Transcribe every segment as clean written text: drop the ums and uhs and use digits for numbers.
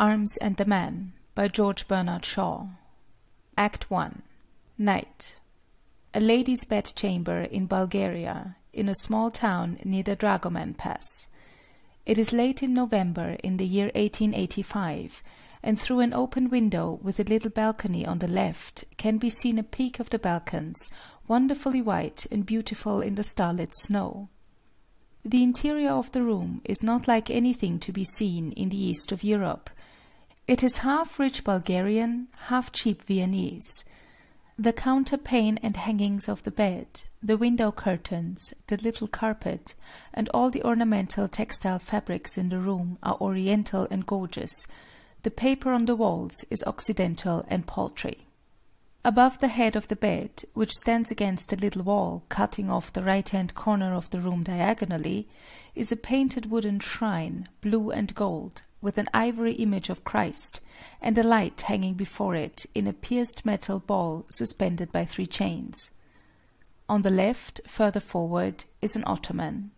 ARMS AND THE MAN by George Bernard Shaw Act I Night A lady's bedchamber in Bulgaria, in a small town near the Dragoman Pass. It is late in November in the year 1885, and through an open window with a little balcony on the left can be seen a peak of the Balkans, wonderfully white and beautiful in the starlit snow. The interior of the room is not like anything to be seen in the east of Europe. It is half rich Bulgarian, half cheap Viennese. The counterpane and hangings of the bed, the window curtains, the little carpet, and all the ornamental textile fabrics in the room are Oriental and gorgeous. The paper on the walls is Occidental and paltry. Above the head of the bed, which stands against the little wall cutting off the right-hand corner of the room diagonally, is a painted wooden shrine, blue and gold, with an ivory image of Christ, and a light hanging before it in a pierced metal ball suspended by three chains. On the left, further forward, is an ottoman.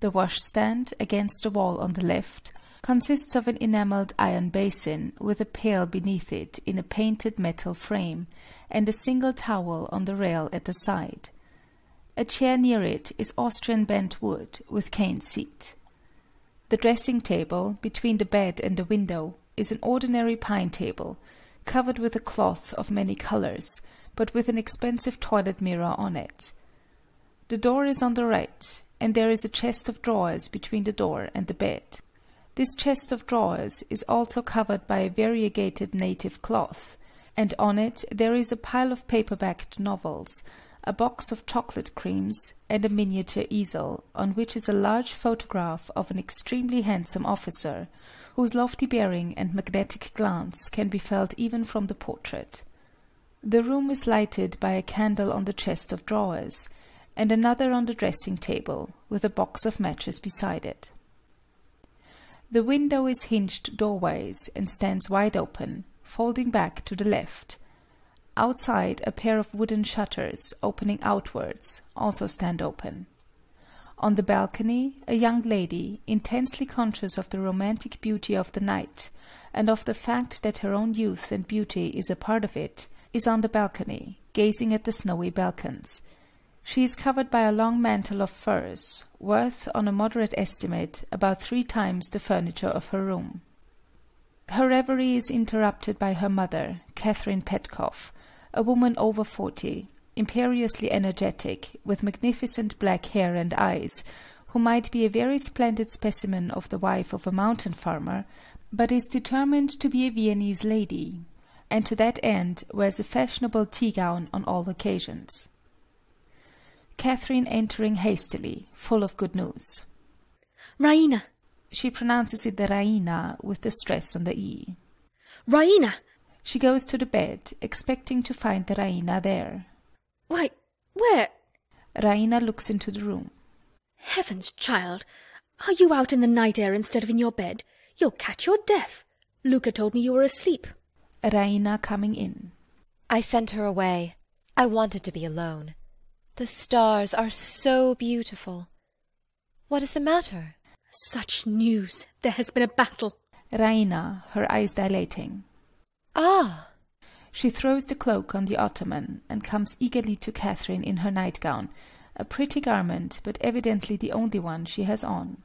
The washstand, against the wall on the left, consists of an enameled iron basin, with a pail beneath it in a painted metal frame, and a single towel on the rail at the side. A chair near it is Austrian bent wood, with cane seat. The dressing table, between the bed and the window, is an ordinary pine table, covered with a cloth of many colors, but with an expensive toilet mirror on it. The door is on the right, and there is a chest of drawers between the door and the bed. This chest of drawers is also covered by a variegated native cloth, and on it there is a pile of paper-backed novels, a box of chocolate creams, and a miniature easel, on which is a large photograph of an extremely handsome officer, whose lofty bearing and magnetic glance can be felt even from the portrait. The room is lighted by a candle on the chest of drawers, and another on the dressing table, with a box of matches beside it. The window is hinged doorways, and stands wide open, folding back to the left. Outside, a pair of wooden shutters, opening outwards, also stand open. On the balcony, a young lady, intensely conscious of the romantic beauty of the night, and of the fact that her own youth and beauty is a part of it, is on the balcony, gazing at the snowy Balkans. She is covered by a long mantle of furs, worth, on a moderate estimate, about 3 times the furniture of her room. Her reverie is interrupted by her mother, Catherine Petkoff, a woman over 40, imperiously energetic, with magnificent black hair and eyes, who might be a very splendid specimen of the wife of a mountain farmer, but is determined to be a Viennese lady, and to that end wears a fashionable tea-gown on all occasions. Catherine entering hastily, full of good news. "Raina!" She pronounces it Raina, with the stress on the E. "Raina!" She goes to the bed, expecting to find the Raina there. "Why, where?" Raina looks into the room. "Heavens, child! Are you out in the night air instead of in your bed? You'll catch your death. Louka told me you were asleep." Raina coming in. "I sent her away. I wanted to be alone. The stars are so beautiful. What is the matter?" "Such news! There has been a battle." Raina, her eyes dilating. "Ah!" She throws the cloak on the ottoman, and comes eagerly to Catherine in her nightgown, a pretty garment, but evidently the only one she has on.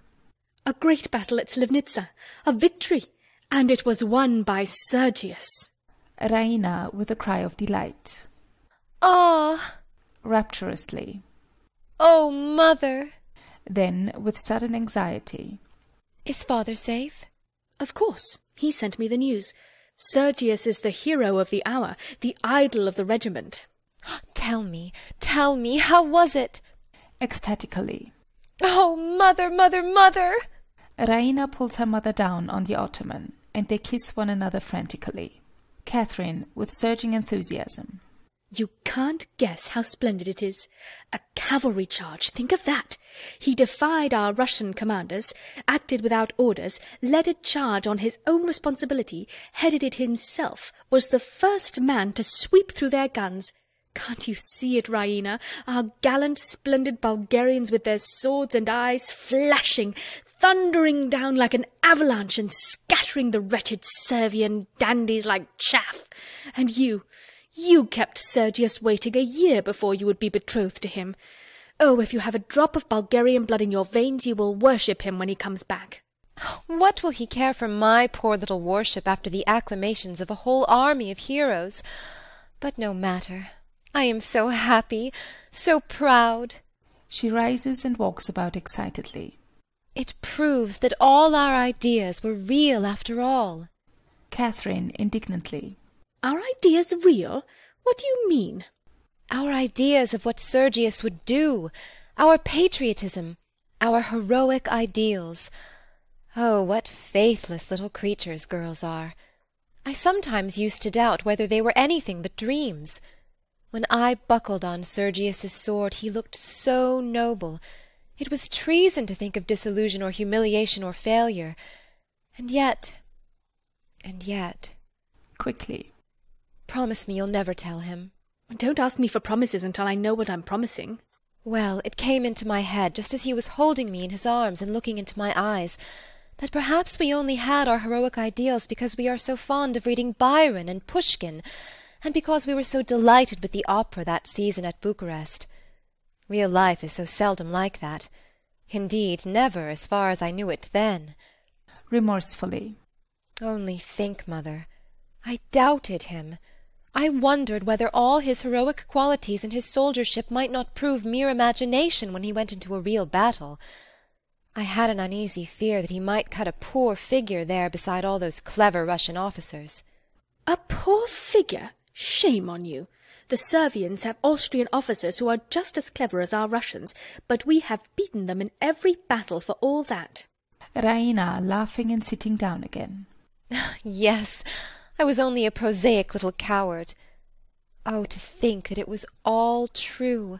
"A great battle at Slivnitsa, a victory, and it was won by Sergius." Raina, with a cry of delight. "Ah!" Rapturously. "Oh, mother!" Then, with sudden anxiety, "Is father safe?" "Of course. He sent me the news. Sergius is the hero of the hour, the idol of the regiment." Tell me, how was it?" Ecstatically. "Oh, mother!" Raina pulls her mother down on the ottoman, and they kiss one another frantically. Catherine, with surging enthusiasm. "You can't guess how splendid it is. A cavalry charge, think of that! He defied our Russian commanders, acted without orders, led a charge on his own responsibility, headed it himself, was the first man to sweep through their guns. Can't you see it, Raina? Our gallant, splendid Bulgarians with their swords and eyes flashing, thundering down like an avalanche and scattering the wretched Servian dandies like chaff. And you kept Sergius waiting a year before you would be betrothed to him. Oh, if you have a drop of Bulgarian blood in your veins, you will worship him when he comes back. What will he care for my poor little worship after the acclamations of a whole army of heroes? But no matter. I am so happy, so proud. She rises and walks about excitedly. It proves that all our ideas were real after all. Catherine indignantly. Our ideas real? What do you mean? Our ideas of what Sergius would do, our patriotism, our heroic ideals. Oh, what faithless little creatures girls are! I sometimes used to doubt whether they were anything but dreams. When I buckled on Sergius's sword, he looked so noble. It was treason to think of disillusion or humiliation or failure. And yet... Quickly. Promise me you'll never tell him. Don't ask me for promises until I know what I'm promising. Well, it came into my head, just as he was holding me in his arms and looking into my eyes, that perhaps we only had our heroic ideals because we are so fond of reading Byron and Pushkin, and because we were so delighted with the opera that season at Bucharest. Real life is so seldom like that. Indeed, never, as far as I knew it then. Remorsefully. Only think, Mother. I doubted him. I wondered whether all his heroic qualities and his soldiership might not prove mere imagination when he went into a real battle. I had an uneasy fear that he might cut a poor figure there beside all those clever Russian officers. A poor figure? Shame on you! The Servians have Austrian officers who are just as clever as our Russians, but we have beaten them in every battle for all that. Raina, laughing and sitting down again. Yes, I was only a prosaic little coward. Oh, to think that it was all true!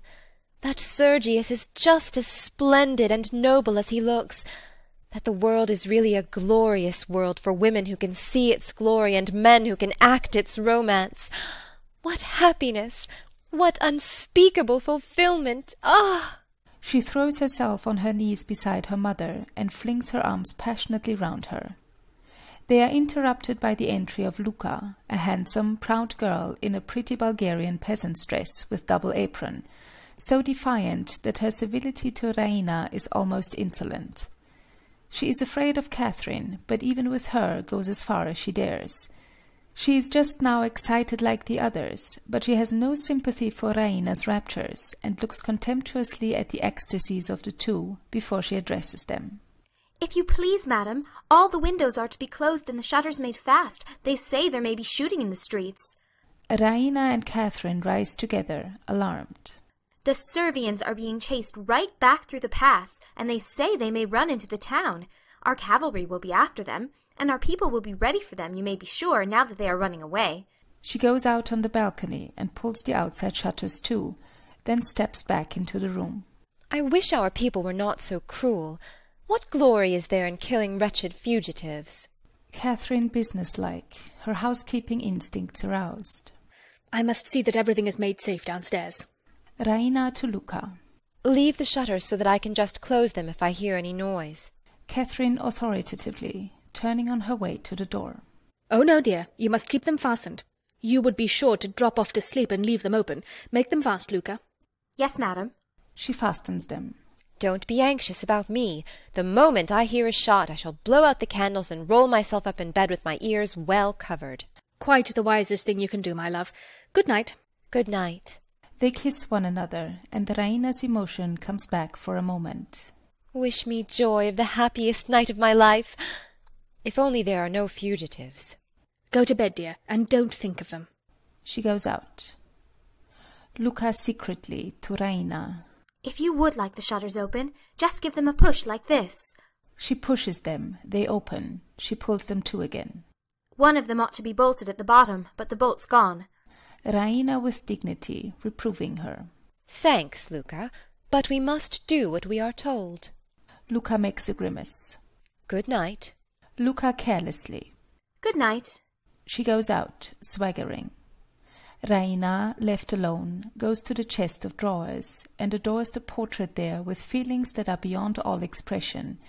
That Sergius is just as splendid and noble as he looks, that the world is really a glorious world for women who can see its glory and men who can act its romance. What happiness! What unspeakable fulfilment! Ah! She throws herself on her knees beside her mother and flings her arms passionately round her. They are interrupted by the entry of Louka, a handsome, proud girl in a pretty Bulgarian peasant's dress with double apron, so defiant that her civility to Raina is almost insolent. She is afraid of Catherine, but even with her goes as far as she dares. She is just now excited like the others, but she has no sympathy for Raina's raptures, and looks contemptuously at the ecstasies of the two before she addresses them. If you please, madam, all the windows are to be closed and the shutters made fast. They say there may be shooting in the streets. Raina and Catherine rise together, alarmed. The Servians are being chased right back through the pass, and they say they may run into the town. Our cavalry will be after them, and our people will be ready for them, you may be sure, now that they are running away. She goes out on the balcony and pulls the outside shutters too, then steps back into the room. I wish our people were not so cruel. What glory is there in killing wretched fugitives? Catherine businesslike, her housekeeping instincts aroused. I must see that everything is made safe downstairs. Raina to Louka. Leave the shutters so that I can just close them if I hear any noise. Catherine authoritatively, turning on her way to the door. Oh no, dear, you must keep them fastened. You would be sure to drop off to sleep and leave them open. Make them fast, Louka. Yes, madam. She fastens them. Don't be anxious about me. The moment I hear a shot, I shall blow out the candles and roll myself up in bed with my ears well covered. Quite the wisest thing you can do, my love. Good night. Good night. They kiss one another, and Raina's emotion comes back for a moment. Wish me joy of the happiest night of my life! If only there are no fugitives. Go to bed, dear, and don't think of them. She goes out. Louka secretly to Raina. If you would like the shutters open, just give them a push like this. She pushes them. They open. She pulls them to again. One of them ought to be bolted at the bottom, but the bolt's gone. Raina with dignity, reproving her. Thanks, Louka, but we must do what we are told. Louka makes a grimace. Good night. Louka carelessly. Good night. She goes out, swaggering. Raina, left alone, goes to the chest of drawers, and adores the portrait there with feelings that are beyond all expression.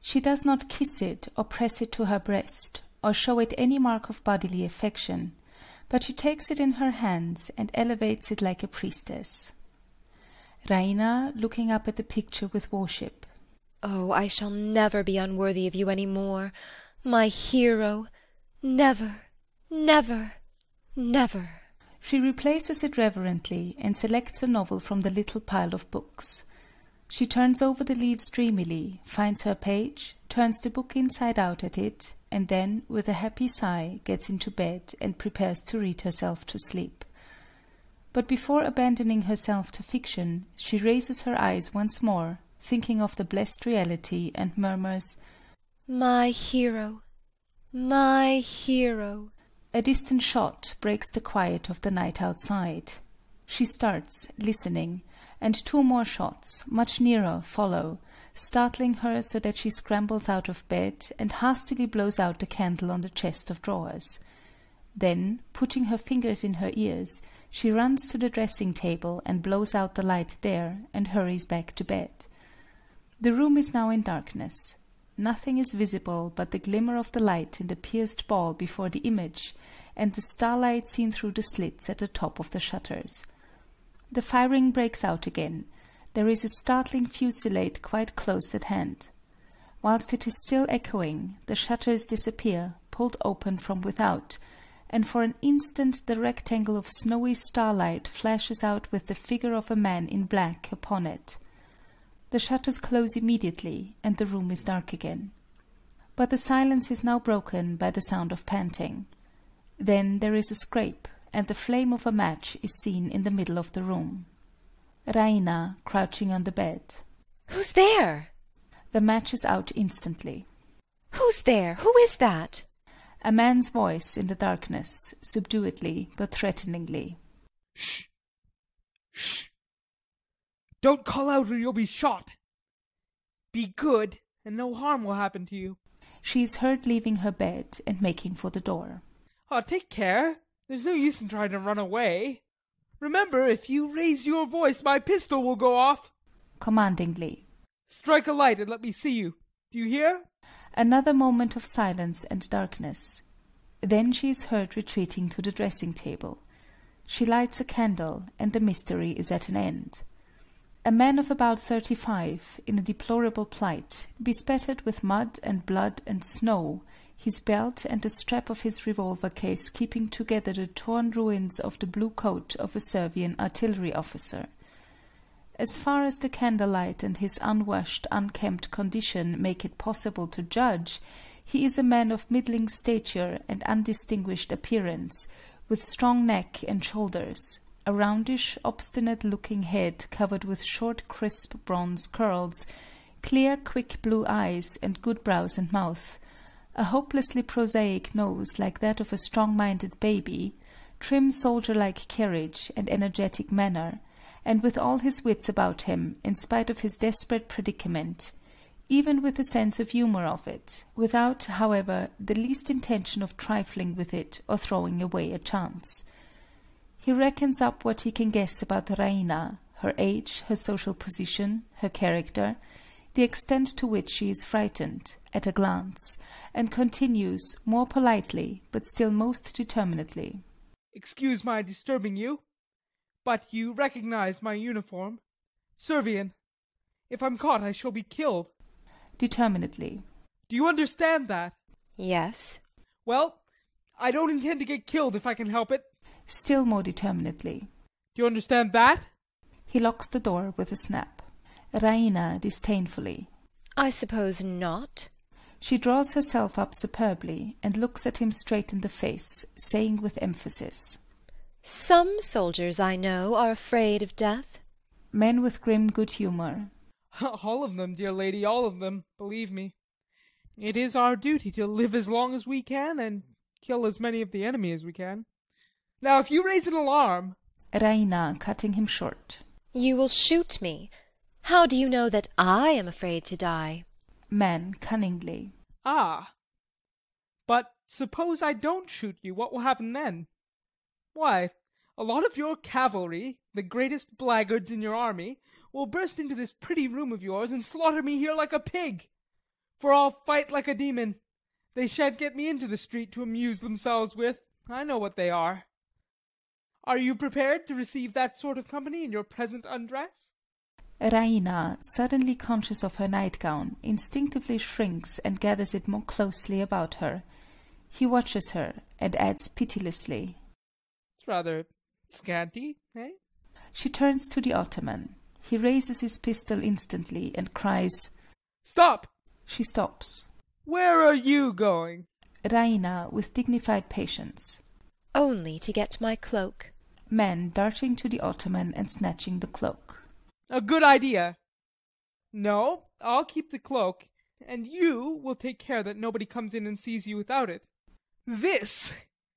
She does not kiss it or press it to her breast or show it any mark of bodily affection, but she takes it in her hands and elevates it like a priestess. Raina, looking up at the picture with worship. Oh, I shall never be unworthy of you any more, my hero, never, never, never. She replaces it reverently and selects a novel from the little pile of books. She turns over the leaves dreamily, finds her page, turns the book inside out at it, and then, with a happy sigh, gets into bed and prepares to read herself to sleep. But before abandoning herself to fiction, she raises her eyes once more, thinking of the blessed reality, and murmurs, "My hero, my hero." A distant shot breaks the quiet of the night outside. She starts, listening, and two more shots, much nearer, follow, startling her so that she scrambles out of bed and hastily blows out the candle on the chest of drawers. Then, putting her fingers in her ears, she runs to the dressing-table and blows out the light there and hurries back to bed. The room is now in darkness. Nothing is visible but the glimmer of the light in the pierced ball before the image, and the starlight seen through the slits at the top of the shutters. The firing breaks out again. There is a startling fusillade quite close at hand. Whilst it is still echoing, the shutters disappear, pulled open from without, and for an instant the rectangle of snowy starlight flashes out with the figure of a man in black upon it. The shutters close immediately, and the room is dark again. But the silence is now broken by the sound of panting. Then there is a scrape, and the flame of a match is seen in the middle of the room. Raina, crouching on the bed. Who's there? The match is out instantly. Who's there? Who is that? A man's voice in the darkness, subduedly but threateningly. Shh! Shh! Don't call out or you'll be shot. Be good, and no harm will happen to you. She is heard leaving her bed and making for the door. Oh, take care. There's no use in trying to run away. Remember, if you raise your voice, my pistol will go off. Commandingly. Strike a light and let me see you. Do you hear? Another moment of silence and darkness. Then she is heard retreating to the dressing-table. She lights a candle, and the mystery is at an end. A man of about 35, in a deplorable plight, bespattered with mud and blood and snow, his belt and the strap of his revolver case keeping together the torn ruins of the blue coat of a Servian artillery officer. As far as the candlelight and his unwashed, unkempt condition make it possible to judge, he is a man of middling stature and undistinguished appearance, with strong neck and shoulders, a roundish, obstinate-looking head covered with short, crisp bronze curls, clear, quick blue eyes and good brows and mouth, a hopelessly prosaic nose like that of a strong-minded baby, trim soldier-like carriage and energetic manner, and with all his wits about him, in spite of his desperate predicament, even with a sense of humour of it, without, however, the least intention of trifling with it or throwing away a chance. He reckons up what he can guess about Raina, her age, her social position, her character, the extent to which she is frightened, at a glance, and continues, more politely, but still most determinedly. Excuse my disturbing you, but you recognize my uniform. Servian. If I'm caught, I shall be killed. Determinedly. Do you understand that? Yes. Well, I don't intend to get killed if I can help it. Still more determinedly. Do you understand that? He locks the door with a snap. Raina disdainfully. I suppose not. She draws herself up superbly, and looks at him straight in the face, saying with emphasis, Some soldiers I know are afraid of death. Men with grim good humour. All of them, dear lady, all of them, believe me. It is our duty to live as long as we can, and kill as many of the enemy as we can. Now, if you raise an alarm— Raina, cutting him short. You will shoot me. How do you know that I am afraid to die? Man, cunningly. Ah. But suppose I don't shoot you, what will happen then? Why, a lot of your cavalry, the greatest blackguards in your army, will burst into this pretty room of yours and slaughter me here like a pig. for I'll fight like a demon. They shan't get me into the street to amuse themselves with. I know what they are. Are you prepared to receive that sort of company in your present undress? Raina, suddenly conscious of her nightgown, instinctively shrinks and gathers it more closely about her. He watches her, and adds pitilessly, "It's rather scanty, eh?" She turns to the ottoman. He raises his pistol instantly and cries, "Stop!" She stops. "Where are you going?" Raina, with dignified patience, "Only to get my cloak." Man darting to the ottoman and snatching the cloak. "A good idea. No, I'll keep the cloak, and you will take care that nobody comes in and sees you without it. This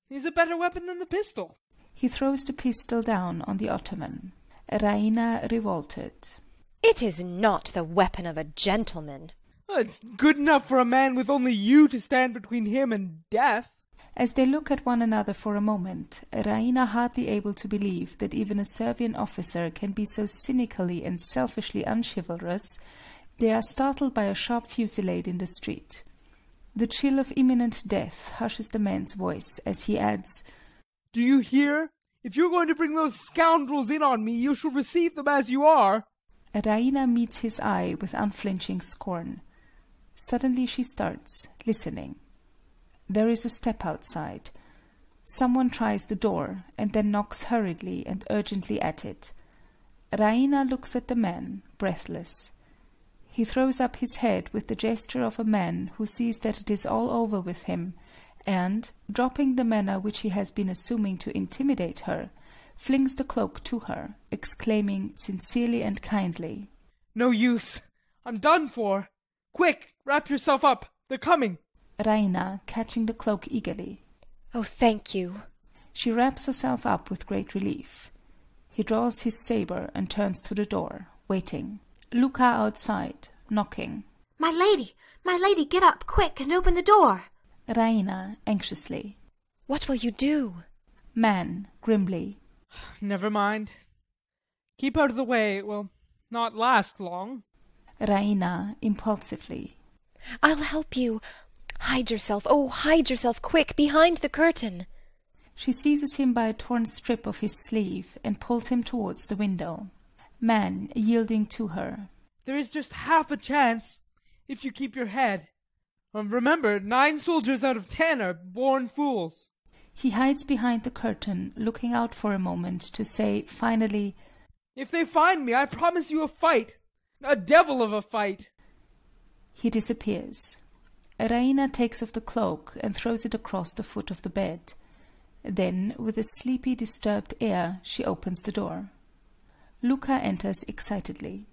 is a better weapon than the pistol." He throws the pistol down on the ottoman. Raina revolted. "It is not the weapon of a gentleman." "It's good enough for a man with only you to stand between him and death." As they look at one another for a moment, Raina hardly able to believe that even a Servian officer can be so cynically and selfishly unchivalrous, they are startled by a sharp fusillade in the street. The chill of imminent death hushes the man's voice as he adds, "Do you hear? If you're going to bring those scoundrels in on me, you shall receive them as you are." Raina meets his eye with unflinching scorn. Suddenly she starts, listening. There is a step outside. Someone tries the door, and then knocks hurriedly and urgently at it. Raina looks at the man, breathless. He throws up his head with the gesture of a man who sees that it is all over with him, and, dropping the manner which he has been assuming to intimidate her, flings the cloak to her, exclaiming sincerely and kindly, "No use. I'm done for. Quick, wrap yourself up. They're coming." Raina, catching the cloak eagerly. "Oh, thank you." She wraps herself up with great relief. He draws his sabre and turns to the door, waiting. Louka outside, knocking. My lady, get up quick and open the door." Raina, anxiously. "What will you do?" Man, grimly. "Never mind. Keep out of the way. It will not last long." Raina, impulsively. "I'll help you. Hide yourself, oh, hide yourself, quick, behind the curtain." She seizes him by a torn strip of his sleeve, and pulls him towards the window. Man, yielding to her. "There is just half a chance, if you keep your head. Remember, 9 soldiers out of 10 are born fools." He hides behind the curtain, looking out for a moment, to say, finally, "If they find me, I promise you a fight. A devil of a fight." He disappears. Raina takes off the cloak and throws it across the foot of the bed. Then, with a sleepy, disturbed air, she opens the door. Louka enters excitedly.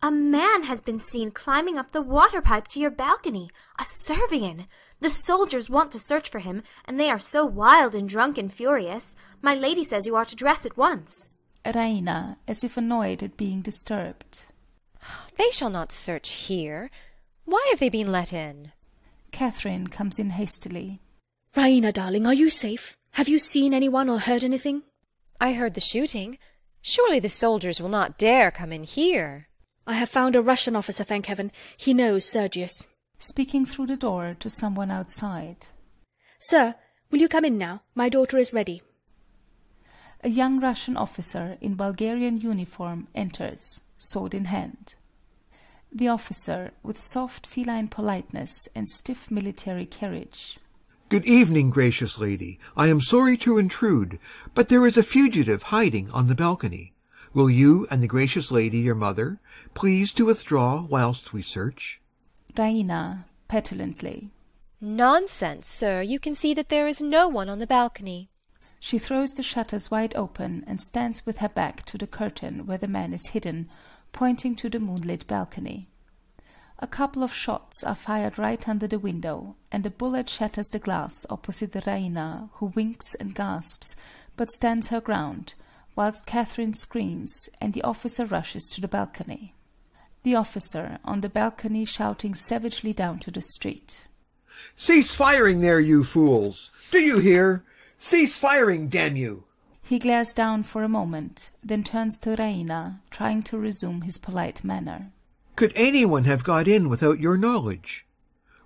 "A man has been seen climbing up the water pipe to your balcony, a Servian. The soldiers want to search for him, and they are so wild and drunk and furious. My lady says you are to dress at once." Raina, as if annoyed at being disturbed. "They shall not search here. Why have they been let in?" Catherine comes in hastily. "Raina, darling, are you safe? Have you seen anyone or heard anything?" "I heard the shooting. Surely the soldiers will not dare come in here." "I have found a Russian officer, thank heaven. He knows Sergius." Speaking through the door to someone outside. "Sir, will you come in now? My daughter is ready." A young Russian officer in Bulgarian uniform enters, sword in hand. The officer, with soft feline politeness and stiff military carriage. "Good evening, gracious lady. I am sorry to intrude, but there is a fugitive hiding on the balcony. Will you and the gracious lady, your mother, please to withdraw whilst we search?" Raina, petulantly. "Nonsense, sir. You can see that there is no one on the balcony." She throws the shutters wide open and stands with her back to the curtain where the man is hidden, pointing to the moonlit balcony. A couple of shots are fired right under the window, and a bullet shatters the glass opposite Raina, who winks and gasps, but stands her ground, whilst Catherine screams, and the officer rushes to the balcony. The officer, on the balcony, shouting savagely down to the street. "Cease firing there, you fools! Do you hear? Cease firing, damn you!" He glares down for a moment, then turns to Raina, trying to resume his polite manner. "Could anyone have got in without your knowledge?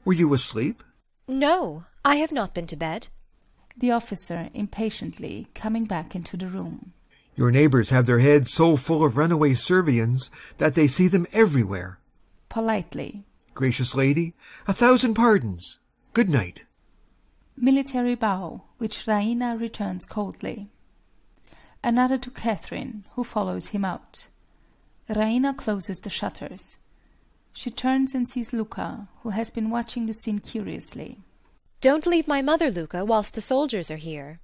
Were you asleep? No, I have not been to bed. The officer, impatiently, coming back into the room. Your neighbors have their heads so full of runaway Servians that they see them everywhere. Politely. Gracious lady, 1,000 pardons. Good night. Military bow, which Raina returns coldly. Another to Catherine, who follows him out. Raina closes the shutters. She turns and sees Louka, who has been watching the scene curiously. Don't leave my mother, Louka, whilst the soldiers are here.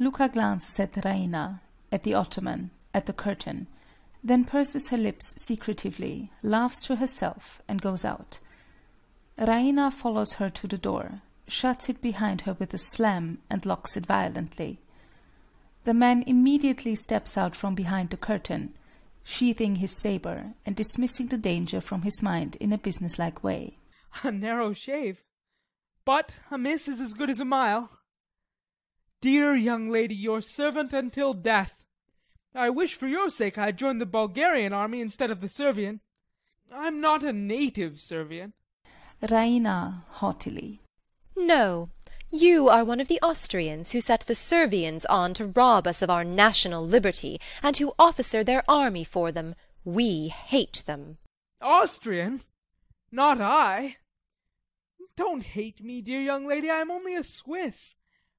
Louka glances at Raina, at the ottoman, at the curtain, then purses her lips secretively, laughs to herself, and goes out. Raina follows her to the door, shuts it behind her with a slam, and locks it violently. The man immediately steps out from behind the curtain, sheathing his saber, and dismissing the danger from his mind in a businesslike way. A narrow shave, but a miss is as good as a mile. Dear young lady, your servant until death. I wish for your sake I had joined the Bulgarian army instead of the Servian. I'm not a native Servian. Raina haughtily. No, you are one of the Austrians who set the Servians on to rob us of our national liberty, and who officer their army for them. We hate them. Austrian? Not I. Don't hate me, dear young lady. I am only a Swiss,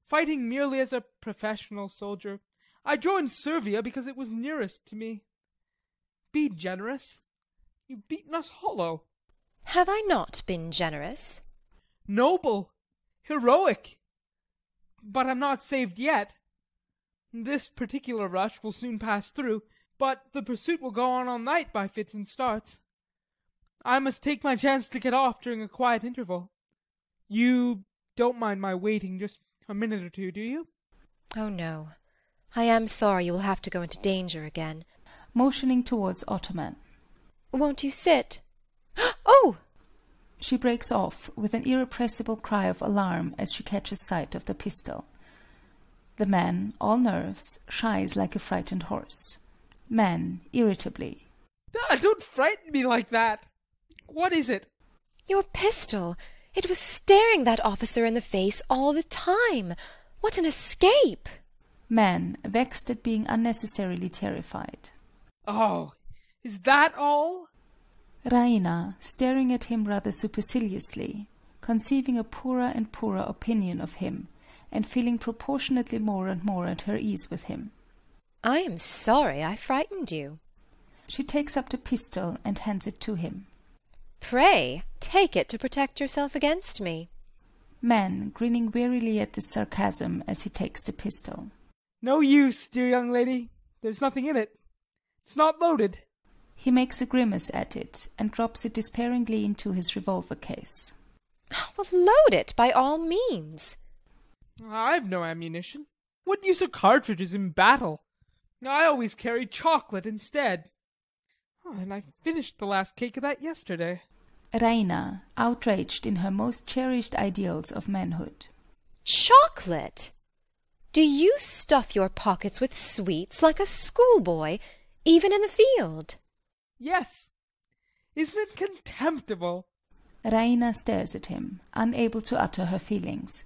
fighting merely as a professional soldier. I joined Servia because it was nearest to me. Be generous. You've beaten us hollow. Have I not been generous? Noble, heroic. But I'm not saved yet. This particular rush will soon pass through, but the pursuit will go on all night by fits and starts. I must take my chance to get off during a quiet interval. You don't mind my waiting just a minute or two, do you? Oh, no. I am sorry you will have to go into danger again. Motioning towards ottoman. Won't you sit? Oh! She breaks off with an irrepressible cry of alarm as she catches sight of the pistol. The man, all nerves, shies like a frightened horse. Man, irritably. Don't frighten me like that! What is it? Your pistol! It was staring that officer in the face all the time. What an escape! Man, vexed at being unnecessarily terrified. Oh, is that all? Raina, staring at him rather superciliously, conceiving a poorer and poorer opinion of him, and feeling proportionately more and more at her ease with him. I am sorry I frightened you. She takes up the pistol and hands it to him. Pray, take it to protect yourself against me. Man, grinning wearily at this sarcasm as he takes the pistol. No use, dear young lady. There's nothing in it. It's not loaded. He makes a grimace at it, and drops it despairingly into his revolver case. Well, load it, by all means. I've no ammunition. What use are cartridges in battle? I always carry chocolate instead. Oh, and I finished the last cake of that yesterday. Raina, outraged in her most cherished ideals of manhood. Chocolate? Do you stuff your pockets with sweets like a schoolboy, even in the field? Yes. Isn't it contemptible? Raina stares at him, unable to utter her feelings.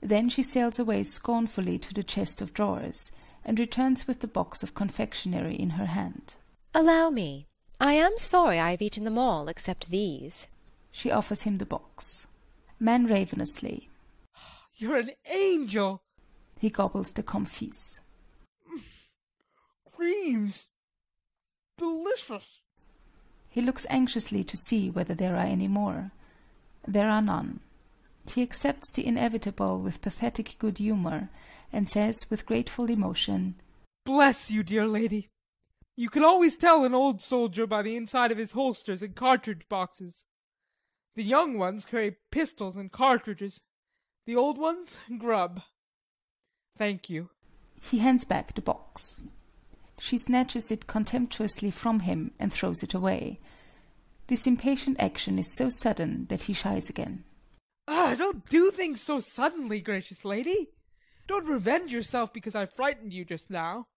Then she sails away scornfully to the chest of drawers, and returns with the box of confectionery in her hand. Allow me. I am sorry I have eaten them all except these. She offers him the box. Man ravenously. You're an angel! He gobbles the comfits. Creams! Delicious! He looks anxiously to see whether there are any more. There are none. He accepts the inevitable with pathetic good humor, and says with grateful emotion, Bless you, dear lady! You can always tell an old soldier by the inside of his holsters and cartridge boxes. The young ones carry pistols and cartridges. The old ones, grub. Thank you. He hands back the box. She snatches it contemptuously from him and throws it away. This impatient action is so sudden that he shies again. Ah, don't do things so suddenly, gracious lady. Don't revenge yourself because I frightened you just now.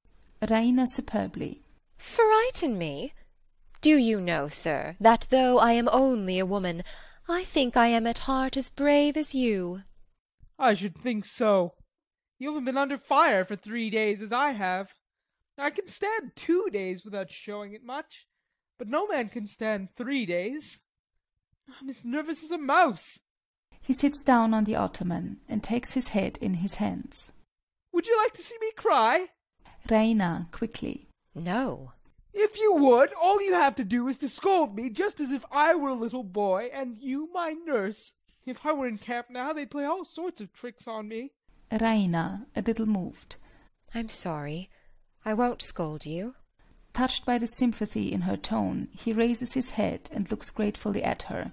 Raina superbly. Frighten me? Do you know, sir, that though I am only a woman, I think I am at heart as brave as you. I should think so. You haven't been under fire for 3 days as I have. I can stand 2 days without showing it much, but no man can stand 3 days. I'm as nervous as a mouse. He sits down on the ottoman and takes his head in his hands. Would you like to see me cry? Raina, quickly. No. If you would, all you have to do is to scold me, just as if I were a little boy, and you my nurse. If I were in camp now, they'd play all sorts of tricks on me. Raina, a little moved. I'm sorry. I won't scold you. Touched by the sympathy in her tone, he raises his head and looks gratefully at her.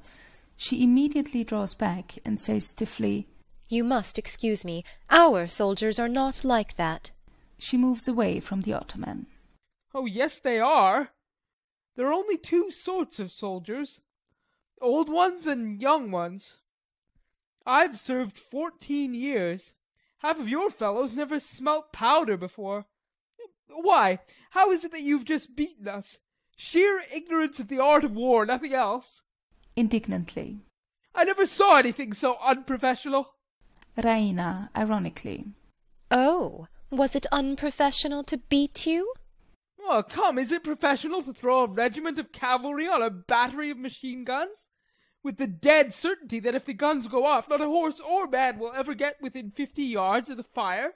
She immediately draws back and says stiffly, You must excuse me. Our soldiers are not like that. She moves away from the ottoman. Oh, yes, they are. There are only two sorts of soldiers, old ones and young ones. I've served 14 years. Half of your fellows never smelt powder before. Why, how is it that you've just beaten us? Sheer ignorance of the art of war, nothing else. Indignantly. I never saw anything so unprofessional. Raina, ironically. Oh, was it unprofessional to beat you? Oh, come, is it professional to throw a regiment of cavalry on a battery of machine guns, with the dead certainty that if the guns go off, not a horse or man will ever get within 50 yards of the fire?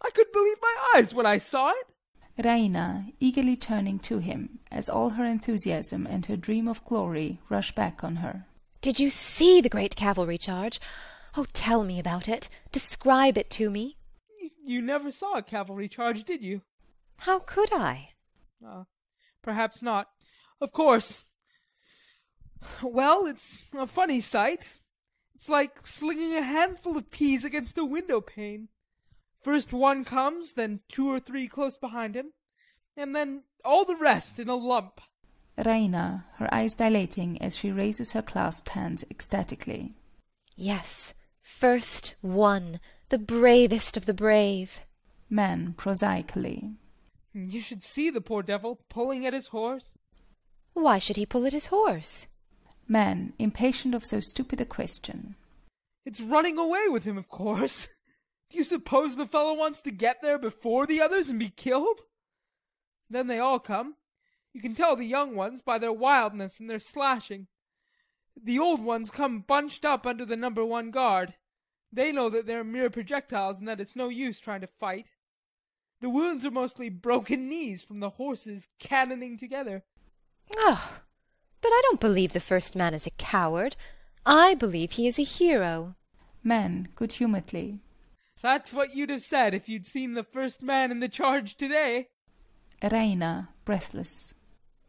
I could believe my eyes when I saw it. Raina, eagerly turning to him, as all her enthusiasm and her dream of glory rush back on her. Did you see the great cavalry charge? Oh, tell me about it. Describe it to me. You never saw a cavalry charge, did you? How could I? Perhaps not. Of course. Well, it's a funny sight. It's like slinging a handful of peas against a window pane. First one comes, then 2 or 3 close behind him, and then all the rest in a lump. Raina, her eyes dilating as she raises her clasped hands ecstatically. Yes, first one, the bravest of the brave. Man, prosaically. You should see the poor devil pulling at his horse. Why should he pull at his horse? Man, impatient of so stupid a question. It's running away with him, of course. Do you suppose the fellow wants to get there before the others and be killed? Then they all come. You can tell the young ones by their wildness and their slashing. The old ones come bunched up under the No. 1 guard. They know that they're mere projectiles and that it's no use trying to fight. The wounds are mostly broken knees from the horses cannoning together. Oh, but I don't believe the first man is a coward. I believe he is a hero. Man, good-humouredly. That's what you'd have said if you'd seen the first man in the charge today. Raina, breathless.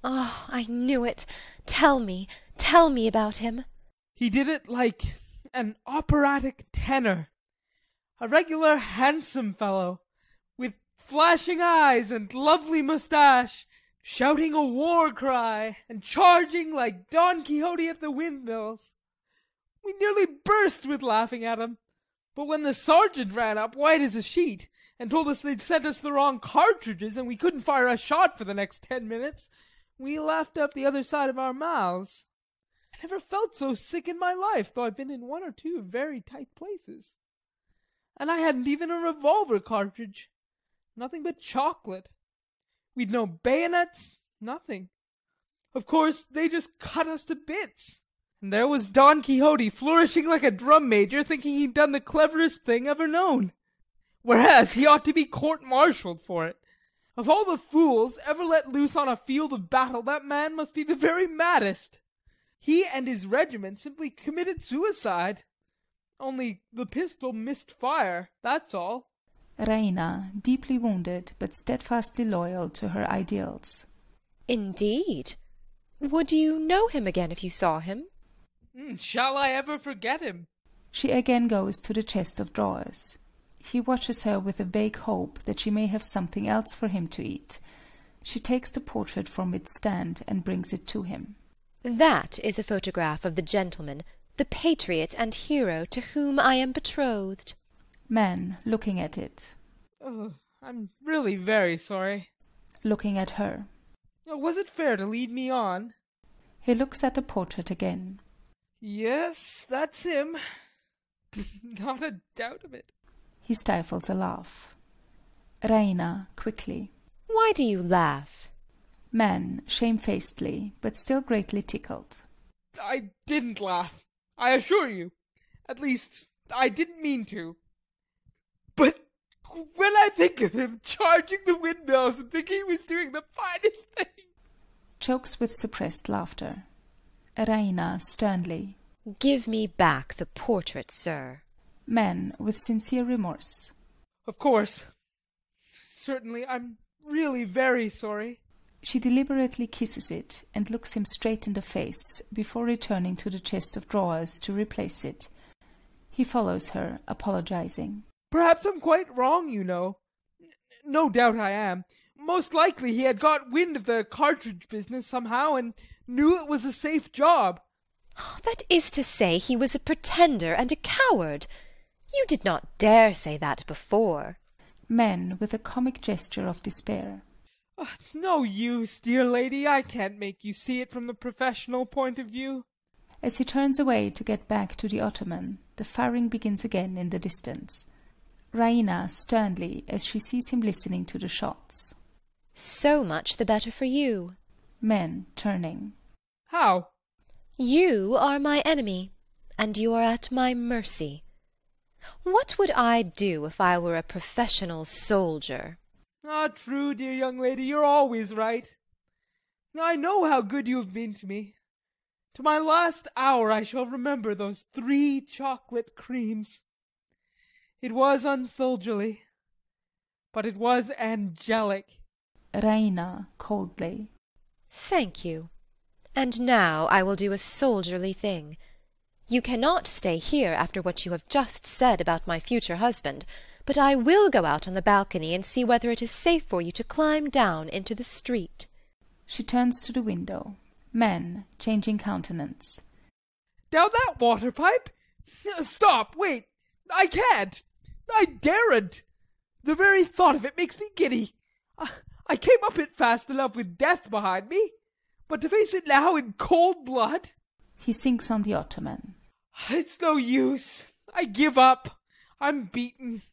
Oh, I knew it. Tell me about him. He did it like an operatic tenor. A regular handsome fellow, with flashing eyes and lovely moustache, shouting a war cry and charging like Don Quixote at the windmills. We nearly burst with laughing at him. But when the sergeant ran up, white as a sheet, and told us they'd sent us the wrong cartridges and we couldn't fire a shot for the next 10 minutes, we laughed up the other side of our mouths. I never felt so sick in my life, though I've been in 1 or 2 very tight places. And I hadn't even a revolver cartridge. Nothing but chocolate. We'd no bayonets, nothing. Of course, they just cut us to bits. And there was Don Quixote flourishing like a drum major, thinking he'd done the cleverest thing ever known, whereas he ought to be court-martialed for it. Of all the fools ever let loose on a field of battle, that man must be the very maddest. He and his regiment simply committed suicide. Only the pistol missed fire, that's all. Raina, deeply wounded, but steadfastly loyal to her ideals. Indeed. Would you know him again if you saw him? Shall I ever forget him? She again goes to the chest of drawers. He watches her with a vague hope that she may have something else for him to eat. She takes the portrait from its stand and brings it to him. That is a photograph of the gentleman, the patriot and hero to whom I am betrothed. Man, looking at it. Oh, I'm really very sorry. Looking at her. Was it fair to lead me on? He looks at the portrait again. Yes, that's him. Not a doubt of it. He stifles a laugh. Raina, quickly. Why do you laugh? Man, shamefacedly, but still greatly tickled. I didn't laugh, I assure you. At least, I didn't mean to. But when I think of him charging the windmills and thinking he was doing the finest thing... Chokes with suppressed laughter. Raina, sternly. Give me back the portrait, sir. Man, with sincere remorse. Of course. Certainly, I'm really very sorry. She deliberately kisses it, and looks him straight in the face, before returning to the chest of drawers to replace it. He follows her, apologizing. Perhaps I'm quite wrong, you know. No doubt I am. Most likely he had got wind of the cartridge business somehow, and knew it was a safe job. That is to say, he was a pretender and a coward. You did not dare say that before. Man, with a comic gesture of despair. Oh, it's no use, dear lady. I can't make you see it from the professional point of view. As he turns away to get back to the ottoman, the firing begins again in the distance. Raina, sternly, as she sees him listening to the shots. So much the better for you. Men, turning. How? You are my enemy, and you are at my mercy. What would I do if I were a professional soldier? Ah, true, dear young lady, you're always right. I know how good you have been to me. To my last hour I shall remember those 3 chocolate creams. It was unsoldierly, but it was angelic. Raina, coldly. Thank you. And now I will do a soldierly thing. You cannot stay here after what you have just said about my future husband, but I will go out on the balcony and see whether it is safe for you to climb down into the street. She turns to the window. Man, changing countenance. Down that water pipe? Stop, wait! I can't! I daren't! The very thought of it makes me giddy. I came up it fast enough with death behind me, but to face it now in cold blood... He sinks on the ottoman. It's no use. I give up. I'm beaten.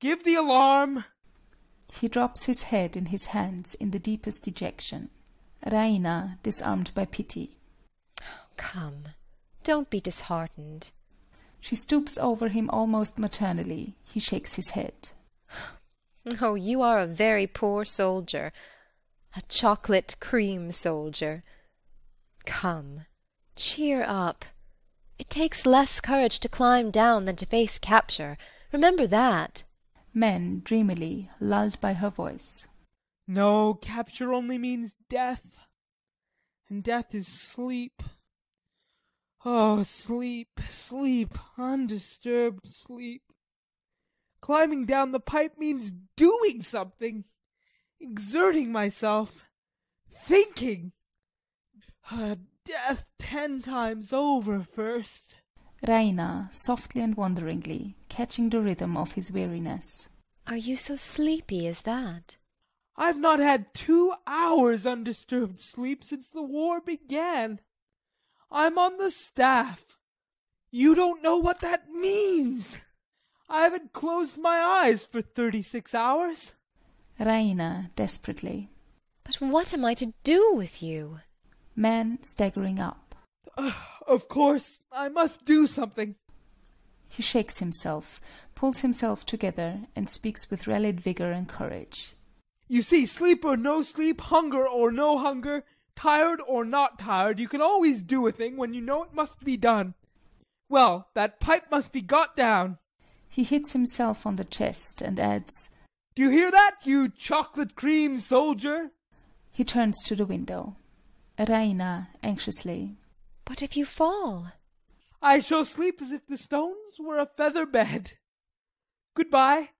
Give the alarm. He drops his head in his hands in the deepest dejection. Raina, disarmed by pity. Oh, come, don't be disheartened. She stoops over him almost maternally. He shakes his head. Oh, you are a very poor soldier. A chocolate cream soldier. Come, cheer up. It takes less courage to climb down than to face capture. Remember that. Men, dreamily, lulled by her voice. No, capture only means death. And death is sleep. Oh, sleep, sleep, undisturbed sleep. Climbing down the pipe means doing something, exerting myself, thinking. Death 10 times over first. Raina, softly and wonderingly, catching the rhythm of his weariness. Are you so sleepy as that? I've not had 2 hours undisturbed sleep since the war began. I'm on the staff. You don't know what that means. I haven't closed my eyes for 36 hours. Raina, desperately. But what am I to do with you? Man, staggering up. Of course, I must do something. He shakes himself, pulls himself together, and speaks with rallied vigour and courage. You see, sleep or no sleep, hunger or no hunger, tired or not tired, you can always do a thing when you know it must be done. Well, that pipe must be got down. He hits himself on the chest and adds, Do you hear that, you chocolate cream soldier? He turns to the window. Raina, anxiously. But if you fall? I shall sleep as if the stones were a feather bed. Goodbye.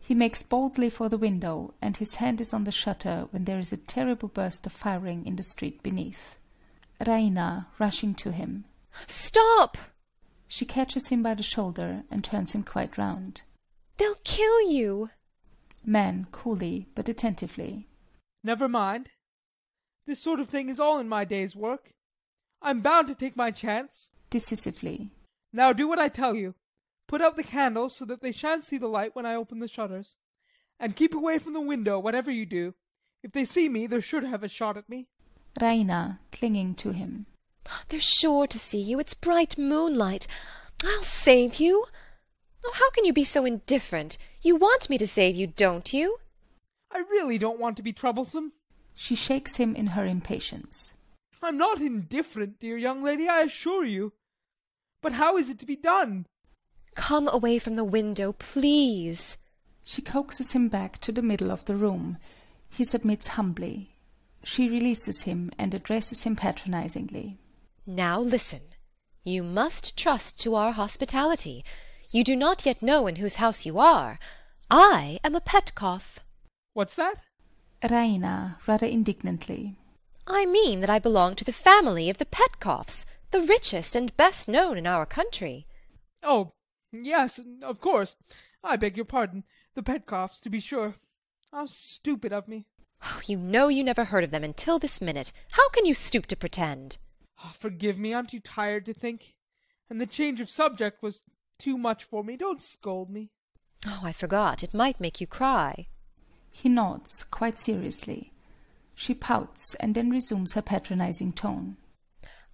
He makes boldly for the window, and his hand is on the shutter when there is a terrible burst of firing in the street beneath. Raina, rushing to him. Stop! She catches him by the shoulder and turns him quite round. They'll kill you! Man, coolly but attentively. Never mind. This sort of thing is all in my day's work. I'm bound to take my chance. decisively. Now do what I tell you. Put out the candles so that they shan't see the light when I open the shutters. And keep away from the window, whatever you do. If they see me, they're sure to have a shot at me. Raina, clinging to him. They're sure to see you. It's bright moonlight. I'll save you. Oh, how can you be so indifferent? You want me to save you, don't you? I really don't want to be troublesome. She shakes him in her impatience. I'm not indifferent, dear young lady, I assure you. But how is it to be done? Come away from the window, please. She coaxes him back to the middle of the room. He submits humbly. She releases him and addresses him patronizingly. Now listen. You must trust to our hospitality. You do not yet know in whose house you are. I am a Petkoff. What's that? Raina, rather indignantly. I mean that I belong to the family of the Petkoffs, the richest and best known in our country. Oh, yes, of course. I beg your pardon. The Petkoffs, to be sure. How stupid of me. Oh, you know you never heard of them until this minute. How can you stoop to pretend? Oh, forgive me, I'm too tired to think. And the change of subject was too much for me. Don't scold me. Oh, I forgot. It might make you cry. He nods, quite seriously. She pouts, and then resumes her patronizing tone.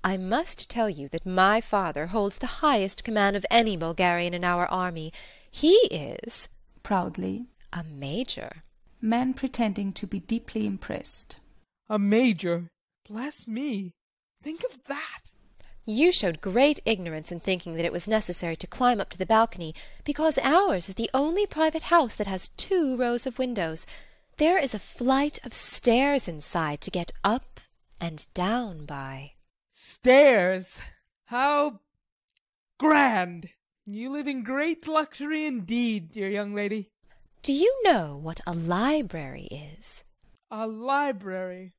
I must tell you that my father holds the highest command of any Bulgarian in our army. He is, proudly, a major. Man pretending to be deeply impressed. A major? Bless me! Think of that! You showed great ignorance in thinking that it was necessary to climb up to the balcony, because ours is the only private house that has 2 rows of windows. There is a flight of stairs inside to get up and down by. Stairs! How grand! You live in great luxury indeed, dear young lady. Do you know what a library is? A library?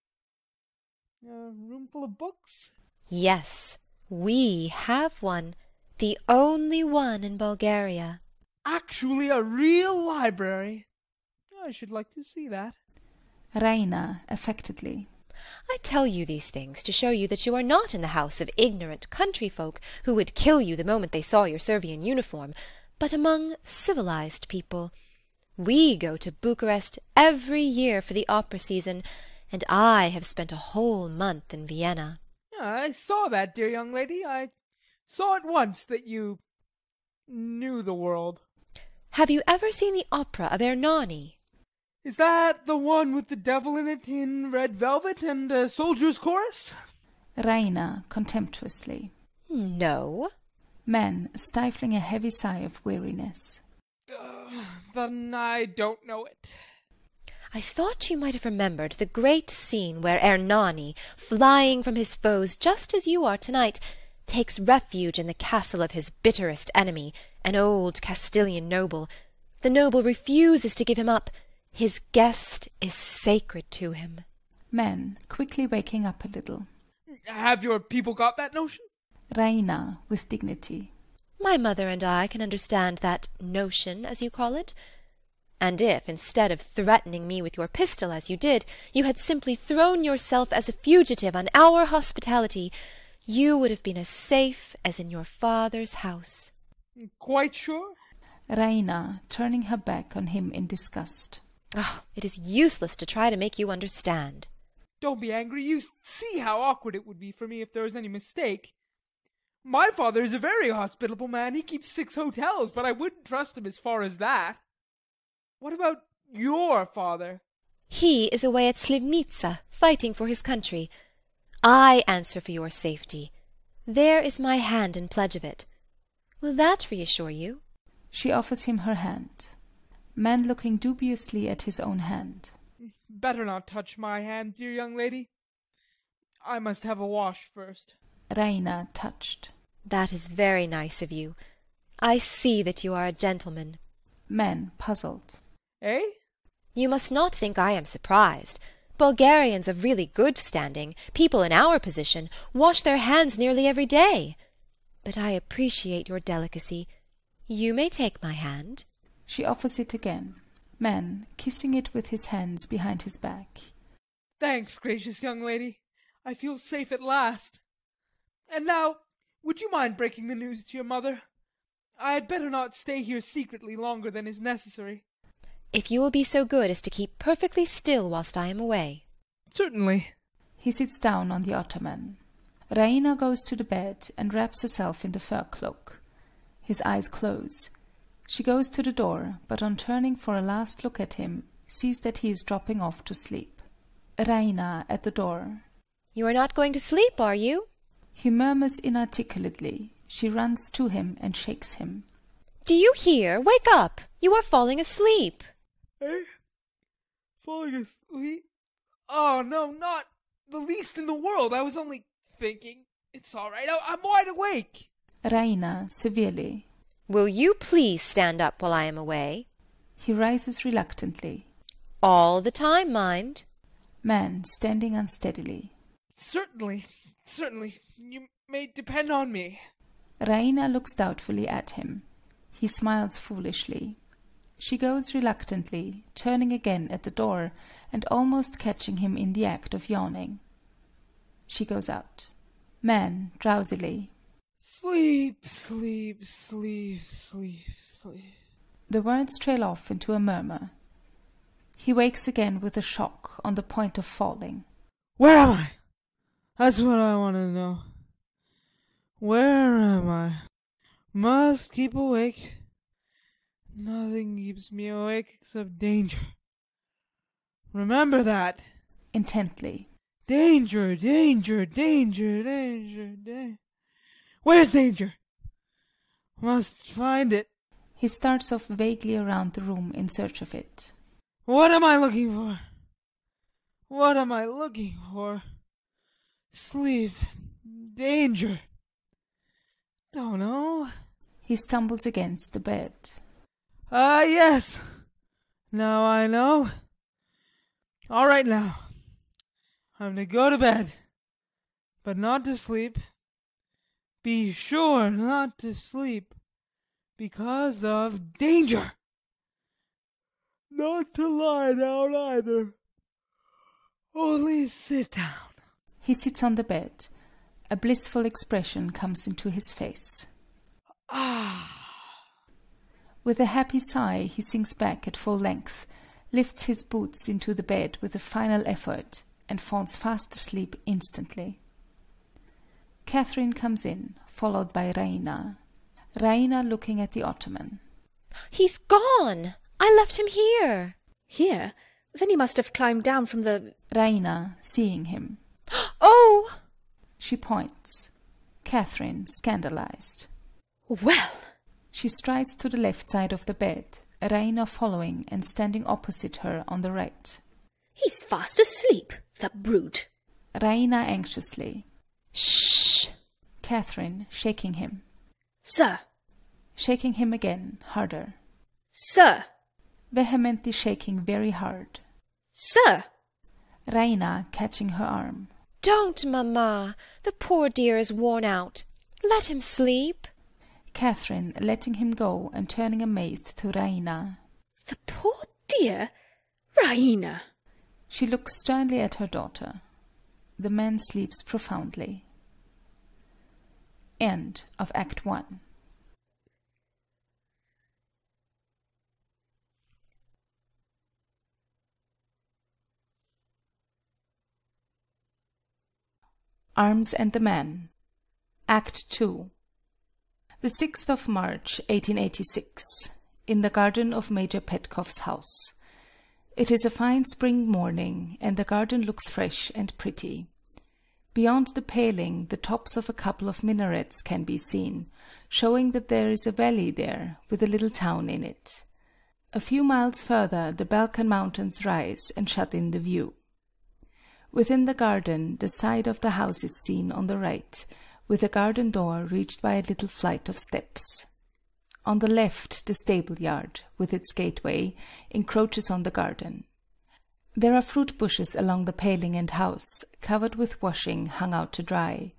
A room full of books? Yes, we have one. The only one in Bulgaria. Actually a real library? I should like to see that. Raina, affectedly. I tell you these things to show you that you are not in the house of ignorant country folk who would kill you the moment they saw your Servian uniform, but among civilized people. We go to Bucharest every year for the opera season, and I have spent a whole month in Vienna. I saw that, dear young lady. I saw at once that you knew the world. Have you ever seen the opera of Ernani? Is that the one with the devil in it in red velvet and a soldier's chorus? Raina, contemptuously. No. Man, stifling a heavy sigh of weariness. Then I don't know it. I thought you might have remembered the great scene where Ernani, flying from his foes just as you are tonight, takes refuge in the castle of his bitterest enemy, an old Castilian noble. The noble refuses to give him up. His guest is sacred to him. Man, quickly waking up a little. Have your people got that notion? Raina, with dignity. My mother and I can understand that notion, as you call it. And if, instead of threatening me with your pistol as you did, you had simply thrown yourself as a fugitive on our hospitality, you would have been as safe as in your father's house. Quite sure? Raina, turning her back on him in disgust. Oh, it is useless to try to make you understand. Don't be angry. You see how awkward it would be for me if there was any mistake. My father is a very hospitable man. He keeps 6 hotels, but I wouldn't trust him as far as that. What about your father? He is away at Slivnitsa, fighting for his country. I answer for your safety. There is my hand in pledge of it. Will that reassure you? She offers him her hand. Man looking dubiously at his own hand. Better not touch my hand, dear young lady. I must have a wash first. Raina, touched. That is very nice of you. I see that you are a gentleman. Man, puzzled. Eh? You must not think I am surprised. Bulgarians of really good standing, people in our position, wash their hands nearly every day. But I appreciate your delicacy. You may take my hand. She offers it again. Man, kissing it with his hands behind his back. Thanks, gracious young lady. I feel safe at last. And now, Would you mind breaking the news to your mother? I had better not stay here secretly longer than is necessary. If you will be so good as to keep perfectly still whilst I am away. Certainly. He sits down on the ottoman. Raina goes to the bed and wraps herself in the fur cloak. His eyes close. She goes to the door, but on turning for a last look at him, sees that he is dropping off to sleep. Raina at the door. You are not going to sleep, are you? He murmurs inarticulately. She runs to him and shakes him. Do you hear? Wake up! You are falling asleep. Eh? Falling asleep? Oh, no, not the least in the world. I was only thinking. It's all right. I'm wide awake. Raina, severely. Will you please stand up while I am away? He rises reluctantly. All the time, mind. Man, standing unsteadily. Certainly, certainly. You may depend on me. Raina looks doubtfully at him. He smiles foolishly. She goes reluctantly, turning again at the door, and almost catching him in the act of yawning. She goes out. Man, drowsily. Sleep, sleep, sleep, sleep, sleep. The words trail off into a murmur. He wakes again with a shock, on the point of falling. Where am I? That's what I want to know. Where am I? Must keep awake. Nothing keeps me awake except danger. Remember that. Intently. Danger, danger, danger, danger, danger. Where's danger? Must find it. He starts off vaguely around the room in search of it. What am I looking for? What am I looking for? Sleep. Danger. Don't know. He stumbles against the bed. Ah, yes. Now I know. All right now. I'm to go to bed. But not to sleep. Be sure not to sleep. Because of danger. Not to lie down either. Only sit down. He sits on the bed. A blissful expression comes into his face. Ah! With a happy sigh, he sinks back at full length, lifts his boots into the bed with a final effort, and falls fast asleep instantly. Catherine comes in, followed by Raina. Raina looking at the ottoman. He's gone! I left him here! Here? Then he must have climbed down from the... Raina, seeing him. Oh! She points. Catherine, scandalized. Well! She strides to the left side of the bed, Raina following and standing opposite her on the right. He's fast asleep, the brute! Raina anxiously. Shh! Catherine, shaking him. Sir! Shaking him again, harder. Sir! Vehemently shaking very hard. Sir! Raina, catching her arm. Don't, mamma! The poor dear is worn out. Let him sleep. Catherine, letting him go and turning amazed to Raina. The poor dear? Raina! She looks sternly at her daughter. The man sleeps profoundly. End of Act 1. Arms and the Man. Act 2. The 6th of March, 1886. In the garden of Major Petkoff's house. It is a fine spring morning, and the garden looks fresh and pretty. Beyond the paling, the tops of a couple of minarets can be seen, showing that there is a valley there, with a little town in it. A few miles further, the Balkan mountains rise and shut in the view. Within the garden, the side of the house is seen on the right, with a garden door reached by a little flight of steps. On the left, the stable-yard, with its gateway, encroaches on the garden. There are fruit bushes along the paling and house, covered with washing hung out to dry.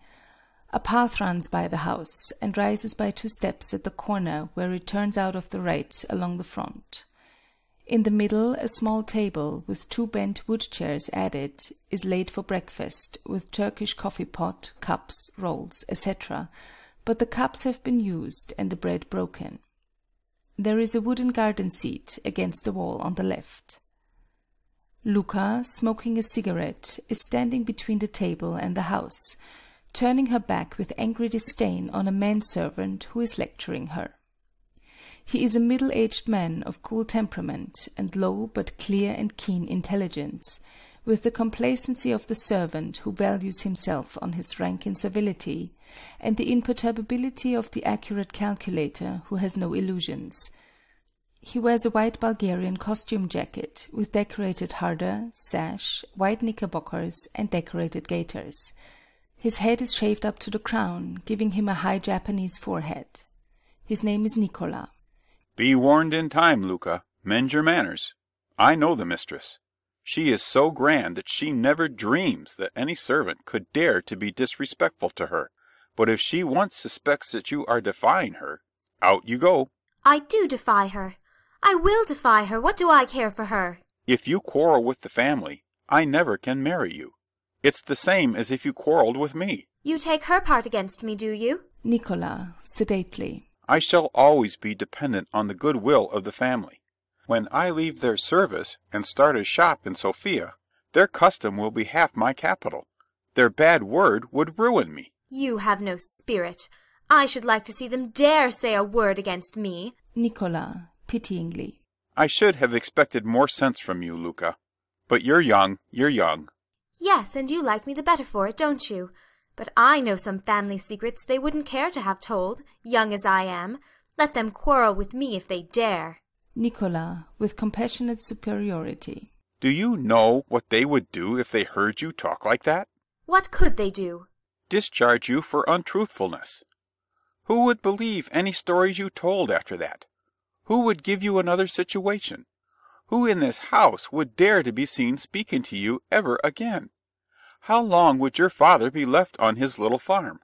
A path runs by the house, and rises by 2 steps at the corner where it turns out of the right along the front. In the middle, a small table, with 2 bent wood chairs added, is laid for breakfast, with Turkish coffee pot, cups, rolls, etc., but the cups have been used and the bread broken. There is a wooden garden seat against the wall on the left. Louka, smoking a cigarette, is standing between the table and the house, turning her back with angry disdain on a manservant who is lecturing her. He is a middle-aged man of cool temperament and low but clear and keen intelligence, with the complacency of the servant who values himself on his rank in servility, and the imperturbability of the accurate calculator who has no illusions. He wears a white Bulgarian costume jacket with decorated harder, sash, white knickerbockers, and decorated gaiters. His head is shaved up to the crown, giving him a high Japanese forehead. His name is Nicola. Be warned in time, Louka. Mend your manners. I know the mistress. She is so grand that she never dreams that any servant could dare to be disrespectful to her. But if she once suspects that you are defying her, out you go. I do defy her. I will defy her. What do I care for her? If you quarrel with the family, I never can marry you. It's the same as if you quarreled with me. You take her part against me, do you? Nicola, sedately. I shall always be dependent on the good will of the family. When I leave their service and start a shop in Sofia, their custom will be half my capital. Their bad word would ruin me. You have no spirit. I should like to see them dare say a word against me. Nicola, pityingly. I should have expected more sense from you, Louka. But you're young, you're young. Yes, and you like me the better for it, don't you? But I know some family secrets they wouldn't care to have told, young as I am. Let them quarrel with me if they dare. Nicola, with compassionate superiority. Do you know what they would do if they heard you talk like that? What could they do? Discharge you for untruthfulness. Who would believe any stories you told after that? Who would give you another situation? Who in this house would dare to be seen speaking to you ever again? How long would your father be left on his little farm?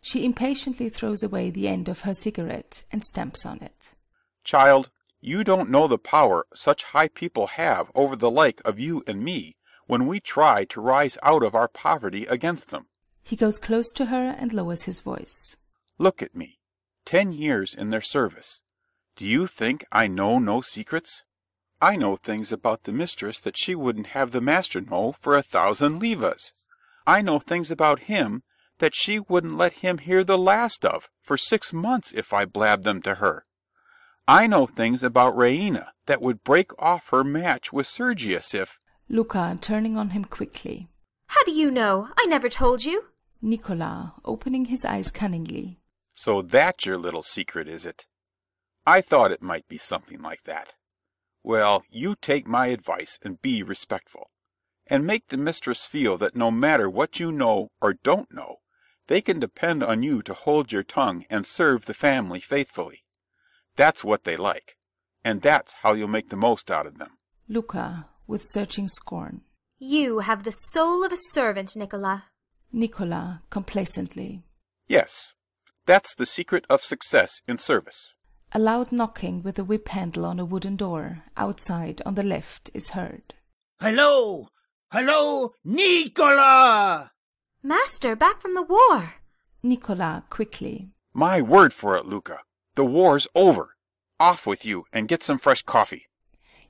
She impatiently throws away the end of her cigarette and stamps on it. Child, you don't know the power such high people have over the like of you and me when we try to rise out of our poverty against them. He goes close to her and lowers his voice. Look at me. 10 years in their service. Do you think I know no secrets? I know things about the mistress that she wouldn't have the master know for 1,000 levas. I know things about him that she wouldn't let him hear the last of for 6 months if I blabbed them to her. I know things about Raina that would break off her match with Sergius if... Louka, turning on him quickly. How do you know? I never told you. Nicola, opening his eyes cunningly. So that's your little secret, is it? I thought it might be something like that. Well, you take my advice and be respectful, and make the mistress feel that no matter what you know or don't know, they can depend on you to hold your tongue and serve the family faithfully. That's what they like, and that's how you'll make the most out of them. Louka, with searching scorn. You have the soul of a servant, Nicola. Nicola, complacently. Yes, that's the secret of success in service. A loud knocking with a whip-handle on a wooden door, outside on the left, is heard. Hello! Hello, Nicola! Master, back from the war! Nicola, quickly. My word for it, Louka. The war's over. Off with you and get some fresh coffee.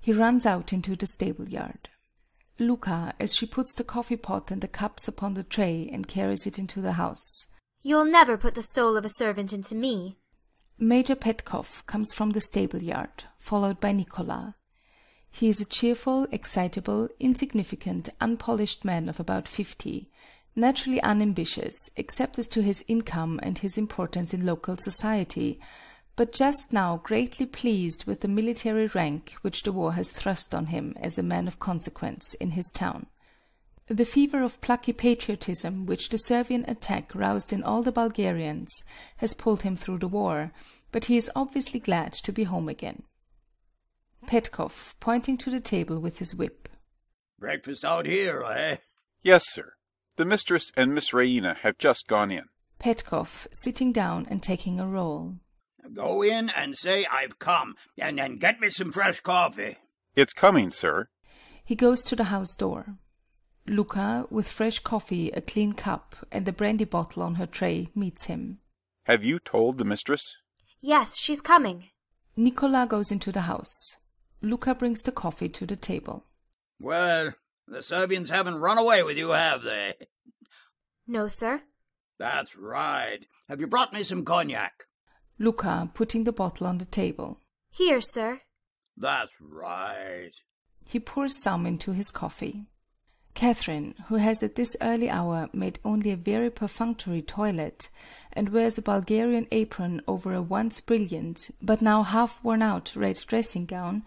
He runs out into the stable-yard. Louka, as she puts the coffee-pot and the cups upon the tray and carries it into the house. You'll never put the soul of a servant into me. Major Petkoff comes from the stable-yard, followed by Nicola. He is a cheerful, excitable, insignificant, unpolished man of about 50, naturally unambitious, except as to his income and his importance in local society, but just now greatly pleased with the military rank which the war has thrust on him as a man of consequence in his town. The fever of plucky patriotism which the Servian attack roused in all the Bulgarians has pulled him through the war, but he is obviously glad to be home again. Petkoff, pointing to the table with his whip. Breakfast out here, eh? Yes, sir. The mistress and Miss Raina have just gone in. Petkoff, sitting down and taking a roll. Go in and say I've come, and then get me some fresh coffee. It's coming, sir. He goes to the house door. Louka, with fresh coffee, a clean cup, and the brandy bottle on her tray, meets him. Have you told the mistress? Yes, she's coming. Nicola goes into the house. Louka brings the coffee to the table. Well, the Servians haven't run away with you, have they? No, sir. That's right. Have you brought me some cognac? Louka, putting the bottle on the table. Here, sir. That's right. He pours some into his coffee. Catherine, who has at this early hour made only a very perfunctory toilet, and wears a Bulgarian apron over a once brilliant, but now half-worn-out red dressing-gown,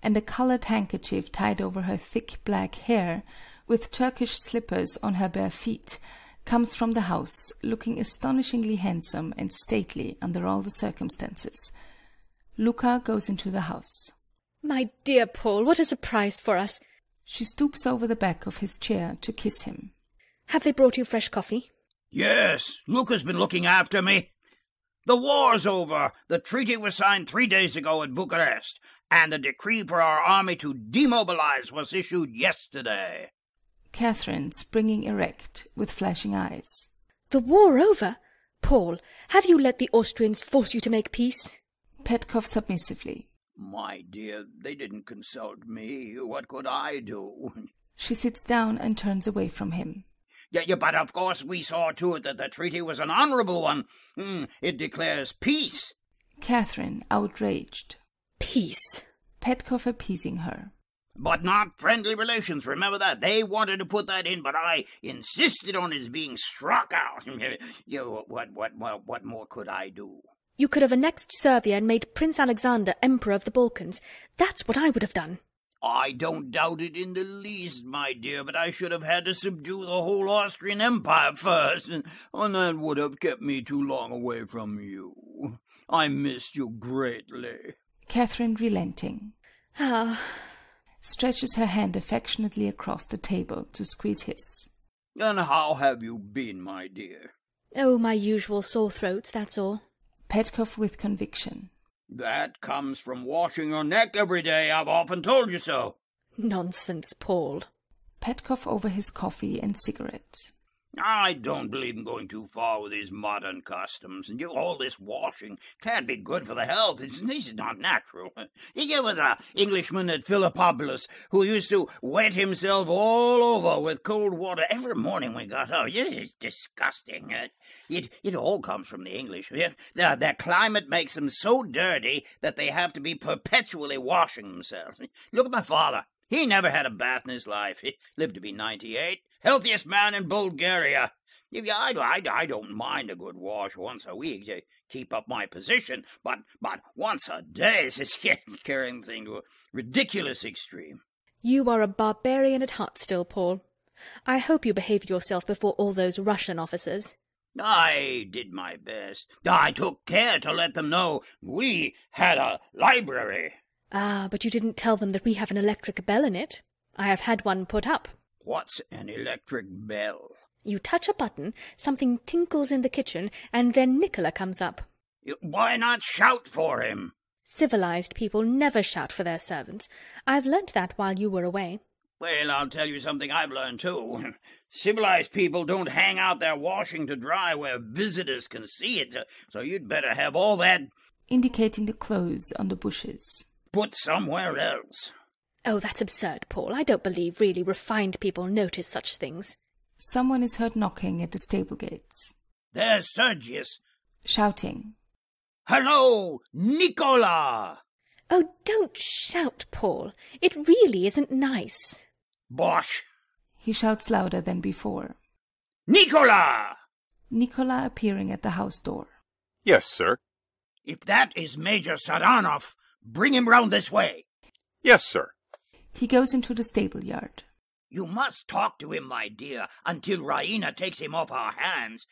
and a coloured handkerchief tied over her thick black hair, with Turkish slippers on her bare feet, comes from the house, looking astonishingly handsome and stately under all the circumstances. Louka goes into the house. My dear Paul, what a surprise for us! She stoops over the back of his chair to kiss him. Have they brought you fresh coffee? Yes, Louka's been looking after me. The war's over. The treaty was signed 3 days ago at Bucharest, and the decree for our army to demobilize was issued yesterday. Catherine, springing erect, with flashing eyes. The war over? Paul, have you let the Austrians force you to make peace? Petkoff submissively. My dear, they didn't consult me. What could I do? She sits down and turns away from him. Yeah, but of course we saw to it that the treaty was an honourable one. It declares peace. Catherine, outraged. Peace. Petkoff appeasing her. But not friendly relations, remember that. They wanted to put that in, but I insisted on his being struck out. What more could I do? You could have annexed Servia and made Prince Alexander Emperor of the Balkans. That's what I would have done. I don't doubt it in the least, my dear, but I should have had to subdue the whole Austrian Empire first, and that would have kept me too long away from you. I missed you greatly. Catherine, relenting. Ah. Stretches her hand affectionately across the table to squeeze his. And how have you been, my dear? Oh, my usual sore throats, that's all. Petkoff with conviction. That comes from washing your neck every day. I've often told you so. Nonsense, Paul. Petkoff over his coffee and cigarette. I don't believe in going too far with these modern customs. And all this washing can't be good for the health. It's not natural. There was an Englishman at Philippopolis who used to wet himself all over with cold water every morning we got up. It's disgusting. It all comes from the English. Their climate makes them so dirty that they have to be perpetually washing themselves. Look at my father. He never had a bath in his life. He lived to be 98. Healthiest man in Bulgaria. I don't mind a good wash once a week to keep up my position, but once a day is carrying the thing to a ridiculous extreme. You are a barbarian at heart still, Paul. I hope you behaved yourself before all those Russian officers. I did my best. I took care to let them know we had a library. Ah, but you didn't tell them that we have an electric bell in it. I have had one put up. What's an electric bell? You touch a button, something tinkles in the kitchen, and then Nicola comes up. Why not shout for him? Civilized people never shout for their servants. I've learnt that while you were away. Well, I'll tell you something I've learned, too. Civilized people don't hang out their washing to dry where visitors can see it, so you'd better have all that... Indicating the clothes on the bushes. Put somewhere else. Oh, that's absurd, Paul. I don't believe really refined people notice such things. Someone is heard knocking at the stable gates. There's Sergius. Shouting. Hello, Nicola! Oh, don't shout, Paul. It really isn't nice. Bosh! He shouts louder than before. Nicola! Nicola appearing at the house door. Yes, sir. If that is Major Saranoff, bring him round this way. Yes, sir. He goes into the stable-yard. You must talk to him, my dear, until Raina takes him off our hands.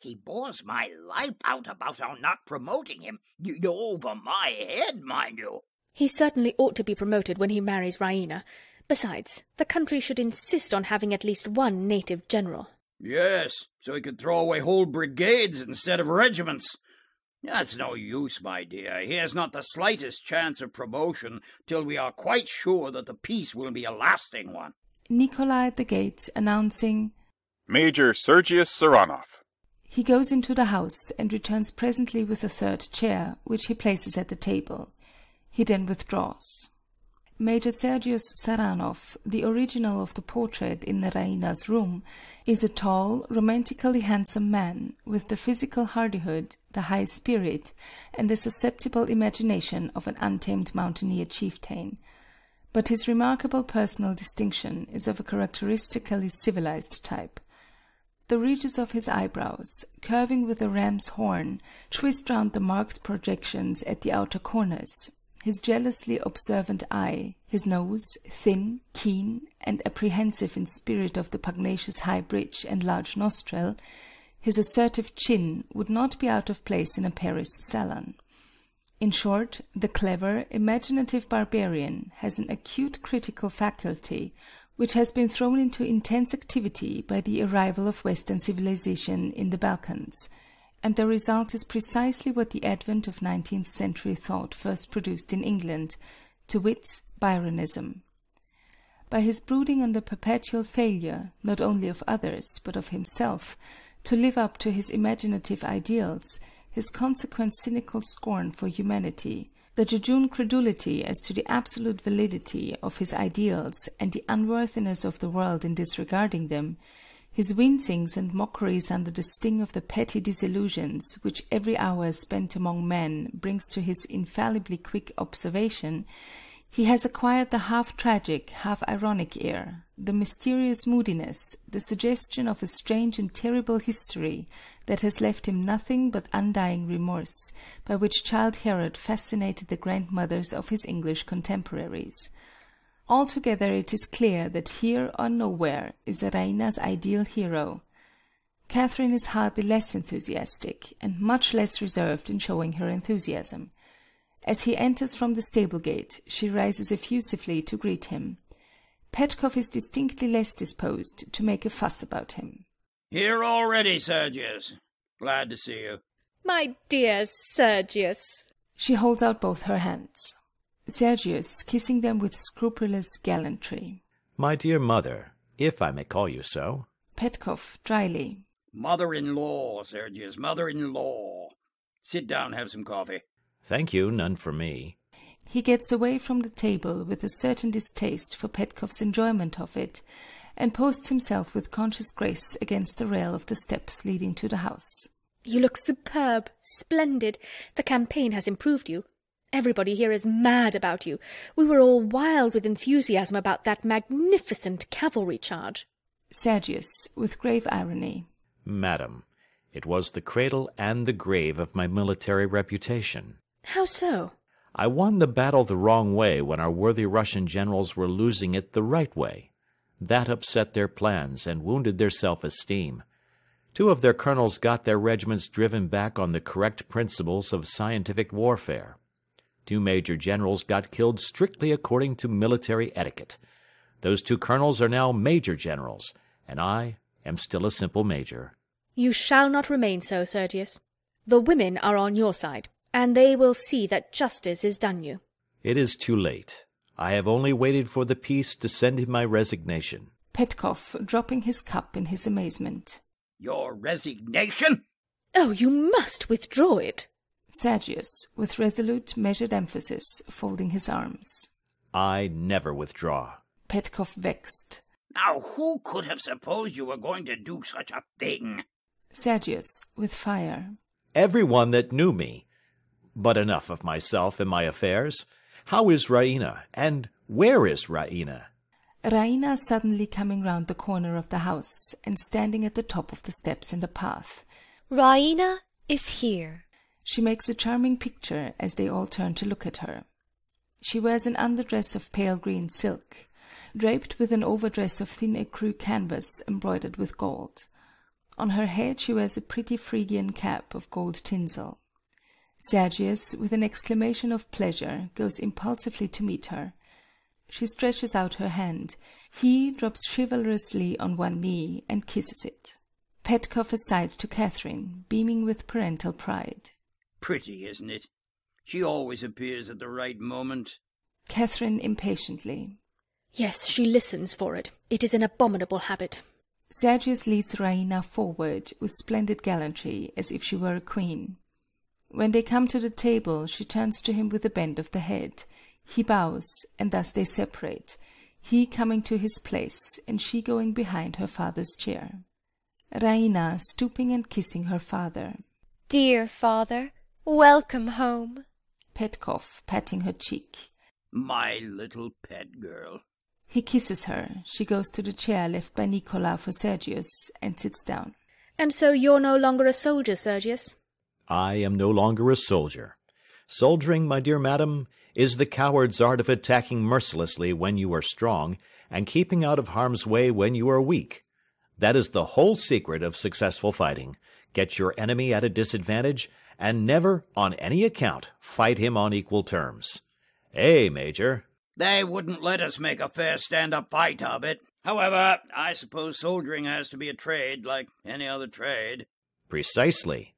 He bores my life out about our not promoting him. You're over my head, mind you. He certainly ought to be promoted when he marries Raina. Besides, the country should insist on having at least one native general. Yes, so he could throw away whole brigades instead of regiments. That's no use, my dear. He has not the slightest chance of promotion till we are quite sure that the peace will be a lasting one. Nicola at the gate, announcing, Major Sergius Saranoff. He goes into the house and returns presently with a third chair, which he places at the table. He then withdraws. Major Sergius Saranoff, the original of the portrait in Raina's room, is a tall, romantically handsome man, with the physical hardihood, the high spirit, and the susceptible imagination of an untamed mountaineer chieftain. But his remarkable personal distinction is of a characteristically civilized type. The ridges of his eyebrows, curving with a ram's horn, twist round the marked projections at the outer corners, his jealously observant eye, his nose, thin, keen, and apprehensive in spirit of the pugnacious high bridge and large nostril, his assertive chin would not be out of place in a Paris salon. In short, the clever, imaginative barbarian has an acute critical faculty, which has been thrown into intense activity by the arrival of Western civilization in the Balkans, and the result is precisely what the advent of 19th-century thought first produced in England, to wit, Byronism. By his brooding on the perpetual failure, not only of others, but of himself, to live up to his imaginative ideals, his consequent cynical scorn for humanity, the jejune credulity as to the absolute validity of his ideals and the unworthiness of the world in disregarding them, his wincings and mockeries under the sting of the petty disillusions which every hour spent among men brings to his infallibly quick observation, he has acquired the half-tragic, half-ironic air, the mysterious moodiness, the suggestion of a strange and terrible history that has left him nothing but undying remorse, by which Childe Harold fascinated the grandmothers of his English contemporaries. Altogether it is clear that here or nowhere is Raina's ideal hero. Catherine is hardly less enthusiastic, and much less reserved in showing her enthusiasm. As he enters from the stable gate, she rises effusively to greet him. Petkoff is distinctly less disposed to make a fuss about him. Here already, Sergius. Glad to see you. My dear Sergius. She holds out both her hands. Sergius, kissing them with scrupulous gallantry. My dear mother, if I may call you so. Petkoff, dryly. Mother-in-law, Sergius, mother-in-law. Sit down, have some coffee. Thank you, none for me. He gets away from the table with a certain distaste for Petkoff's enjoyment of it, and posts himself with conscious grace against the rail of the steps leading to the house. You look superb, splendid. The campaign has improved you. Everybody here is mad about you. We were all wild with enthusiasm about that magnificent cavalry charge. Sergius, with grave irony. Madam, it was the cradle and the grave of my military reputation. How so? I won the battle the wrong way when our worthy Russian generals were losing it the right way. That upset their plans and wounded their self-esteem. Two of their colonels got their regiments driven back on the correct principles of scientific warfare. Two major generals got killed strictly according to military etiquette. Those two colonels are now major generals, and I am still a simple major. You shall not remain so, Sergius. The women are on your side, and they will see that justice is done you. It is too late. I have only waited for the peace to send in my resignation. Petkoff, dropping his cup in his amazement. Your resignation? Oh, you must withdraw it. Sergius, with resolute, measured emphasis, folding his arms. I never withdraw. Petkoff, vexed. Now who could have supposed you were going to do such a thing? Sergius, with fire. Everyone that knew me. But enough of myself and my affairs. How is Raina, and where is Raina? Raina suddenly coming round the corner of the house, and standing at the top of the steps in the path. Raina is here. She makes a charming picture as they all turn to look at her. She wears an underdress of pale green silk, draped with an overdress of thin ecru canvas embroidered with gold. On her head she wears a pretty Phrygian cap of gold tinsel. Sergius, with an exclamation of pleasure, goes impulsively to meet her. She stretches out her hand. He drops chivalrously on one knee and kisses it. Petkoff aside to Catherine, beaming with parental pride. Pretty, isn't it? She always appears at the right moment. Catherine, impatiently. Yes, she listens for it. It is an abominable habit. Sergius leads Raina forward with splendid gallantry, as if she were a queen. When they come to the table, she turns to him with a bend of the head. He bows, and thus they separate, he coming to his place, and she going behind her father's chair. Raina stooping and kissing her father. Dear father, welcome home. Petkoff patting her cheek. My little pet girl. He kisses her. She goes to the chair left by Nicola for Sergius, and sits down. And so you're no longer a soldier, Sergius? I am no longer a soldier. Soldiering, my dear madam, is the coward's art of attacking mercilessly when you are strong, and keeping out of harm's way when you are weak. That is the whole secret of successful fighting. Get your enemy at a disadvantage, and never, on any account, fight him on equal terms. Eh, Major? They wouldn't let us make a fair stand-up fight of it. However, I suppose soldiering has to be a trade like any other trade. Precisely.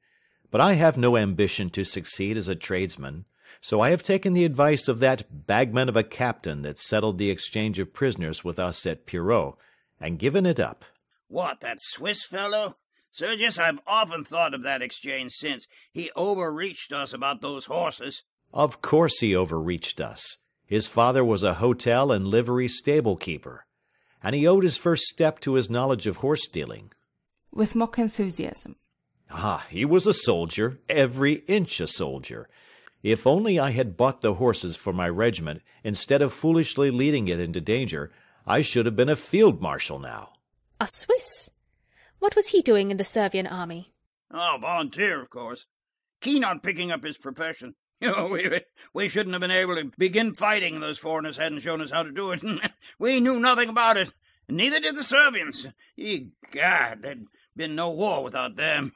But I have no ambition to succeed as a tradesman, so I have taken the advice of that bagman of a captain that settled the exchange of prisoners with us at Pirot, and given it up. What, that Swiss fellow? Sergius, I've often thought of that exchange since. He overreached us about those horses. Of course he overreached us. His father was a hotel and livery stable-keeper, and he owed his first step to his knowledge of horse-dealing. With mock enthusiasm. Ah, he was a soldier, every inch a soldier. If only I had bought the horses for my regiment, instead of foolishly leading it into danger, I should have been a field-marshal now. A Swiss? What was he doing in the Servian army? Oh, volunteer, of course. Keen on picking up his profession. You know, we shouldn't have been able to begin fighting. Those foreigners hadn't shown us how to do it. We knew nothing about it. Neither did the Servians. Ye God, there'd been no war without them.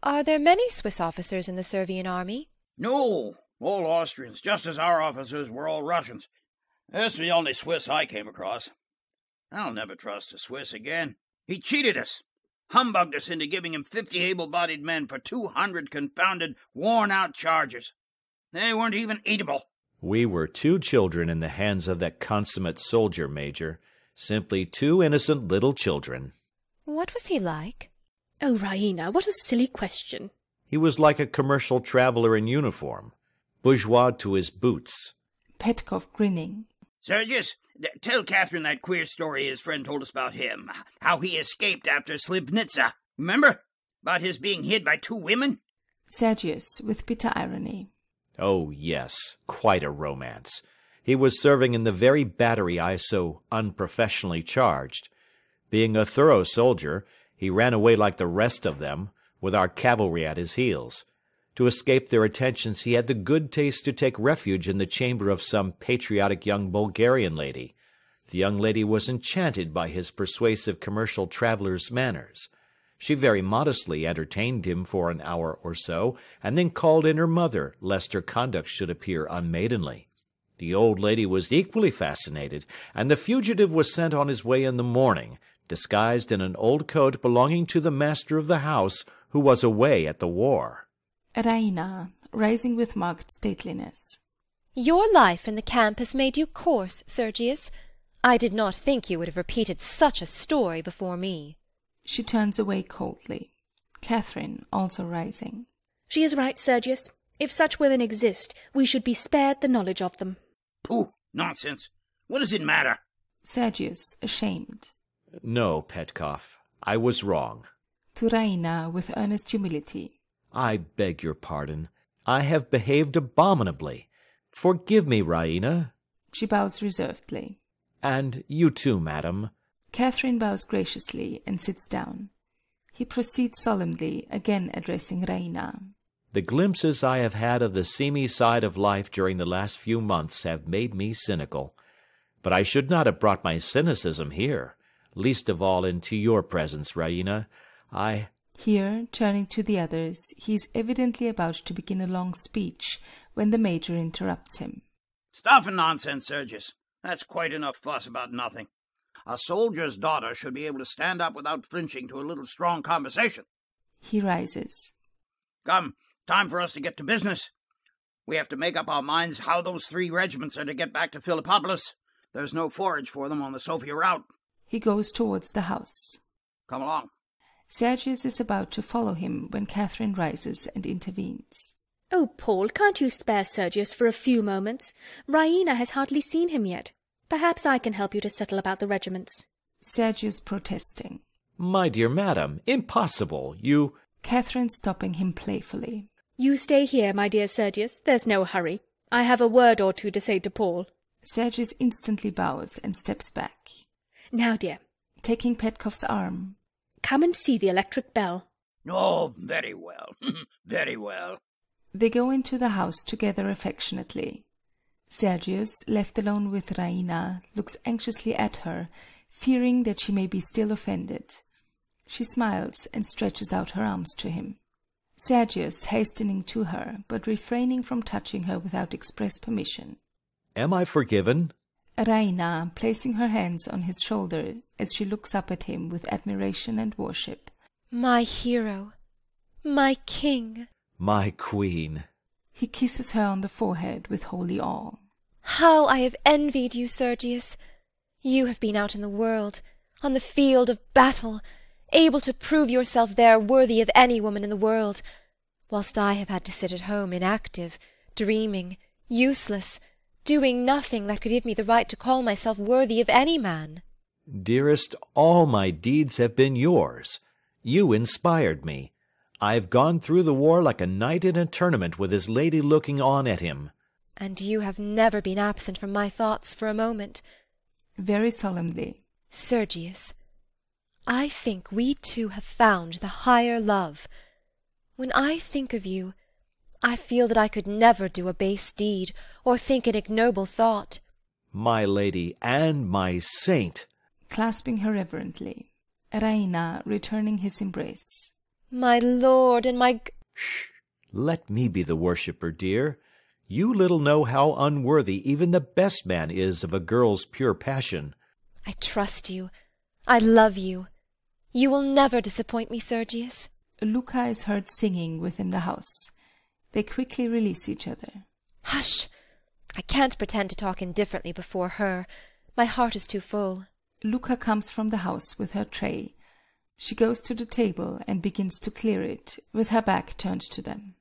Are there many Swiss officers in the Servian army? No, all Austrians, just as our officers were all Russians. That's the only Swiss I came across. I'll never trust a Swiss again. He cheated us, humbugged us into giving him 50 able-bodied men for 200 confounded, worn-out chargers. They weren't even eatable. We were two children in the hands of that consummate soldier, Major. Simply two innocent little children. What was he like? Oh, Raina, what a silly question. He was like a commercial traveller in uniform, bourgeois to his boots. Petkoff grinning. Sergius, tell Catherine that queer story his friend told us about him, how he escaped after Slivnitsa. Remember? About his being hid by two women? Sergius, with bitter irony. Oh, yes, quite a romance. He was serving in the very battery I so unprofessionally charged. Being a thorough soldier, he ran away like the rest of them, with our cavalry at his heels. To escape their attentions, he had the good taste to take refuge in the chamber of some patriotic young Bulgarian lady. The young lady was enchanted by his persuasive commercial traveller's manners. She very modestly entertained him for an hour or so, and then called in her mother, lest her conduct should appear unmaidenly. The old lady was equally fascinated, and the fugitive was sent on his way in the morning, disguised in an old coat belonging to the master of the house, who was away at the war. Raina, rising with marked stateliness. Your life in the camp has made you coarse, Sergius. I did not think you would have repeated such a story before me. She turns away coldly. Catherine, also rising. She is right, Sergius. If such women exist, we should be spared the knowledge of them. Pooh! Nonsense! What does it matter? Sergius, ashamed. No, Petkoff, I was wrong. To Raina, with earnest humility. I beg your pardon. I have behaved abominably. Forgive me, Raina. She bows reservedly. And you too, madam. Catherine bows graciously and sits down. He proceeds solemnly, again addressing Raina. The glimpses I have had of the seamy side of life during the last few months have made me cynical. But I should not have brought my cynicism here, least of all into your presence, Raina. I... Here, turning to the others, he is evidently about to begin a long speech, when the Major interrupts him. Stuff and nonsense, Sergius. That's quite enough fuss about nothing. A soldier's daughter should be able to stand up without flinching to a little strong conversation. He rises. Come, time for us to get to business. We have to make up our minds how those three regiments are to get back to Philippopolis. There's no forage for them on the Sofia route. He goes towards the house. Come along. Sergius is about to follow him when Catherine rises and intervenes. Oh, Paul, can't you spare Sergius for a few moments? Raina has hardly seen him yet. Perhaps I can help you to settle about the regiments. Sergius protesting. My dear madam, impossible. You— Catherine stopping him playfully. You stay here, my dear Sergius. There's no hurry. I have a word or two to say to Paul. Sergius instantly bows and steps back. Now, dear. Taking Petkoff's arm. Come and see the electric bell. Oh, very well. Very well. They go into the house together affectionately. Sergius, left alone with Raina, looks anxiously at her, fearing that she may be still offended. She smiles and stretches out her arms to him. Sergius hastening to her, but refraining from touching her without express permission. Am I forgiven? Raina, placing her hands on his shoulder as she looks up at him with admiration and worship. My hero! My king! My queen! He kisses her on the forehead with holy awe. How I have envied you, Sergius! You have been out in the world, on the field of battle, able to prove yourself there worthy of any woman in the world, whilst I have had to sit at home inactive, dreaming, useless, doing nothing that could give me the right to call myself worthy of any man. Dearest, all my deeds have been yours. You inspired me. I have gone through the war like a knight in a tournament with his lady looking on at him. And you have never been absent from my thoughts for a moment. Very solemnly. Sergius, I think we two have found the higher love. When I think of you, I feel that I could never do a base deed, or think an ignoble thought. My lady and my saint! Clasping her reverently. Raina returning his embrace. My lord and my— Shh! Let me be the worshipper, dear. You little know how unworthy even the best man is of a girl's pure passion. I trust you. I love you. You will never disappoint me, Sergius. Louka is heard singing within the house. They quickly release each other. Hush! I can't pretend to talk indifferently before her. My heart is too full. Louka comes from the house with her tray. She goes to the table and begins to clear it, with her back turned to them.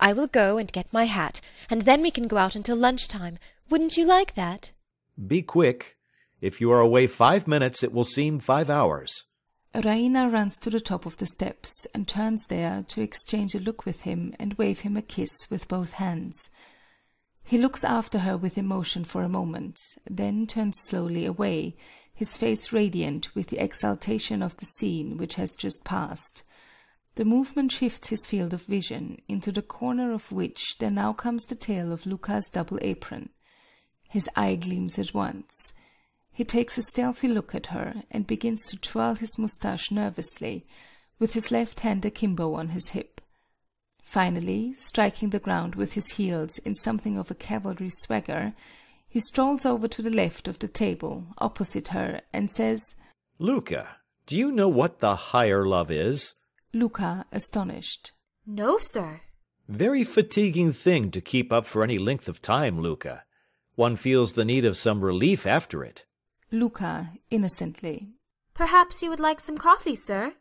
I will go and get my hat, and then we can go out until lunchtime. Wouldn't you like that? Be quick. If you are away 5 minutes, it will seem 5 hours. Raina runs to the top of the steps and turns there to exchange a look with him and wave him a kiss with both hands. He looks after her with emotion for a moment, then turns slowly away, his face radiant with the exaltation of the scene which has just passed. The movement shifts his field of vision, into the corner of which there now comes the tail of Louka's double apron. His eye gleams at once. He takes a stealthy look at her, and begins to twirl his moustache nervously, with his left hand akimbo on his hip. Finally, striking the ground with his heels in something of a cavalry swagger, he strolls over to the left of the table, opposite her, and says, Louka, do you know what the higher love is? Louka, astonished. No, sir. Very fatiguing thing to keep up for any length of time, Louka. One feels the need of some relief after it. Louka, innocently. Perhaps you would like some coffee, sir?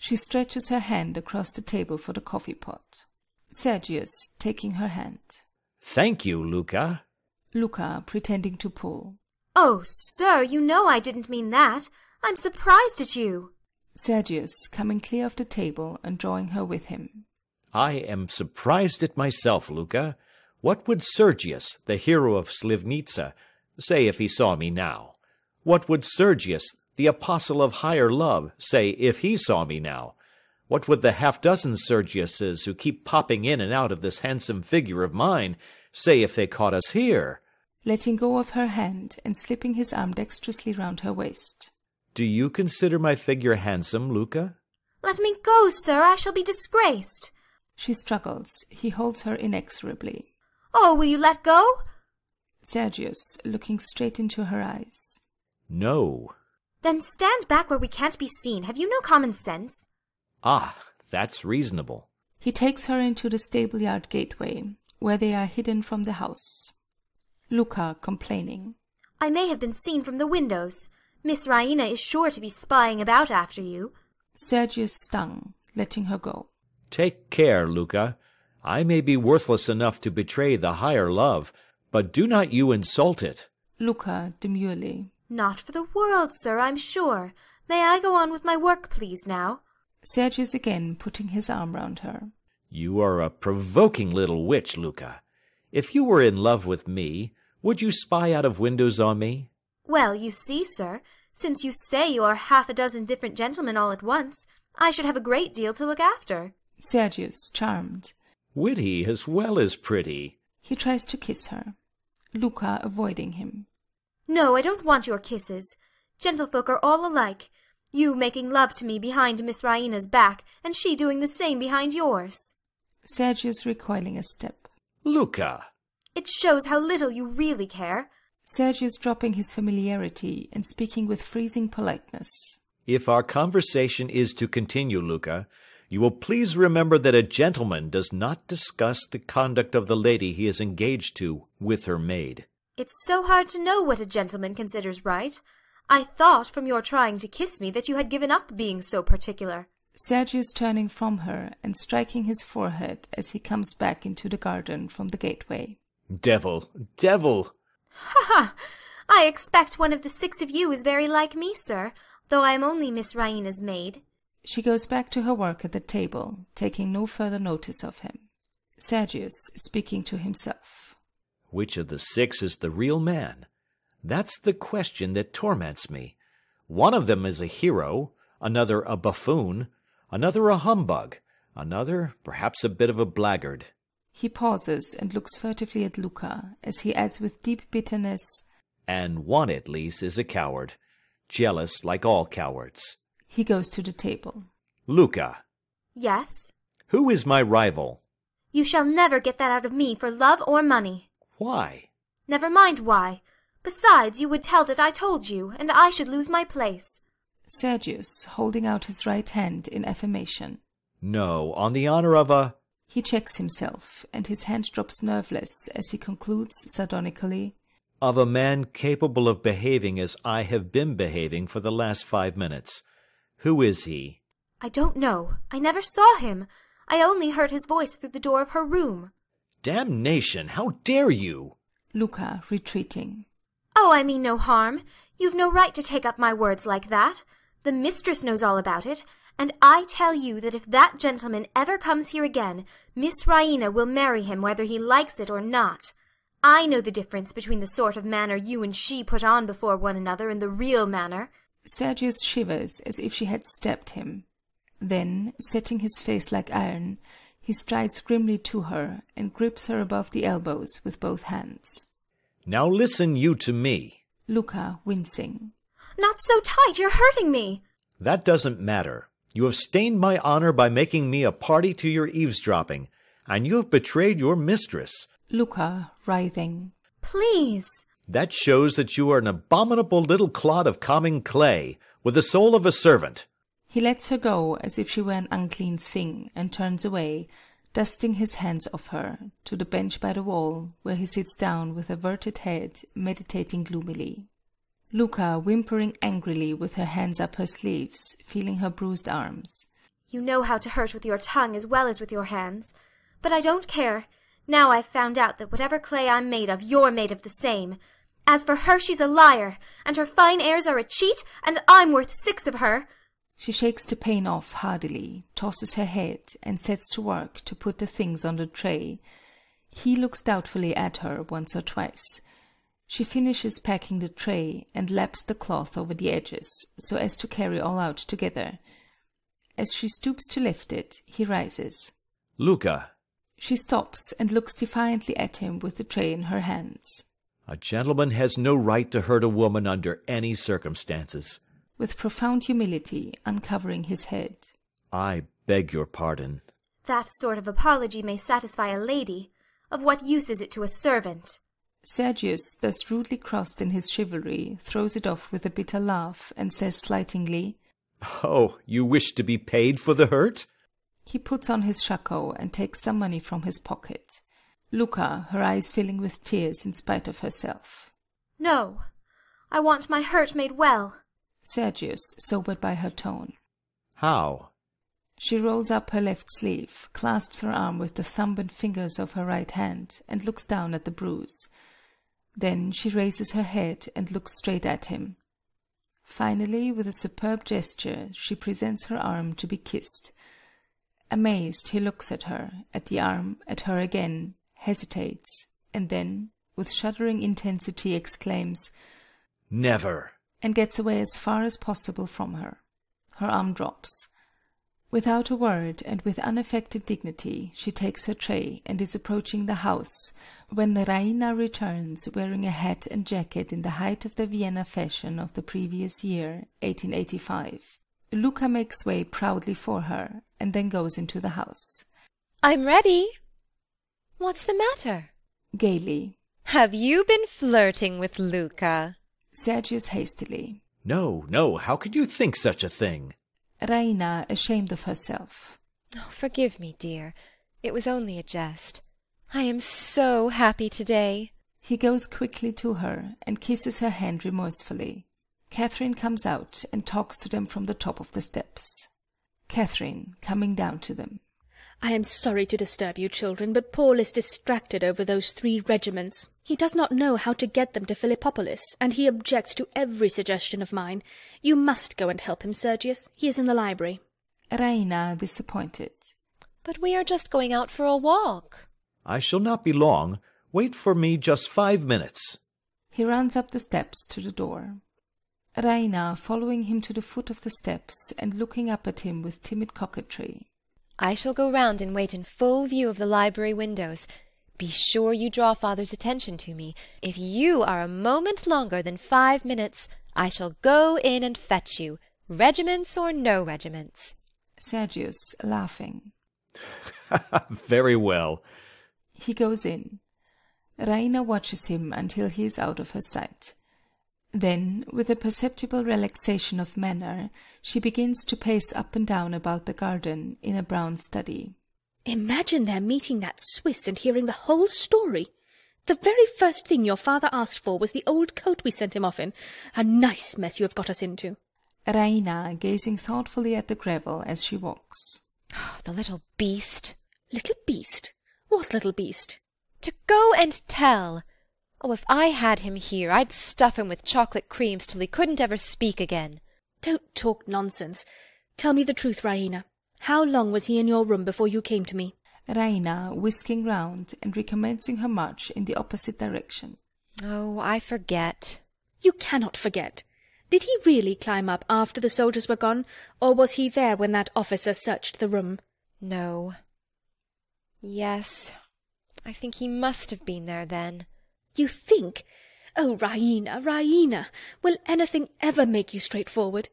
She stretches her hand across the table for the coffee pot. Sergius, taking her hand. Thank you, Louka. Louka, pretending to pull. Oh, sir, you know I didn't mean that. I'm surprised at you. Sergius, coming clear of the table and drawing her with him. I am surprised at myself, Louka. What would Sergius, the hero of Slivnitsa, say if he saw me now? What would Sergius, the apostle of higher love, say if he saw me now? What would the half-dozen Sergiuses who keep popping in and out of this handsome figure of mine say if they caught us here? Letting go of her hand and slipping his arm dexterously round her waist. Do you consider my figure handsome, Louka? Let me go, sir. I shall be disgraced. She struggles. He holds her inexorably. Oh, will you let go? Sergius, looking straight into her eyes. No. Then stand back where we can't be seen. Have you no common sense? Ah, that's reasonable. He takes her into the stable-yard gateway, where they are hidden from the house. Louka, complaining. I may have been seen from the windows. Miss Raina is sure to be spying about after you. Sergius stung, letting her go. Take care, Louka. I may be worthless enough to betray the higher love, but do not you insult it. Louka demurely. Not for the world, sir, I'm sure. May I go on with my work, please, now? Sergius again putting his arm round her. You are a provoking little witch, Louka. If you were in love with me, would you spy out of windows on me? Well, you see, sir, since you say you are half a dozen different gentlemen all at once, I should have a great deal to look after. Sergius, charmed. Witty as well as pretty. He tries to kiss her. Louka avoiding him. No, I don't want your kisses. Gentlefolk are all alike. You making love to me behind Miss Raina's back, and she doing the same behind yours. Sergius recoiling a step. Louka! It shows how little you really care. Sergius dropping his familiarity and speaking with freezing politeness. If our conversation is to continue, Louka, you will please remember that a gentleman does not discuss the conduct of the lady he is engaged to with her maid. It's so hard to know what a gentleman considers right. I thought from your trying to kiss me that you had given up being so particular. Sergius turning from her and striking his forehead as he comes back into the garden from the gateway. Devil! Devil! Ha ha! I expect one of the six of you is very like me, sir, though I am only Miss Raina's maid. She goes back to her work at the table, taking no further notice of him. Sergius speaking to himself. Which of the six is the real man? That's the question that torments me. One of them is a hero, another a buffoon, another a humbug, another perhaps a bit of a blackguard. He pauses and looks furtively at Louka, as he adds with deep bitterness, and one at least is a coward, jealous like all cowards. He goes to the table. Louka. Yes? Who is my rival? You shall never get that out of me for love or money. Why? Never mind why. Besides, you would tell that I told you, and I should lose my place. Sergius, holding out his right hand in affirmation. No, on the honor of a... He checks himself, and his hand drops nerveless as he concludes sardonically, of a man capable of behaving as I have been behaving for the last 5 minutes. Who is he? I don't know. I never saw him. I only heard his voice through the door of her room. Damnation! How dare you! Louka, retreating. Oh, I mean no harm. You've no right to take up my words like that. The mistress knows all about it, and I tell you that if that gentleman ever comes here again, Miss Raina will marry him whether he likes it or not. I know the difference between the sort of manner you and she put on before one another and the real manner. Sergius shivers as if she had stabbed him. Then, setting his face like iron, he strides grimly to her and grips her above the elbows with both hands. Now listen you to me. Louka, wincing. Not so tight, you're hurting me. That doesn't matter. You have stained my honor by making me a party to your eavesdropping, and you have betrayed your mistress. Louka, writhing. Please. That shows that you are an abominable little clod of common clay, with the soul of a servant. He lets her go as if she were an unclean thing, and turns away, dusting his hands off her, to the bench by the wall, where he sits down with averted head, meditating gloomily. Louka whimpering angrily with her hands up her sleeves, feeling her bruised arms. You know how to hurt with your tongue as well as with your hands. But I don't care. Now I've found out that whatever clay I'm made of, you're made of the same. As for her, she's a liar, and her fine airs are a cheat, and I'm worth six of her. She shakes the pain off hardily, tosses her head, and sets to work to put the things on the tray. He looks doubtfully at her once or twice. She finishes packing the tray and laps the cloth over the edges, so as to carry all out together. As she stoops to lift it, he rises. Louka! She stops and looks defiantly at him with the tray in her hands. A gentleman has no right to hurt a woman under any circumstances. With profound humility, uncovering his head. I beg your pardon. That sort of apology may satisfy a lady. Of what use is it to a servant? Sergius, thus rudely crossed in his chivalry, throws it off with a bitter laugh, and says slightingly, Oh, you wish to be paid for the hurt? He puts on his shako and takes some money from his pocket. Louka, her eyes filling with tears in spite of herself. No, I want my hurt made well. Sergius, sobered by her tone. How? She rolls up her left sleeve, clasps her arm with the thumb and fingers of her right hand, and looks down at the bruise. Then she raises her head and looks straight at him. Finally, with a superb gesture, she presents her arm to be kissed. Amazed, he looks at her, at the arm, at her again, hesitates, and then, with shuddering intensity, exclaims, "Never!" and gets away as far as possible from her. Her arm drops. Without a word, and with unaffected dignity, she takes her tray and is approaching the house, when Raina returns, wearing a hat and jacket in the height of the Vienna fashion of the previous year, 1885. Louka makes way proudly for her, and then goes into the house. "I'm ready." "What's the matter?" Gaily. "Have you been flirting with Louka?" Sergius hastily. "No, no, how could you think such a thing?" Raina, ashamed of herself. "Oh, forgive me, dear. It was only a jest. I am so happy today." He goes quickly to her and kisses her hand remorsefully. Catherine comes out and talks to them from the top of the steps. Catherine, coming down to them. "I am sorry to disturb you, children, but Paul is distracted over those 3 regiments. He does not know how to get them to Philippopolis, and he objects to every suggestion of mine. You must go and help him, Sergius. He is in the library." Raina, disappointed. "But we are just going out for a walk." "I shall not be long. Wait for me just 5 minutes." He runs up the steps to the door. Raina, following him to the foot of the steps, and looking up at him with timid coquetry. "I shall go round and wait in full view of the library windows. Be sure you draw father's attention to me. If you are a moment longer than 5 minutes, I shall go in and fetch you, regiments or no regiments." Sergius, laughing. "Very well." He goes in. Raina watches him until he is out of her sight. Then, with a perceptible relaxation of manner, she begins to pace up and down about the garden, in a brown study. "Imagine their meeting that Swiss and hearing the whole story. The very first thing your father asked for was the old coat we sent him off in. A nice mess you have got us into." Raina, gazing thoughtfully at the gravel as she walks. "Oh, the little beast." "Little beast? What little beast?" "To go and tell. Oh, if I had him here, I'd stuff him with chocolate creams till he couldn't ever speak again." "Don't talk nonsense. Tell me the truth, Raina. How long was he in your room before you came to me?" Raina, whisking round, and recommencing her march in the opposite direction. "Oh, I forget." "You cannot forget. Did he really climb up after the soldiers were gone, or was he there when that officer searched the room?" "No. Yes. I think he must have been there then." "You think? Oh, Raina, Raina, will anything ever make you straightforward?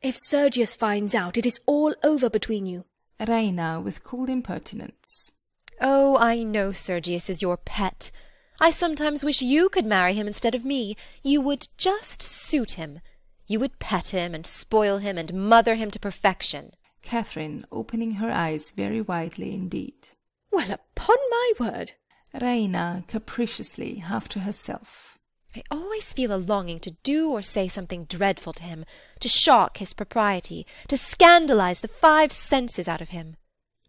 If Sergius finds out, it is all over between you." Raina, with cool impertinence. "Oh, I know Sergius is your pet. I sometimes wish you could marry him instead of me. You would just suit him. You would pet him and spoil him and mother him to perfection." Catherine, opening her eyes very widely indeed. "Well, upon my word!" Raina, capriciously, half to herself. "I always feel a longing to do or say something dreadful to him, to shock his propriety, to scandalize the 5 senses out of him."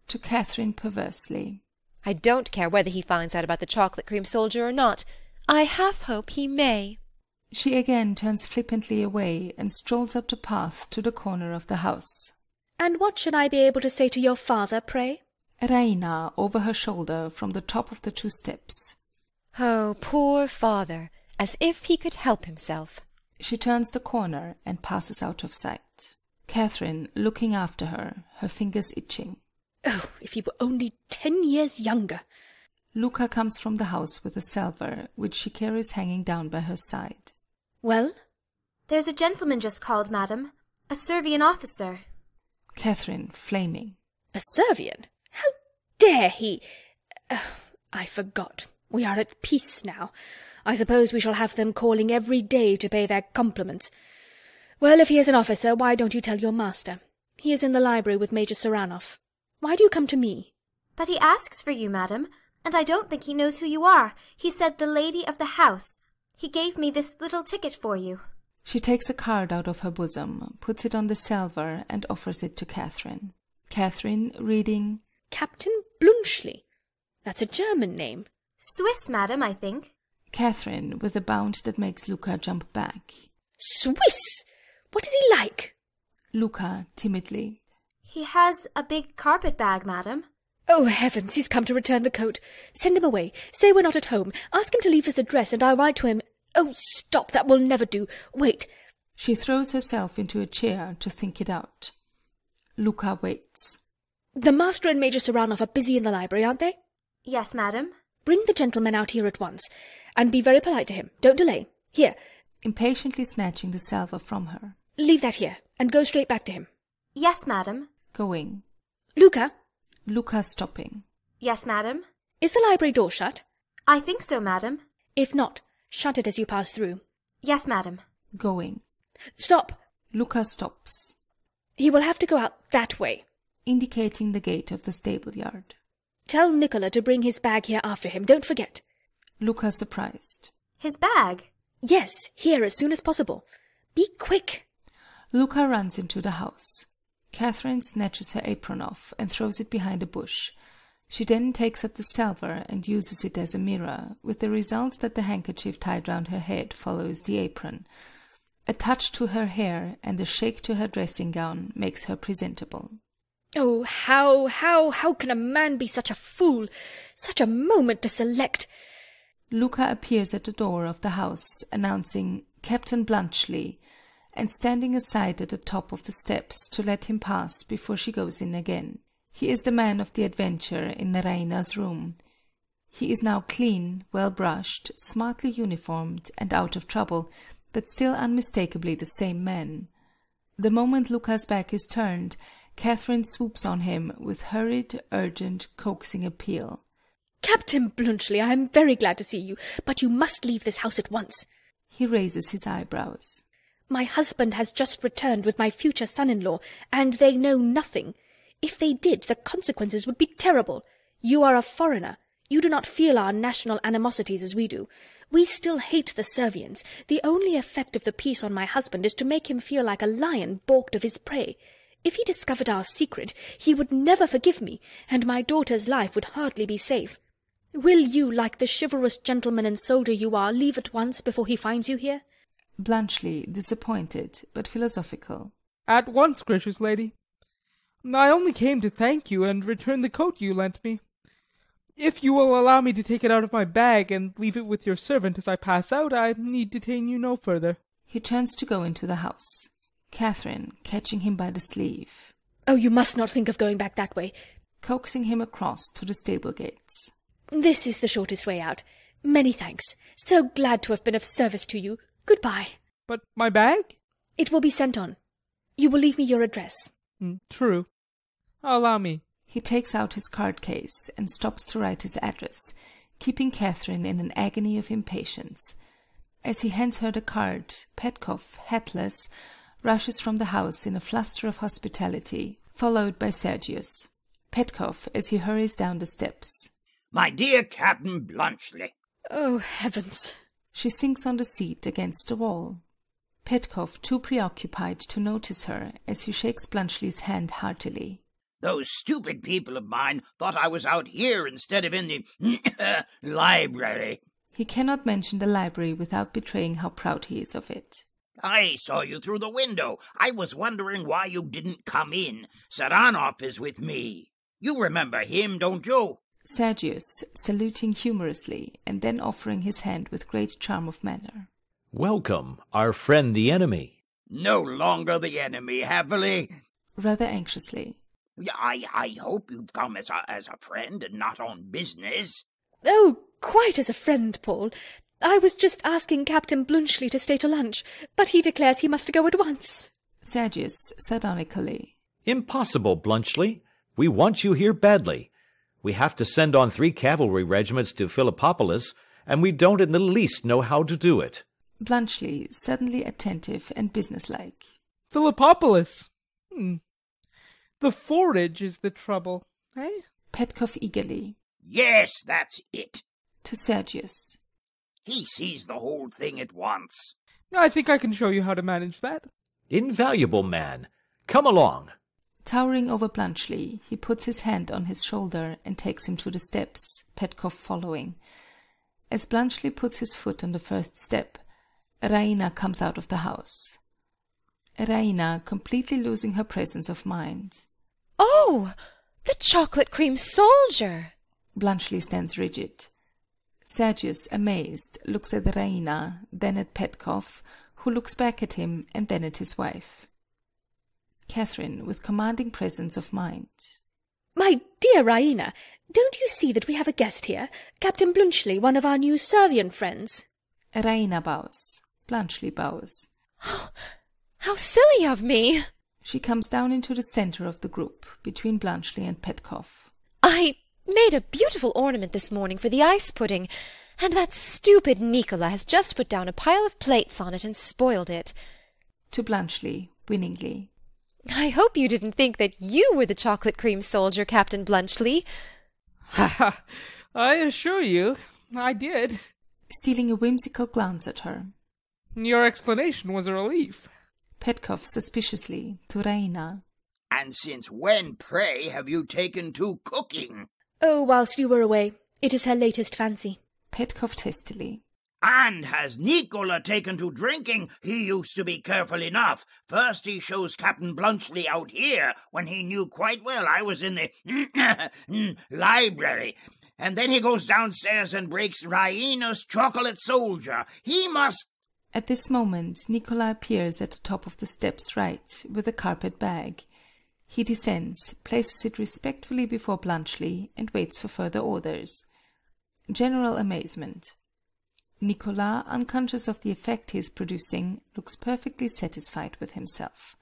To Catherine, perversely. "I don't care whether he finds out about the chocolate cream soldier or not. I half hope he may." She again turns flippantly away, and strolls up the path to the corner of the house. "And what should I be able to say to your father, pray?" Raina, over her shoulder, from the top of the 2 steps. "Oh, poor father! As if he could help himself!" She turns the corner and passes out of sight. Catherine, looking after her, her fingers itching. "Oh, if he were only 10 years younger!" Louka comes from the house with a salver, which she carries hanging down by her side. "Well?" "There's a gentleman just called, madam. A Servian officer." Catherine, flaming. "A Servian? How dare he! Oh, I forgot. We are at peace now. I suppose we shall have them calling every day to pay their compliments. Well, if he is an officer, why don't you tell your master? He is in the library with Major Saranoff. Why do you come to me?" "But he asks for you, madam, and I don't think he knows who you are. He said the lady of the house. He gave me this little ticket for you." She takes a card out of her bosom, puts it on the salver, and offers it to Catherine. Catherine, reading, Captain Bluntschli. That's a German name. Swiss, madam, I think. Catherine, with a bound that makes Louka jump back. Swiss? What is he like? Louka, timidly. He has a big carpet bag, madam. Oh, heavens, he's come to return the coat. Send him away. Say we're not at home. Ask him to leave his address, and I'll write to him. Oh, stop, that will never do. Wait. She throws herself into a chair to think it out. Louka waits. The master and Major Saranoff are busy in the library, aren't they? Yes, madam. Bring the gentleman out here at once, and be very polite to him. Don't delay. Here. Impatiently snatching the salver from her. Leave that here, and go straight back to him. Yes, madam. Going. Louka? Louka stopping. Yes, madam. Is the library door shut? I think so, madam. If not, shut it as you pass through. Yes, madam. Going. Stop. Louka stops. He will have to go out that way. Indicating the gate of the stable-yard. Tell Nicola to bring his bag here after him. Don't forget. Louka surprised. His bag? Yes, here as soon as possible. Be quick. Louka runs into the house. Catherine snatches her apron off and throws it behind a bush. She then takes up the salver and uses it as a mirror, with the result that the handkerchief tied round her head follows the apron. A touch to her hair and a shake to her dressing-gown makes her presentable. Oh, how can a man be such a fool? Such a moment to select! Louka appears at the door of the house, announcing Captain Bluntschli, and standing aside at the top of the steps to let him pass before she goes in again. He is the man of the adventure in Raina's room. He is now clean, well-brushed, smartly uniformed, and out of trouble, but still unmistakably the same man. The moment Louka's back is turned, Catherine swoops on him with hurried, urgent, coaxing appeal. Captain Bluntschli, I am very glad to see you, but you must leave this house at once. He raises his eyebrows. My husband has just returned with my future son-in-law, and they know nothing. If they did, the consequences would be terrible. You are a foreigner. You do not feel our national animosities as we do. We still hate the Servians. The only effect of the peace on my husband is to make him feel like a lion balked of his prey. If he discovered our secret, he would never forgive me, and my daughter's life would hardly be safe. Will you, like the chivalrous gentleman and soldier you are, leave at once before he finds you here? Bluntschli, disappointed, but philosophical. At once, gracious lady. I only came to thank you and return the coat you lent me. If you will allow me to take it out of my bag and leave it with your servant as I pass out, I need detain you no further. He turns to go into the house. Catherine, catching him by the sleeve. Oh, you must not think of going back that way. Coaxing him across to the stable gates. This is the shortest way out. Many thanks. So glad to have been of service to you. Goodbye. But my bag? It will be sent on. You will leave me your address. True. Allow me. He takes out his card case and stops to write his address, keeping Catherine in an agony of impatience. As he hands her the card, Petkoff, hatless, rushes from the house in a fluster of hospitality, followed by Sergius. Petkoff, as he hurries down the steps. My dear Captain Bluntschli. Oh, heavens! She sinks on the seat against the wall. Petkoff, too preoccupied to notice her, as he shakes Bluntschli's hand heartily. Those stupid people of mine thought I was out here instead of in the library. He cannot mention the library without betraying how proud he is of it. I saw you through the window. I was wondering why you didn't come in. Saranoff is with me. You remember him, don't you? Sergius, saluting humorously, and then offering his hand with great charm of manner. Welcome, our friend the enemy. No longer the enemy, happily. Rather anxiously. I hope you've come as a friend and not on business. Oh, quite as a friend, Paul. I was just asking Captain Bluntschli to stay to lunch, but he declares he must go at once. Sergius, sardonically. Impossible, Bluntschli. We want you here badly. We have to send on 3 cavalry regiments to Philippopolis, and we don't in the least know how to do it. Bluntschli, suddenly attentive and businesslike. Philippopolis! The forage is the trouble, eh? Petkoff eagerly. Yes, that's it. To Sergius. He sees the whole thing at once. I think I can show you how to manage that. Invaluable man. Come along. Towering over Bluntschli, he puts his hand on his shoulder and takes him to the steps, Petkoff following. As Bluntschli puts his foot on the first step, Raina comes out of the house. Raina, completely losing her presence of mind. Oh, the chocolate cream soldier! Bluntschli stands rigid. Sergius, amazed, looks at Raina, then at Petkoff, who looks back at him and then at his wife. Catherine, with commanding presence of mind. My dear Raina, don't you see that we have a guest here? Captain Bluntschli, one of our new Servian friends. Raina bows. Bluntschli bows. Oh, how silly of me! She comes down into the centre of the group, between Bluntschli and Petkoff. I made a beautiful ornament this morning for the ice-pudding, and that stupid Nicola has just put down a pile of plates on it and spoiled it. To Bluntschli, winningly. I hope you didn't think that you were the chocolate cream soldier, Captain Bluntschli. Ha ha! I assure you, I did. Stealing a whimsical glance at her. Your explanation was a relief. Petkoff suspiciously, to Raina. And since when, pray, have you taken to cooking? Oh, whilst you were away. It is her latest fancy. Petkoff testily. And has Nicola taken to drinking? He used to be careful enough. First he shows Captain Bluntschli out here, when he knew quite well I was in the library. And then he goes downstairs and breaks Raina's chocolate soldier. He must... At this moment, Nicola appears at the top of the steps right, with a carpet bag. He descends, places it respectfully before Bluntschli, and waits for further orders. General amazement. Nicola, unconscious of the effect he is producing, looks perfectly satisfied with himself.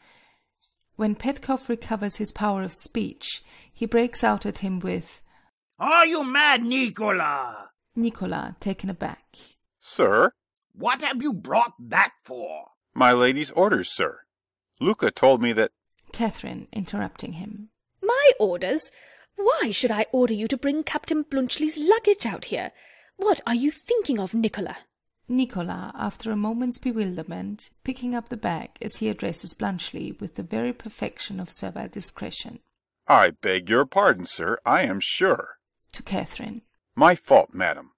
When Petkoff recovers his power of speech, he breaks out at him with, "Are you mad, Nicola?" Nicola, taken aback. "Sir?" "What have you brought that for?" "My lady's orders, sir. Louka told me that—" Catherine, interrupting him. "My orders? Why should I order you to bring Captain Bluntschli's luggage out here? What are you thinking of, Nicola?" Nicola, after a moment's bewilderment, picking up the bag as he addresses Bluntschli with the very perfection of servile discretion. "I beg your pardon, sir, I am sure." To Catherine. "My fault, madam.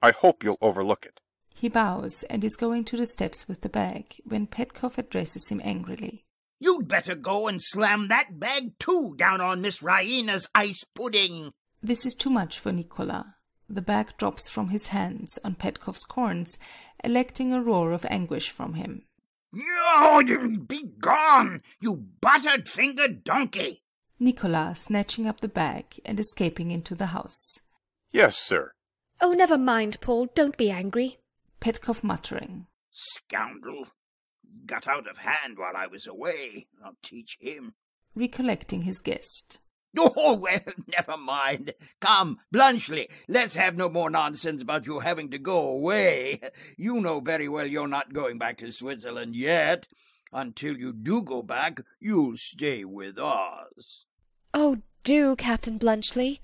I hope you'll overlook it." He bows and is going to the steps with the bag, when Petkoff addresses him angrily. "You'd better go and slam that bag, too, down on Miss Raina's ice-pudding!" This is too much for Nicola. The bag drops from his hands on Petkoff's corns, electing a roar of anguish from him. "No, you be gone, you buttered-fingered donkey!" Nicola, snatching up the bag and escaping into the house. "Yes, sir." "Oh, never mind, Paul, don't be angry." Petkoff muttering. "Scoundrel! Got out of hand while I was away. I'll teach him." Recollecting his guest. "Oh, well, never mind. Come, Bluntschli, let's have no more nonsense about you having to go away. You know very well you're not going back to Switzerland yet. Until you do go back, you'll stay with us." "Oh, do, Captain Bluntschli."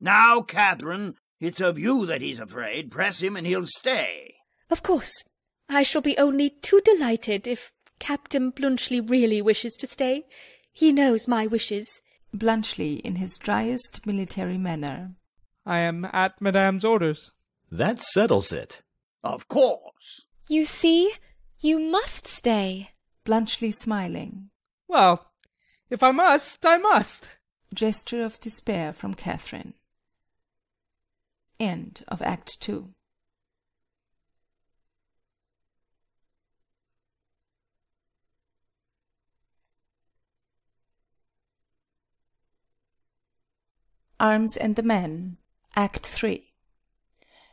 "Now, Catherine, it's of you that he's afraid. Press him and he'll stay." "Of course. I shall be only too delighted if Captain Bluntschli really wishes to stay. He knows my wishes." Bluntschli, in his driest military manner. "I am at Madame's orders." "That settles it." "Of course." "You see, you must stay." Bluntschli, smiling. "Well, if I must, I must." Gesture of despair from Catherine. End of Act 2. Arms and the Man, Act 3.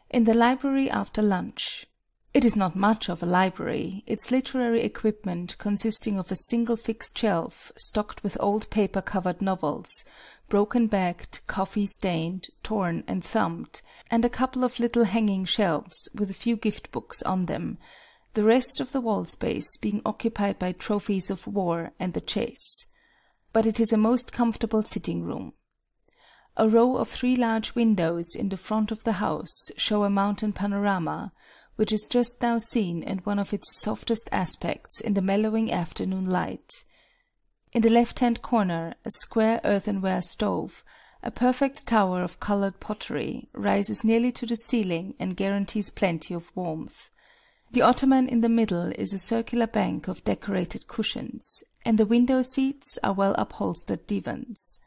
In the library after lunch. It is not much of a library, its literary equipment consisting of a single fixed shelf stocked with old paper-covered novels, broken-backed, coffee-stained, torn and thumbed, and a couple of little hanging shelves with a few gift books on them, the rest of the wall space being occupied by trophies of war and the chase. But it is a most comfortable sitting-room. A row of three large windows in the front of the house show a mountain panorama, which is just now seen in one of its softest aspects in the mellowing afternoon light. In the left-hand corner, a square earthenware stove, a perfect tower of colored pottery, rises nearly to the ceiling and guarantees plenty of warmth. The ottoman in the middle is a circular bank of decorated cushions, and the window seats are well upholstered divans.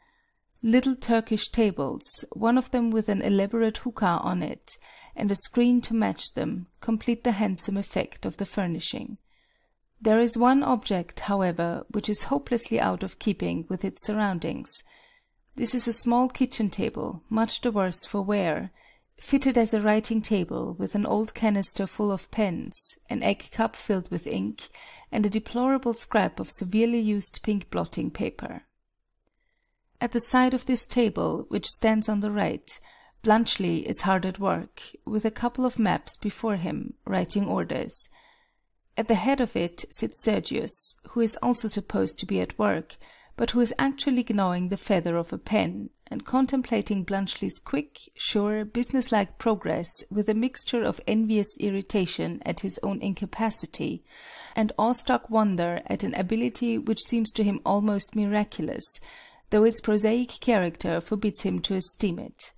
Little Turkish tables, one of them with an elaborate hookah on it, and a screen to match them, complete the handsome effect of the furnishing. There is one object, however, which is hopelessly out of keeping with its surroundings. This is a small kitchen table, much the worse for wear, fitted as a writing table with an old canister full of pens, an egg cup filled with ink, and a deplorable scrap of severely used pink blotting paper. At the side of this table, which stands on the right, Bluntschli is hard at work, with a couple of maps before him, writing orders. At the head of it sits Sergius, who is also supposed to be at work, but who is actually gnawing the feather of a pen, and contemplating Bluntschli's quick, sure, business-like progress with a mixture of envious irritation at his own incapacity, and awestruck wonder at an ability which seems to him almost miraculous, though its prosaic character forbids him to esteem it.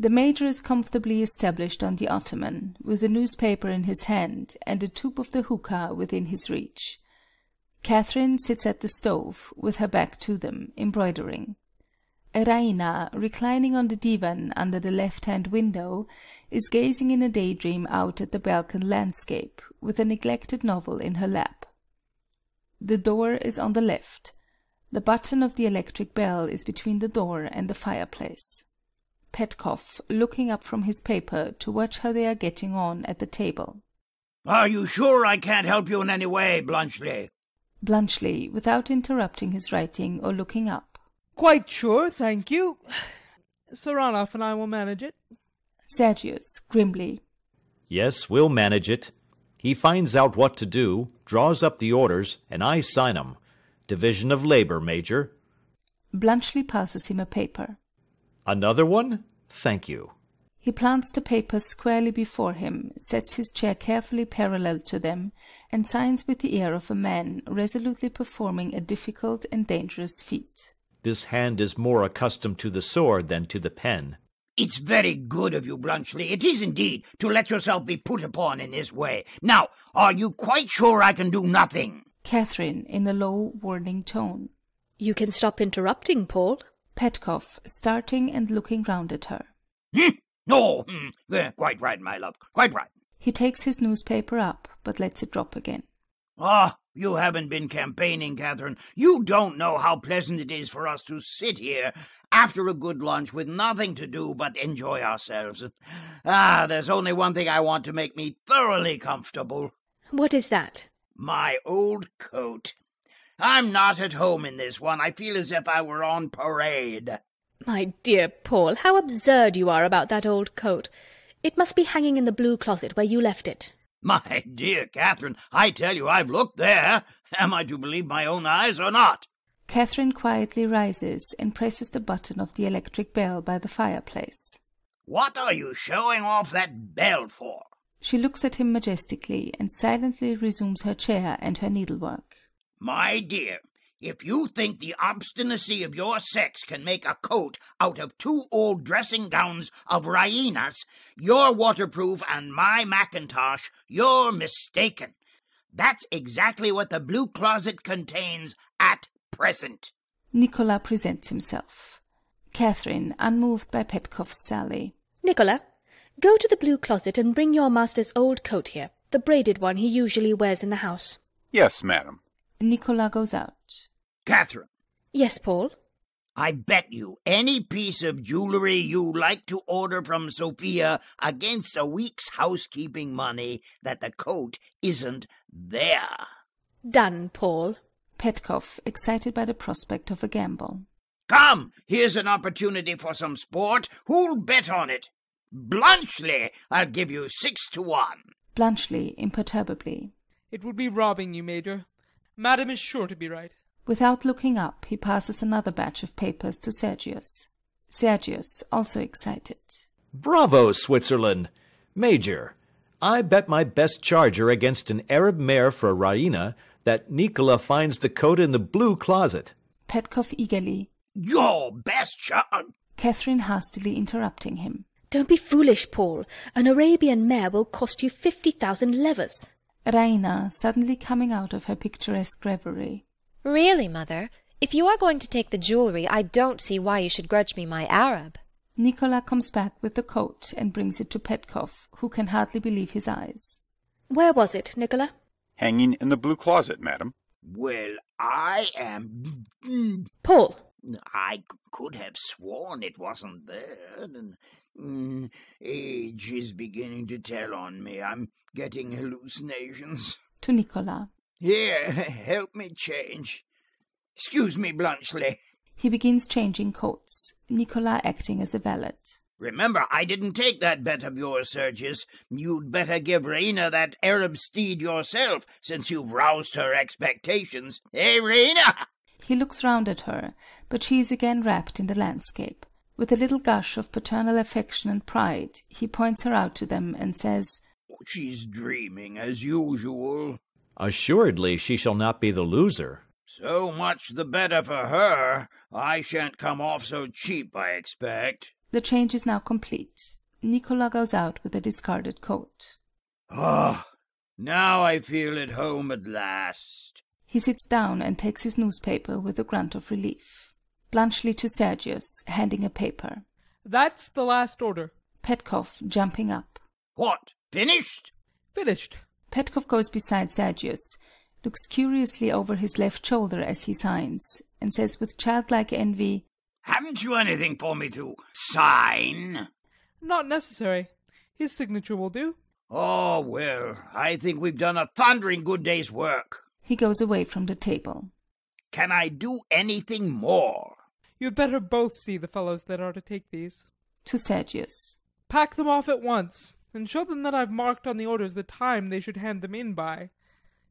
The major is comfortably established on the ottoman, with a newspaper in his hand and a tube of the hookah within his reach. Catherine sits at the stove, with her back to them, embroidering. Raina, reclining on the divan under the left-hand window, is gazing in a daydream out at the Balkan landscape, with a neglected novel in her lap. The door is on the left. The button of the electric bell is between the door and the fireplace. Petkoff, looking up from his paper to watch how they are getting on at the table. Are you sure I can't help you in any way, Bluntschli? Bluntschli, without interrupting his writing or looking up. Quite sure, thank you. Saranoff and I will manage it. Sergius, grimly. Yes, we'll manage it. He finds out what to do, draws up the orders, and I sign 'em. Division of labor, Major. Bluntschli passes him a paper. Another one? Thank you. He plants the papers squarely before him, sets his chair carefully parallel to them, and signs with the air of a man resolutely performing a difficult and dangerous feat. This hand is more accustomed to the sword than to the pen. It's very good of you, Bluntschli, it is indeed, to let yourself be put upon in this way. Now, are you quite sure I can do nothing? Catherine, in a low, warning tone. You can stop interrupting, Paul. Petkoff, starting and looking round at her. No, quite right, my love, quite right. He takes his newspaper up, but lets it drop again. Ah, you haven't been campaigning, Catherine. You don't know how pleasant it is for us to sit here after a good lunch with nothing to do but enjoy ourselves. Ah, there's only one thing I want to make me thoroughly comfortable. What is that? My old coat. I'm not at home in this one. I feel as if I were on parade. My dear Paul, how absurd you are about that old coat. It must be hanging in the blue closet where you left it. My dear Catherine, I tell you I've looked there. Am I to believe my own eyes or not? Catherine quietly rises and presses the button of the electric bell by the fireplace. What are you showing off that bell for? She looks at him majestically and silently resumes her chair and her needlework. My dear, if you think the obstinacy of your sex can make a coat out of two old dressing gowns of Raina's, your waterproof and my mackintosh, you're mistaken. That's exactly what the blue closet contains at present. Nicola presents himself. Catherine, unmoved by Petkoff's sally. Nicola, go to the blue closet and bring your master's old coat here, the braided one he usually wears in the house. Yes, madam. Nicola goes out. Catherine. Yes, Paul. I bet you any piece of jewellery you like to order from Sofia against a week's housekeeping money that the coat isn't there. Done, Paul. Petkoff, excited by the prospect of a gamble. Come, here's an opportunity for some sport. Who'll bet on it? Bluntschli, I'll give you 6 to 1. Bluntschli, imperturbably. It would be robbing you, Major. Madam is sure to be right. Without looking up, he passes another batch of papers to Sergius. Sergius, also excited. Bravo, Switzerland! Major, I bet my best charger against an Arab mare for Raina that Nicola finds the coat in the blue closet. Petkoff eagerly. Your best charger! Catherine hastily interrupting him. Don't be foolish, Paul. An Arabian mare will cost you 50,000 levers. Raina, suddenly coming out of her picturesque reverie. Really, Mother, if you are going to take the jewellery, I don't see why you should grudge me my Arab. Nicola comes back with the coat and brings it to Petkoff, who can hardly believe his eyes. Where was it, Nicola? Hanging in the blue closet, madam. Well, I am... Paul! I could have sworn it wasn't there. Age is beginning to tell on me. I'm getting hallucinations. To Nicola. Here, help me change. Excuse me, Bluntschli. He begins changing coats, Nicola acting as a valet. Remember, I didn't take that bet of yours, Sergius. You'd better give Raina that Arab steed yourself, since you've roused her expectations. Eh, Raina? He looks round at her, but she is again wrapped in the landscape. With a little gush of paternal affection and pride, he points her out to them and says, She's dreaming, as usual. Assuredly she shall not be the loser. So much the better for her. I shan't come off so cheap, I expect. The change is now complete. Nicola goes out with a discarded coat. Ah, now I feel at home at last. He sits down and takes his newspaper with a grunt of relief. Bluntschli to Sergius, handing a paper. That's the last order. Petkoff, jumping up. What? Finished? Finished. Petkoff goes beside Sergius, looks curiously over his left shoulder as he signs, and says with childlike envy, Haven't you anything for me to sign? Not necessary. His signature will do. Oh, well, I think we've done a thundering good day's work. He goes away from the table. Can I do anything more? You'd better both see the fellows that are to take these. To Sergius. Pack them off at once, and show them that I've marked on the orders the time they should hand them in by.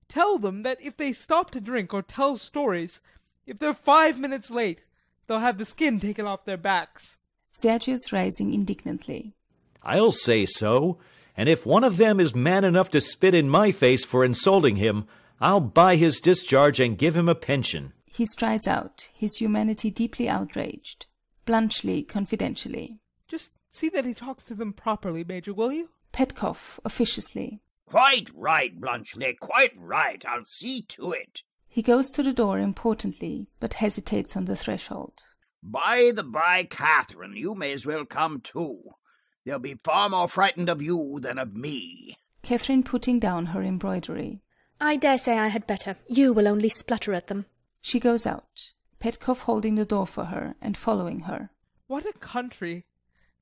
Tell them that if they stop to drink or tell stories, if they're 5 minutes late, they'll have the skin taken off their backs. Sergius rising indignantly. I'll say so, and if one of them is man enough to spit in my face for insulting him, I'll buy his discharge and give him a pension. He strides out, his humanity deeply outraged. Bluntschli, confidentially. Just see that he talks to them properly, Major, will you? Petkoff, officiously. Quite right, Bluntschli, quite right. I'll see to it. He goes to the door importantly, but hesitates on the threshold. By the by, Catherine, you may as well come too. They'll be far more frightened of you than of me. Catherine putting down her embroidery. I dare say I had better. You will only splutter at them. She goes out, Petkoff holding the door for her and following her. What a country!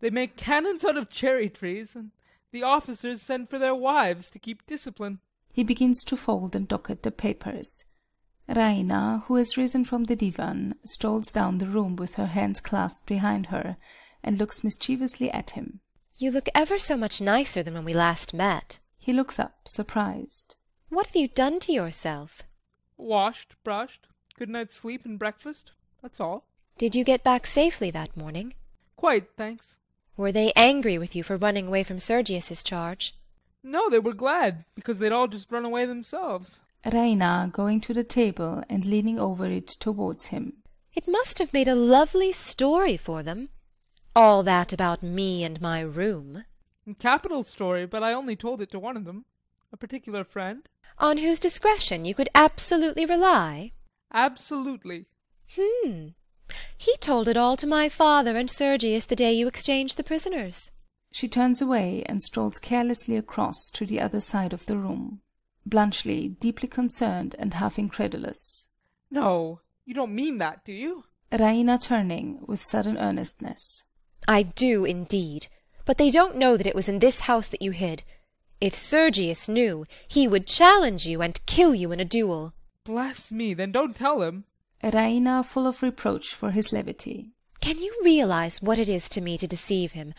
They make cannons out of cherry trees, and the officers send for their wives to keep discipline. He begins to fold and docket the papers. Raina, who has risen from the divan, strolls down the room with her hands clasped behind her, and looks mischievously at him. You look ever so much nicer than when we last met. He looks up, surprised. What have you done to yourself? Washed, brushed, good night's sleep and breakfast, that's all. Did you get back safely that morning? Quite, thanks. Were they angry with you for running away from Sergius's charge? No, they were glad, because they'd all just run away themselves. Raina going to the table and leaning over it towards him. It must have made a lovely story for them. All that about me and my room. Capital story, but I only told it to one of them. A particular friend. On whose discretion you could absolutely rely? Absolutely. He told it all to my father and Sergius the day you exchanged the prisoners. She turns away and strolls carelessly across to the other side of the room. Bluntschli, deeply concerned and half incredulous. No, you don't mean that, do you? Raina turning, with sudden earnestness. I do indeed, but they don't know that it was in this house that you hid. If Sergius knew, he would challenge you and kill you in a duel. Bless me, then don't tell him. Raina, full of reproach for his levity. Can you realize what it is to me to deceive him?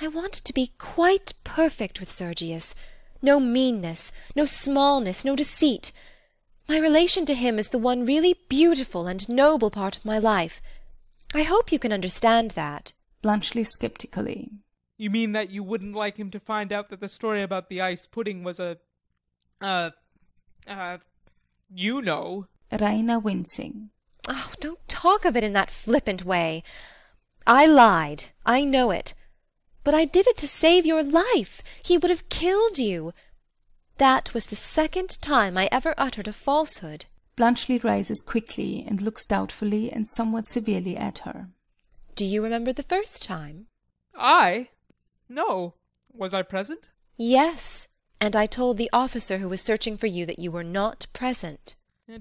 I want to be quite perfect with Sergius. No meanness, no smallness, no deceit. My relation to him is the one really beautiful and noble part of my life. I hope you can understand that. Bluntschli, skeptically. You mean that you wouldn't like him to find out that the story about the ice pudding was a... you know. Raina wincing. Oh, don't talk of it in that flippant way. I lied. I know it. But I did it to save your life. He would have killed you. That was the second time I ever uttered a falsehood. Bluntschli rises quickly and looks doubtfully and somewhat severely at her. Do you remember the first time? I? No. Was I present? Yes. And I told the officer who was searching for you that you were not present.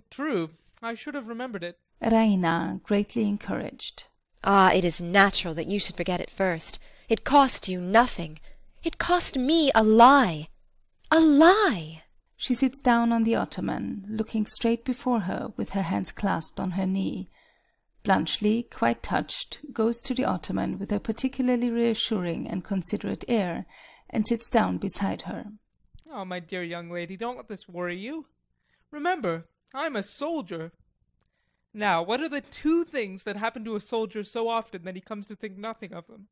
True. I should have remembered it. Raina, greatly encouraged. Ah, it is natural that you should forget it first. It cost you nothing. It cost me a lie. A lie! She sits down on the ottoman, looking straight before her with her hands clasped on her knee. Bluntschli, quite touched, goes to the ottoman with a particularly reassuring and considerate air, and sits down beside her. Oh, my dear young lady, don't let this worry you. Remember, I'm a soldier. Now, what are the two things that happen to a soldier so often that he comes to think nothing of them?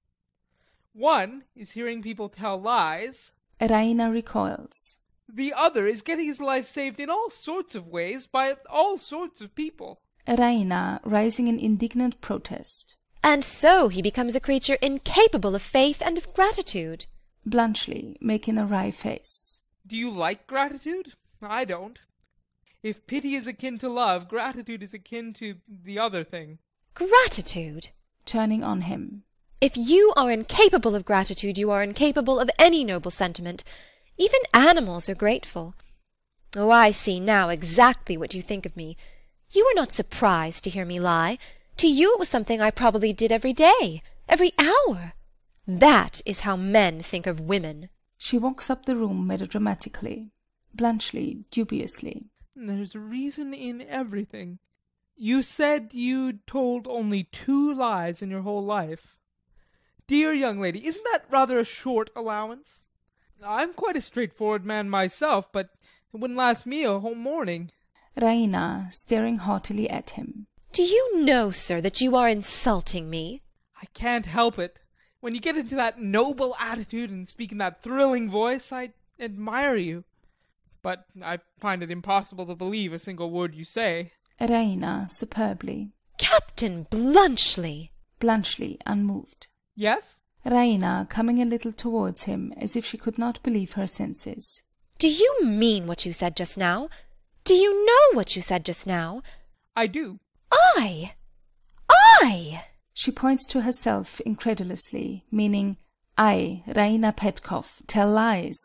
One is hearing people tell lies. Raina recoils. The other is getting his life saved in all sorts of ways by all sorts of people. Raina, rising in indignant protest. And so he becomes a creature incapable of faith and of gratitude. Bluntschli, making a wry face. Do you like gratitude? I don't. If pity is akin to love, gratitude is akin to the other thing. Gratitude? Turning on him. If you are incapable of gratitude, you are incapable of any noble sentiment. Even animals are grateful. Oh, I see now exactly what you think of me. You were not surprised to hear me lie. To you it was something I probably did every day, every hour. That is how men think of women. She walks up the room melodramatically. Bluntschli, dubiously. There's reason in everything. You said you told only two lies in your whole life. Dear young lady, isn't that rather a short allowance? I'm quite a straightforward man myself, but it wouldn't last me a whole morning. Raina, staring haughtily at him. Do you know, sir, that you are insulting me? I can't help it. When you get into that noble attitude and speak in that thrilling voice, I admire you. But I find it impossible to believe a single word you say. Raina, superbly. Captain Bluntschli! Bluntschli, unmoved. Yes? Raina, coming a little towards him, as if she could not believe her senses. Do you mean what you said just now? Do you know what you said just now? I do. I? I? She points to herself incredulously, meaning, I, Raina Petkoff, tell lies.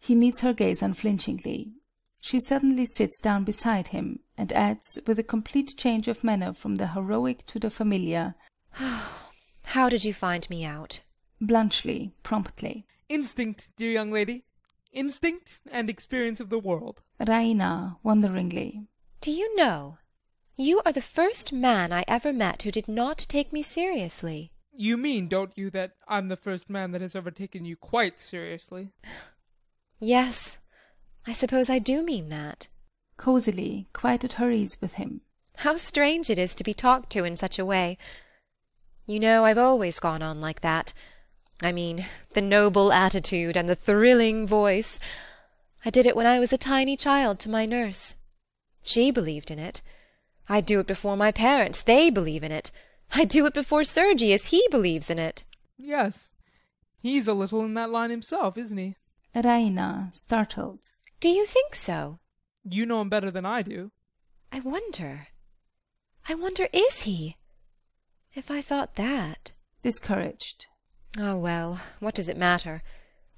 He meets her gaze unflinchingly. She suddenly sits down beside him, and adds, with a complete change of manner from the heroic to the familiar, How did you find me out? Bluntschli, promptly. Instinct, dear young lady. Instinct and experience of the world. Raina, wonderingly. Do you know, you are the first man I ever met who did not take me seriously. You mean, don't you, that I'm the first man that has ever taken you quite seriously? Yes, I suppose I do mean that. Cosily, quite at her ease with him. How strange it is to be talked to in such a way. You know, I've always gone on like that. I mean, the noble attitude and the thrilling voice. I did it when I was a tiny child to my nurse. She believed in it. I do it before my parents. They believe in it. I do it before Sergius. He believes in it. Yes. He's a little in that line himself, isn't he? Raina, startled. Do you think so? You know him better than I do. I wonder. I wonder, is he? If I thought that. Discouraged. Oh, well, what does it matter?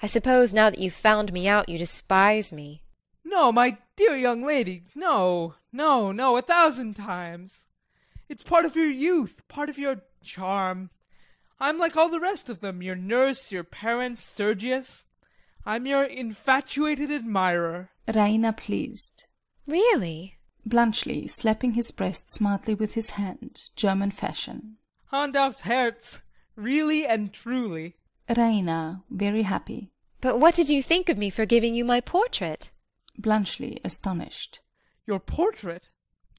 I suppose now that you've found me out, you despise me. No, my dear young lady, no, no, no, 1,000 times. It's part of your youth, part of your charm. I'm like all the rest of them, your nurse, your parents, Sergius. I'm your infatuated admirer. Raina, pleased. Really? Bluntschli, slapping his breast smartly with his hand, German fashion. Hand aufs Herz, really and truly. Raina, very happy. But what did you think of me for giving you my portrait? Bluntschli, astonished. Your portrait?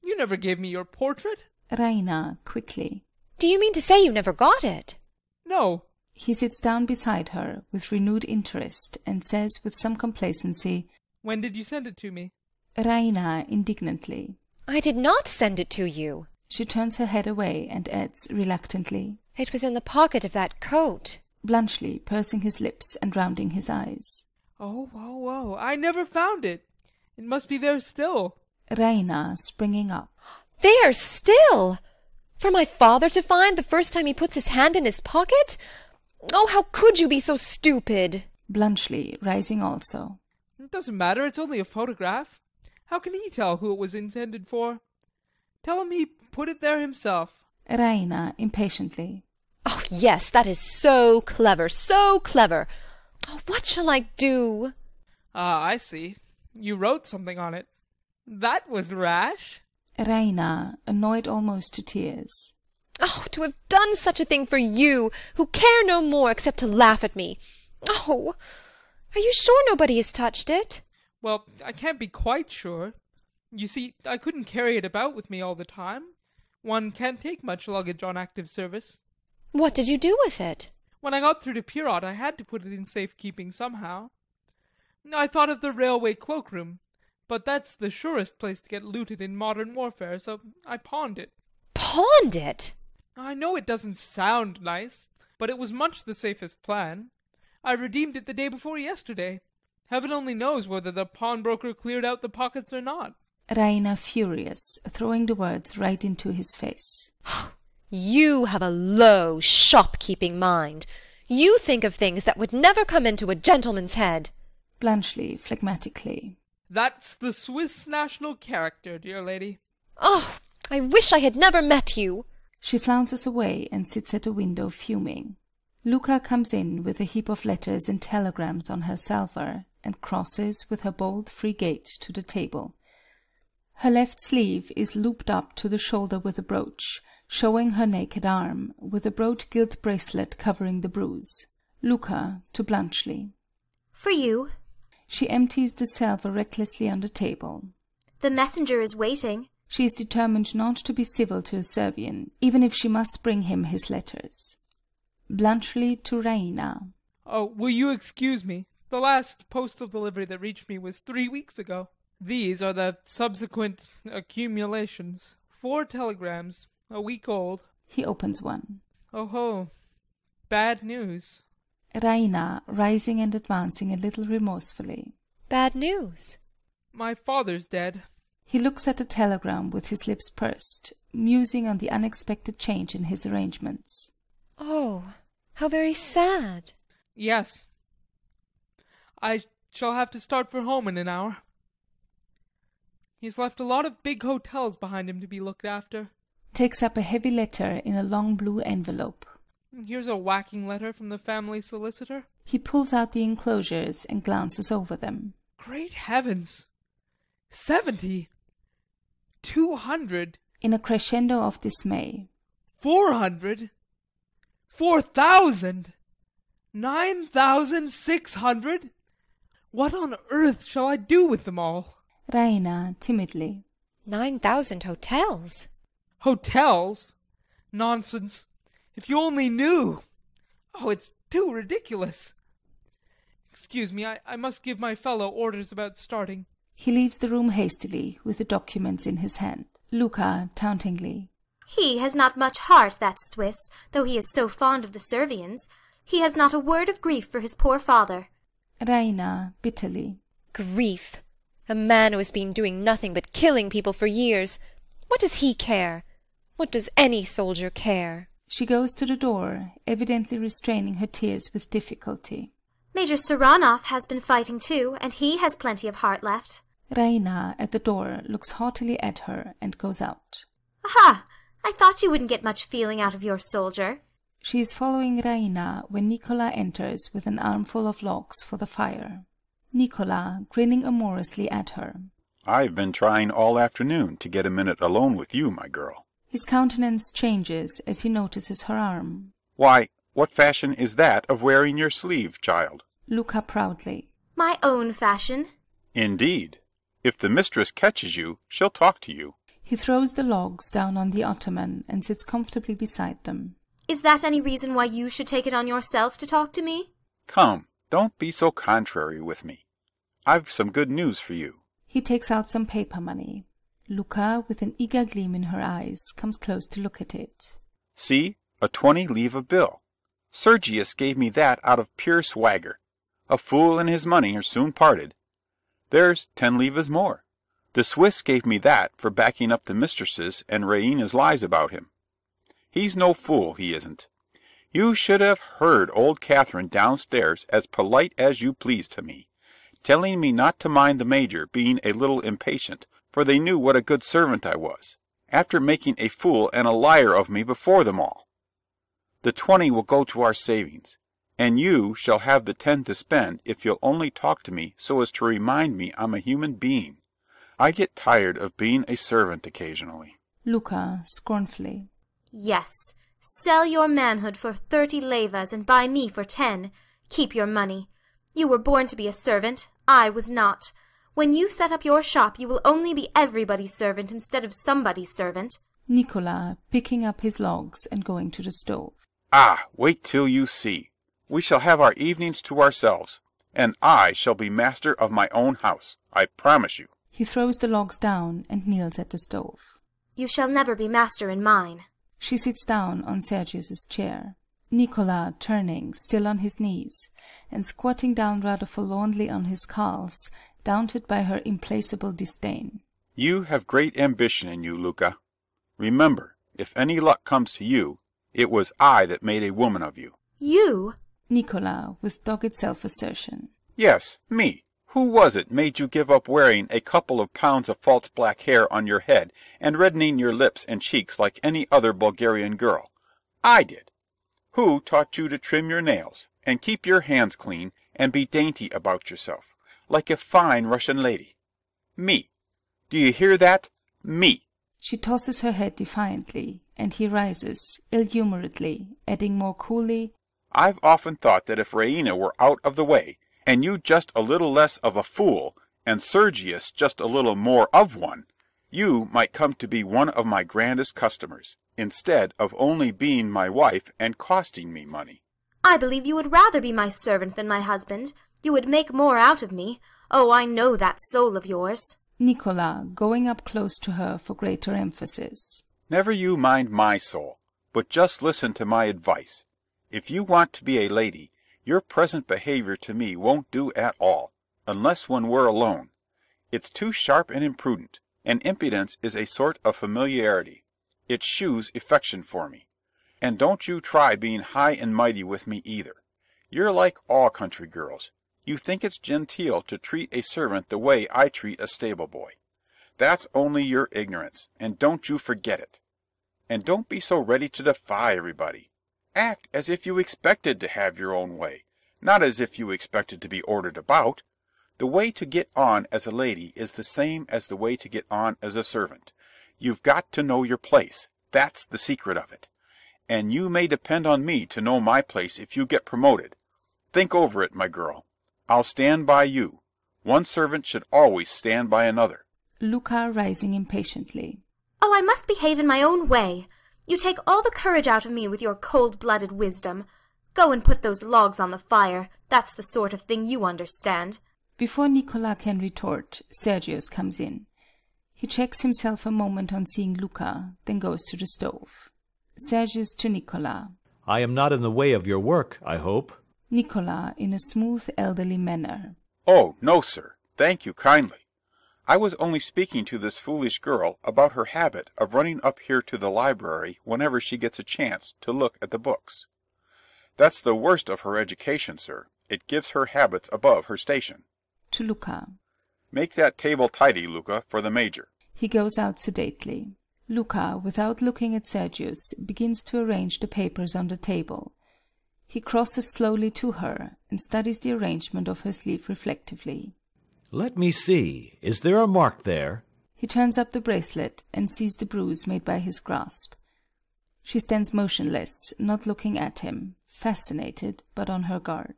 You never gave me your portrait. Raina, quickly. Do you mean to say you never got it? No. He sits down beside her with renewed interest and says with some complacency, "When did you send it to me?" Raina indignantly, "I did not send it to you." She turns her head away and adds reluctantly, "It was in the pocket of that coat." Bluntschli, pursing his lips and rounding his eyes, Oh, I never found it. It must be there still. Raina, springing up, "There still! For my father to find the first time he puts his hand in his pocket? Oh, how could you be so stupid?" Bluntschli, rising also, "It doesn't matter. It's only a photograph. How can he tell who it was intended for? Tell him he put it there himself." Raina, impatiently, "Oh, yes, that is so clever, so clever. Oh, what shall I do?" "Ah, I see. You wrote something on it. That was rash." Raina, annoyed almost to tears, "Oh, to have done such a thing for you, who care no more except to laugh at me. Oh, are you sure nobody has touched it?" "Well, I can't be quite sure. You see, I couldn't carry it about with me all the time. One can't take much luggage on active service." "What did you do with it?" "When I got through to Pirot, I had to put it in safe-keeping somehow. I thought of the railway cloak-room, but that's the surest place to get looted in modern warfare, so I pawned it." "Pawned it?" "I know it doesn't sound nice, but it was much the safest plan. I redeemed it the day before yesterday. Heaven only knows whether the pawnbroker cleared out the pockets or not." Raina, furious, throwing the words right into his face. "You have a low, shopkeeping mind. You think of things that would never come into a gentleman's head." Bluntschli, phlegmatically, "That's the Swiss national character, dear lady." "Oh, I wish I had never met you." She flounces away and sits at a window fuming. Louka comes in with a heap of letters and telegrams on her salver, and crosses with her bold free gait to the table. Her left sleeve is looped up to the shoulder with a brooch, showing her naked arm, with a broad gilt bracelet covering the bruise. Louka, to Bluntschli, "For you." She empties the salver recklessly on the table. "The messenger is waiting." She is determined not to be civil to a Servian, even if she must bring him his letters. Bluntschli to Raina, "Oh, will you excuse me? The last postal delivery that reached me was 3 weeks ago. These are the subsequent accumulations. 4 telegrams, a week old." He opens one. "Oh ho, bad news." Raina, rising and advancing a little remorsefully, "Bad news?" "My father's dead." He looks at the telegram with his lips pursed, musing on the unexpected change in his arrangements. "Oh, how very sad." "Yes. I shall have to start for home in an hour. He's left a lot of big hotels behind him to be looked after." Takes up a heavy letter in a long blue envelope. "Here's a whacking letter from the family solicitor." He pulls out the enclosures and glances over them. "Great heavens! 70! 200! In a crescendo of dismay. 400! 4,000! 9,600! What on earth shall I do with them all?" Raina, timidly, 9,000 hotels." "Hotels? Nonsense! If you only knew! Oh, it's too ridiculous! Excuse me, I must give my fellow orders about starting." He leaves the room hastily, with the documents in his hand. Louka, tauntingly, "He has not much heart, that Swiss, though he is so fond of the Servians. He has not a word of grief for his poor father." Raina, bitterly, "Grief! A man who has been doing nothing but killing people for years. What does he care? What does any soldier care?" She goes to the door, evidently restraining her tears with difficulty. "Major Saranoff has been fighting too, and he has plenty of heart left." Raina, at the door, looks haughtily at her and goes out. "Aha! I thought you wouldn't get much feeling out of your soldier." She is following Raina when Nicola enters with an armful of logs for the fire. Nicola, grinning amorously at her, "I've been trying all afternoon to get a minute alone with you, my girl." His countenance changes as he notices her arm. "Why, what fashion is that of wearing your sleeve, child?" Louka, proudly, "My own fashion." "Indeed. If the mistress catches you, she'll talk to you." He throws the logs down on the ottoman and sits comfortably beside them. Is that any reason why you should take it on yourself to talk to me? Come, don't be so contrary with me. I've some good news for you. He takes out some paper money. Louka, with an eager gleam in her eyes, comes close to look at it. See, a 20-leva bill. Sergius gave me that out of pure swagger. A fool and his money are soon parted. There's 10 levas more. The Swiss gave me that for backing up the mistress's and Raina's lies about him. He's no fool, he isn't. You should have heard old Catherine downstairs as polite as you please to me, telling me not to mind the major being a little impatient, for they knew what a good servant I was, after making a fool and a liar of me before them all. The 20 will go to our savings, and you shall have the 10 to spend if you'll only talk to me so as to remind me I'm a human being. I get tired of being a servant occasionally. Louka, scornfully. Yes. Sell your manhood for 30 levas and buy me for 10. Keep your money. You were born to be a servant. I was not. When you set up your shop, you will only be everybody's servant instead of somebody's servant. Nicola, picking up his logs and going to the stove. Ah, wait till you see. We shall have our evenings to ourselves, and I shall be master of my own house. I promise you. He throws the logs down and kneels at the stove. You shall never be master in mine. She sits down on Sergius's chair. Nicola, turning, still on his knees, and squatting down rather forlornly on his calves, daunted by her implacable disdain. You have great ambition in you, Louka. Remember, if any luck comes to you, it was I that made a woman of you. You? Nicola, with dogged self-assertion. Yes, me. Who was it made you give up wearing a couple of pounds of false black hair on your head and reddening your lips and cheeks like any other Bulgarian girl? I did. Who taught you to trim your nails and keep your hands clean and be dainty about yourself, like a fine Russian lady? Me. Do you hear that? Me. She tosses her head defiantly, and he rises, ill-humouredly, adding more coolly, I've often thought that if Raina were out of the way, and you just a little less of a fool, and Sergius just a little more of one, you might come to be one of my grandest customers, instead of only being my wife and costing me money. I believe you would rather be my servant than my husband. You would make more out of me. Oh, I know that soul of yours. Nicola, going up close to her for greater emphasis. Never you mind my soul, but just listen to my advice. If you want to be a lady, your present behavior to me won't do at all, unless when we're alone. It's too sharp and imprudent, and impudence is a sort of familiarity. It shews affection for me. And don't you try being high and mighty with me either. You're like all country girls. You think it's genteel to treat a servant the way I treat a stable boy. That's only your ignorance, and don't you forget it. And don't be so ready to defy everybody. Act as if you expected to have your own way, not as if you expected to be ordered about. The way to get on as a lady is the same as the way to get on as a servant. You've got to know your place. That's the secret of it. And you may depend on me to know my place if you get promoted. Think over it, my girl. I'll stand by you. One servant should always stand by another. Louka, rising impatiently. Oh, I must behave in my own way. You take all the courage out of me with your cold-blooded wisdom. Go and put those logs on the fire. That's the sort of thing you understand. Before Nicola can retort, Sergius comes in. He checks himself a moment on seeing Louka, then goes to the stove. Sergius to Nicola. I am not in the way of your work, I hope. Nicola, in a smooth, elderly manner. Oh, no, sir. Thank you kindly. I was only speaking to this foolish girl about her habit of running up here to the library whenever she gets a chance to look at the books. That's the worst of her education, sir. It gives her habits above her station. To Louka. Make that table tidy, Louka, for the major. He goes out sedately. Louka, without looking at Sergius, begins to arrange the papers on the table. He crosses slowly to her and studies the arrangement of her sleeve reflectively. Let me see. Is there a mark there? He turns up the bracelet and sees the bruise made by his grasp. She stands motionless, not looking at him, fascinated but on her guard.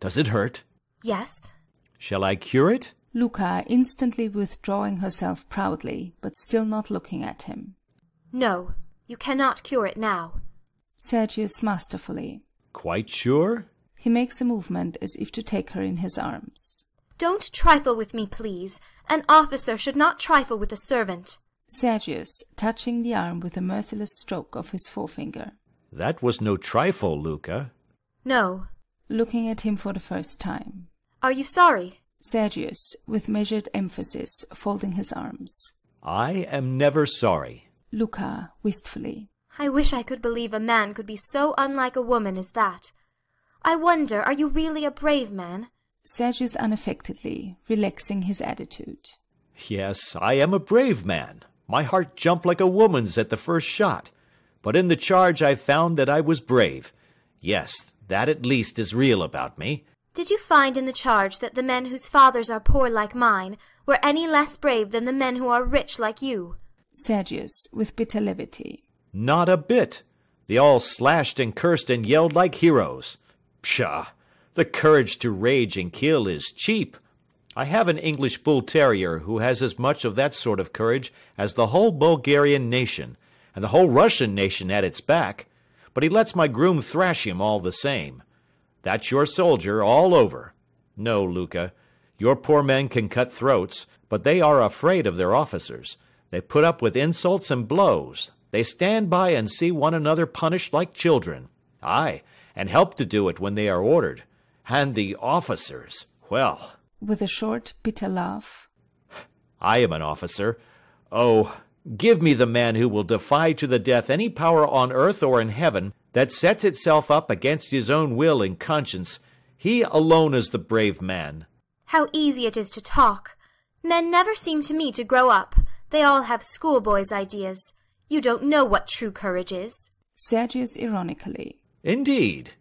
Does it hurt? Yes. Shall I cure it? Louka, instantly withdrawing herself proudly, but still not looking at him. No, you cannot cure it now. Sergius masterfully. Quite sure? He makes a movement as if to take her in his arms. Don't trifle with me, please. An officer should not trifle with a servant. Sergius, touching the arm with a merciless stroke of his forefinger. That was no trifle, Louka. No. Looking at him for the first time. Are you sorry? Sergius, with measured emphasis, folding his arms. I am never sorry. Louka, wistfully. I wish I could believe a man could be so unlike a woman as that. I wonder, are you really a brave man? Sergius unaffectedly, relaxing his attitude. Yes, I am a brave man. My heart jumped like a woman's at the first shot. But in the charge I found that I was brave. Yes, that at least is real about me. Did you find in the charge that the men whose fathers are poor like mine were any less brave than the men who are rich like you? Sergius, with bitter levity. Not a bit. They all slashed and cursed and yelled like heroes. Pshaw! The courage to rage and kill is cheap. I have an English bull terrier who has as much of that sort of courage as the whole Bulgarian nation, and the whole Russian nation at its back, but he lets my groom thrash him all the same. That's your soldier all over. No, Louka, your poor men can cut throats, but they are afraid of their officers. They put up with insults and blows. They stand by and see one another punished like children. Aye, and help to do it when they are ordered. And the officers, well... With a short, bitter laugh. I am an officer. Oh, give me the man who will defy to the death any power on earth or in heaven that sets itself up against his own will and conscience. He alone is the brave man. How easy it is to talk. Men never seem to me to grow up. They all have schoolboys' ideas. You don't know what true courage is. Sergius ironically. Indeed.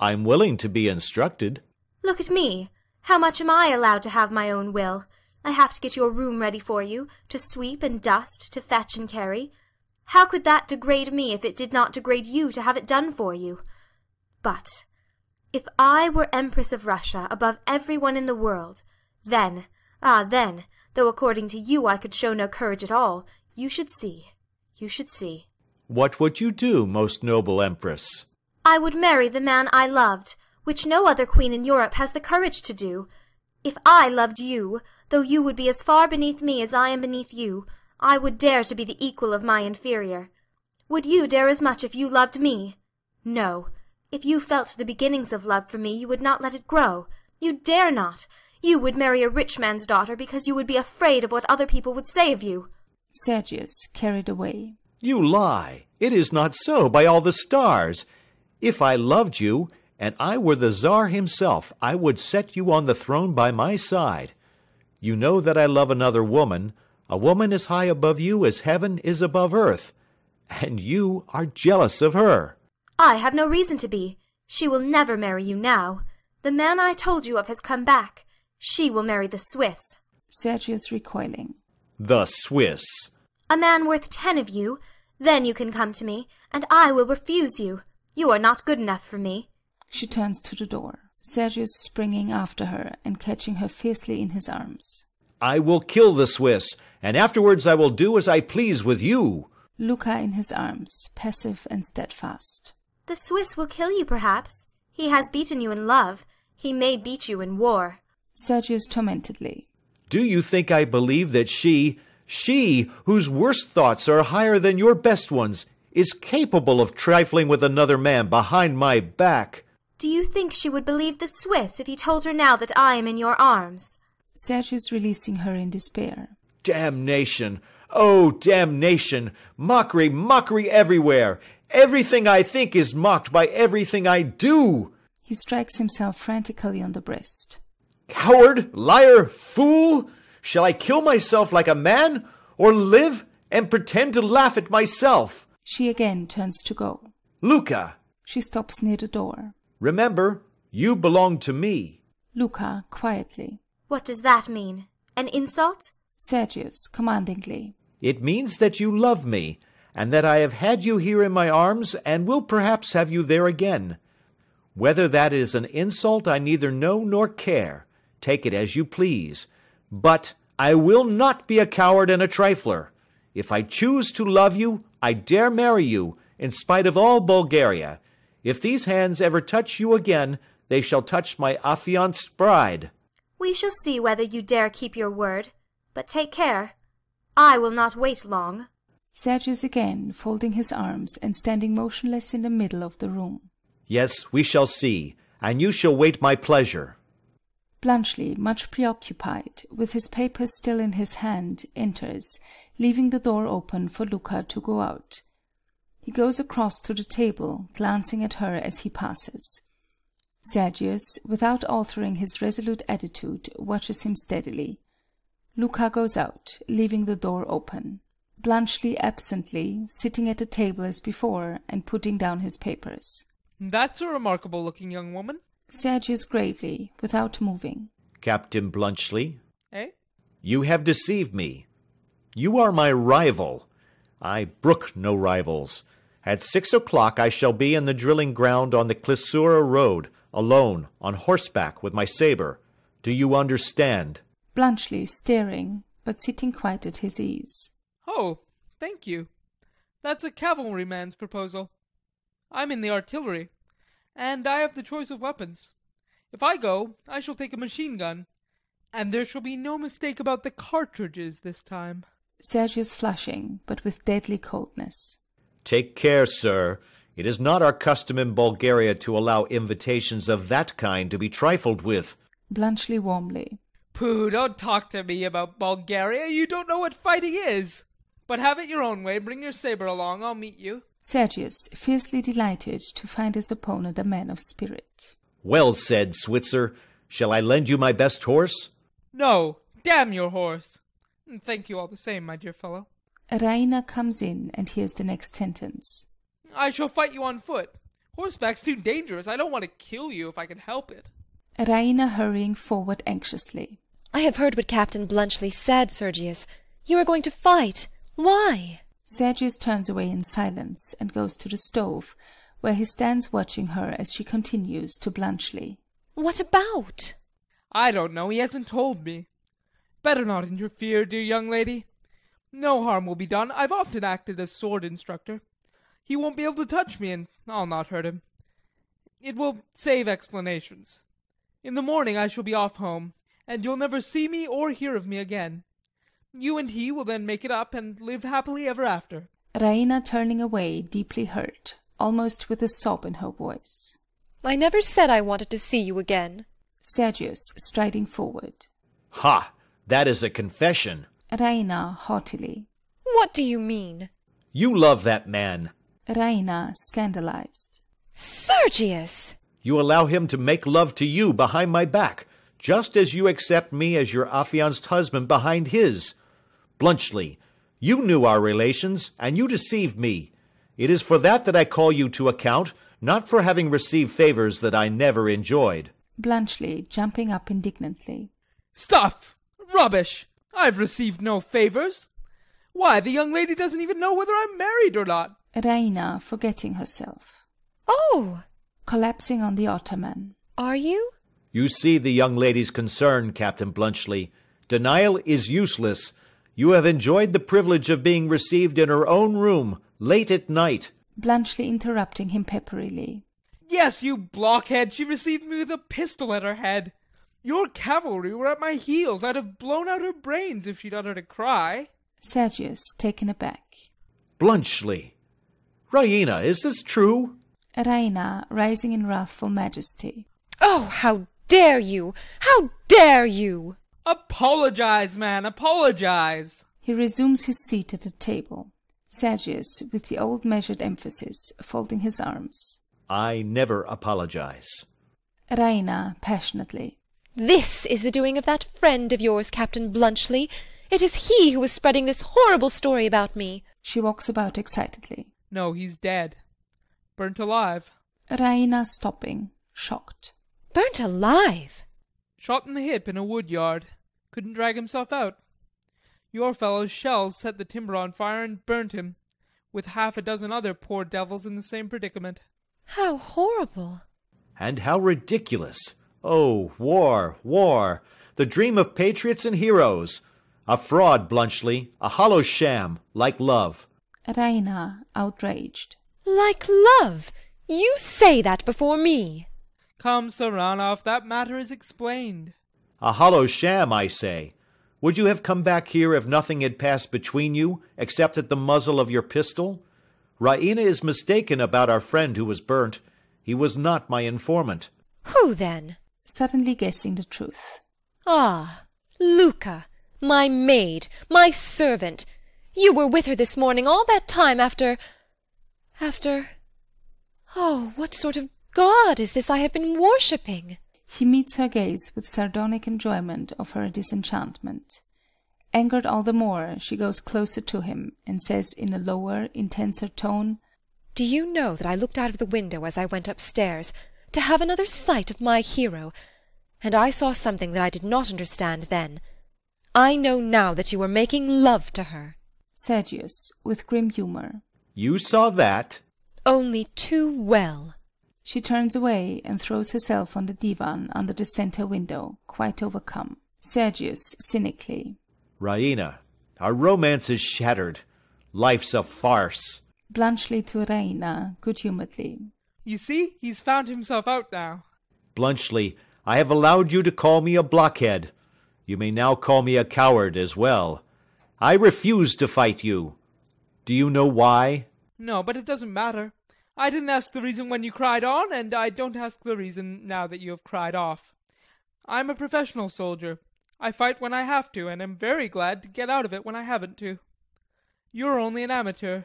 I'm willing to be instructed. Look at me. How much am I allowed to have my own will? I have to get your room ready for you, to sweep and dust, to fetch and carry. How could that degrade me if it did not degrade you to have it done for you? But if I were Empress of Russia above everyone in the world, then, then, though according to you I could show no courage at all, you should see. You should see. What would you do, most noble Empress? I would marry the man I loved, which no other queen in Europe has the courage to do. If I loved you, though you would be as far beneath me as I am beneath you, I would dare to be the equal of my inferior. Would you dare as much if you loved me? No. If you felt the beginnings of love for me, you would not let it grow. You dare not. You would marry a rich man's daughter because you would be afraid of what other people would say of you. Sergius, carried away. You lie. It is not so, by all the stars. If I loved you, and I were the Tsar himself, I would set you on the throne by my side. You know that I love another woman, a woman as high above you as heaven is above earth, and you are jealous of her. I have no reason to be. She will never marry you now. The man I told you of has come back. She will marry the Swiss. Sergius recoiling. The Swiss. A man worth 10 of you. Then you can come to me, and I will refuse you. You are not good enough for me. She turns to the door, Sergius springing after her and catching her fiercely in his arms. I will kill the Swiss, and afterwards I will do as I please with you. Louka in his arms, passive and steadfast. The Swiss will kill you, perhaps. He has beaten you in love. He may beat you in war. Sergius tormentedly. Do you think I believe that she whose worst thoughts are higher than your best ones, is capable of trifling with another man behind my back? Do you think she would believe the Swiss if he told her now that I am in your arms? Sergius releasing her in despair. Damnation! Oh, damnation! Mockery, mockery everywhere! Everything I think is mocked by everything I do! He strikes himself frantically on the breast. Coward, liar, fool! Shall I kill myself like a man, or live and pretend to laugh at myself? She again turns to go. Louka! She stops near the door. Remember, you belong to me. Louka, quietly. What does that mean? An insult? Sergius, commandingly. It means that you love me, and that I have had you here in my arms, and will perhaps have you there again. Whether that is an insult, I neither know nor care. Take it as you please. But I will not be a coward and a trifler. If I choose to love you, I dare marry you, in spite of all Bulgaria. If these hands ever touch you again, they shall touch my affianced bride. We shall see whether you dare keep your word, but take care. I will not wait long. Sergius again, folding his arms and standing motionless in the middle of the room. Yes, we shall see, and you shall wait my pleasure. Bluntschli, much preoccupied, with his papers still in his hand, enters, leaving the door open for Louka to go out. He goes across to the table, glancing at her as he passes. Sergius, without altering his resolute attitude, watches him steadily. Louka goes out, leaving the door open. Bluntschli absently, sitting at the table as before, and putting down his papers. That's a remarkable-looking young woman. Sergius gravely, without moving. Captain Bluntschli. Eh? You have deceived me. You are my rival. I brook no rivals. At 6 o'clock I shall be in the drilling ground on the Klissura Road, alone, on horseback, with my sabre. Do you understand? Bluntschli, staring, but sitting quite at his ease. Oh, thank you. That's a cavalryman's proposal. I'm in the artillery, and I have the choice of weapons. If I go, I shall take a machine gun, and there shall be no mistake about the cartridges this time. Sergius flushing, but with deadly coldness. Take care, sir. It is not our custom in Bulgaria to allow invitations of that kind to be trifled with. Bluntschli warmly. Pooh, don't talk to me about Bulgaria. You don't know what fighting is. But have it your own way. Bring your sabre along. I'll meet you. Sergius, fiercely delighted to find his opponent a man of spirit. Well said, Switzer. Shall I lend you my best horse? No, damn your horse. Thank you all the same, my dear fellow. Raina comes in and hears the next sentence. I shall fight you on foot. Horseback's too dangerous. I don't want to kill you if I can help it. Raina hurrying forward anxiously. I have heard what Captain Bluntschli said, Sergius. You are going to fight. Why? Sergius turns away in silence and goes to the stove, where he stands watching her as she continues to Bluntschli. What about? I don't know. He hasn't told me. Better not interfere, dear young lady. No harm will be done. I've often acted as sword instructor. He won't be able to touch me, and I'll not hurt him. It will save explanations. In the morning I shall be off home, and you'll never see me or hear of me again. You and he will then make it up and live happily ever after. Raina turning away, deeply hurt, almost with a sob in her voice. I never said I wanted to see you again. Sergius, striding forward. Ha! That is a confession. Raina, haughtily. What do you mean? You love that man. Raina, scandalized. Sergius! You allow him to make love to you behind my back, just as you accept me as your affianced husband behind his. Bluntschli, you knew our relations, and you deceived me. It is for that I call you to account, not for having received favors that I never enjoyed. Bluntschli, jumping up indignantly. Stuff! Rubbish! I've received no favors. Why, the young lady doesn't even know whether I'm married or not. Raina, forgetting herself. Oh! Collapsing on the ottoman. Are you? You see the young lady's concern, Captain Bluntschli. Denial is useless. You have enjoyed the privilege of being received in her own room, late at night. Bluntschli interrupting him pepperily. Yes, you blockhead, she received me with a pistol at her head. Your cavalry were at my heels. I'd have blown out her brains if she'd uttered a cry. Sergius, taken aback. Bluntschli! Raina, is this true? Raina, rising in wrathful majesty. Oh, how dare you! How dare you! Apologize, man, apologize! He resumes his seat at the table. Sergius, with the old measured emphasis, folding his arms. I never apologize. Raina, passionately. This is the doing of that friend of yours, Captain Bluntschli. It is he who is spreading this horrible story about me. She walks about excitedly. No, he's dead. Burnt alive. Raina stopping, shocked. Burnt alive? Shot in the hip in a woodyard. Couldn't drag himself out. Your fellow's shells set the timber on fire and burnt him, with half a dozen other poor devils in the same predicament. How horrible! And how ridiculous! Oh, war, war, the dream of patriots and heroes. A fraud, Bluntschli, a hollow sham, like love. Raina, outraged. Like love? You say that before me! Come, Saranoff, that matter is explained. A hollow sham, I say. Would you have come back here if nothing had passed between you, except at the muzzle of your pistol? Raina is mistaken about our friend who was burnt. He was not my informant. Who, then? Suddenly guessing the truth. Ah, Louka, my maid, my servant. You were with her this morning all that time after... Oh, what sort of god is this I have been worshipping? He meets her gaze with sardonic enjoyment of her disenchantment. Angered all the more, she goes closer to him and says in a lower, intenser tone, Do you know that I looked out of the window as I went upstairs, to have another sight of my hero, and I saw something that I did not understand then. I know now that you were making love to her. Sergius, with grim humour. You saw that? Only too well. She turns away and throws herself on the divan under the centre window, quite overcome. Sergius, cynically. Raina, our romance is shattered. Life's a farce. Bluntschli to Raina, good-humouredly. You see, he's found himself out now. Bluntschli, I have allowed you to call me a blockhead. You may now call me a coward as well. I refuse to fight you. Do you know why? No, but it doesn't matter. I didn't ask the reason when you cried on, and I don't ask the reason now that you have cried off. I'm a professional soldier. I fight when I have to, and am very glad to get out of it when I haven't to. You're only an amateur.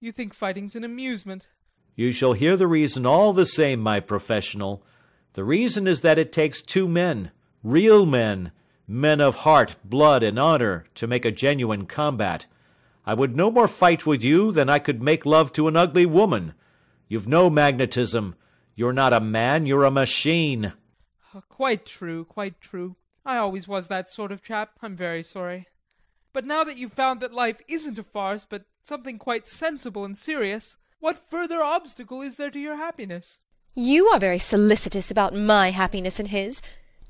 You think fighting's an amusement. You shall hear the reason all the same, my professional. The reason is that it takes two men, real men, men of heart, blood, and honor, to make a genuine combat. I would no more fight with you than I could make love to an ugly woman. You've no magnetism. You're not a man, you're a machine. Quite true, quite true. I always was that sort of chap. I'm very sorry. But now that you've found that life isn't a farce, but something quite sensible and serious, what further obstacle is there to your happiness? You are very solicitous about my happiness and his.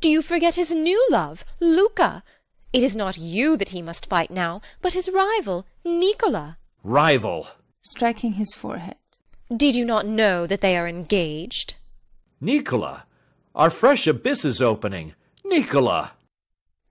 Do you forget his new love, Louka? It is not you that he must fight now, but his rival, Nicola. Rival? Striking his forehead. Did you not know that they are engaged? Nicola! Our fresh abyss is opening. Nicola!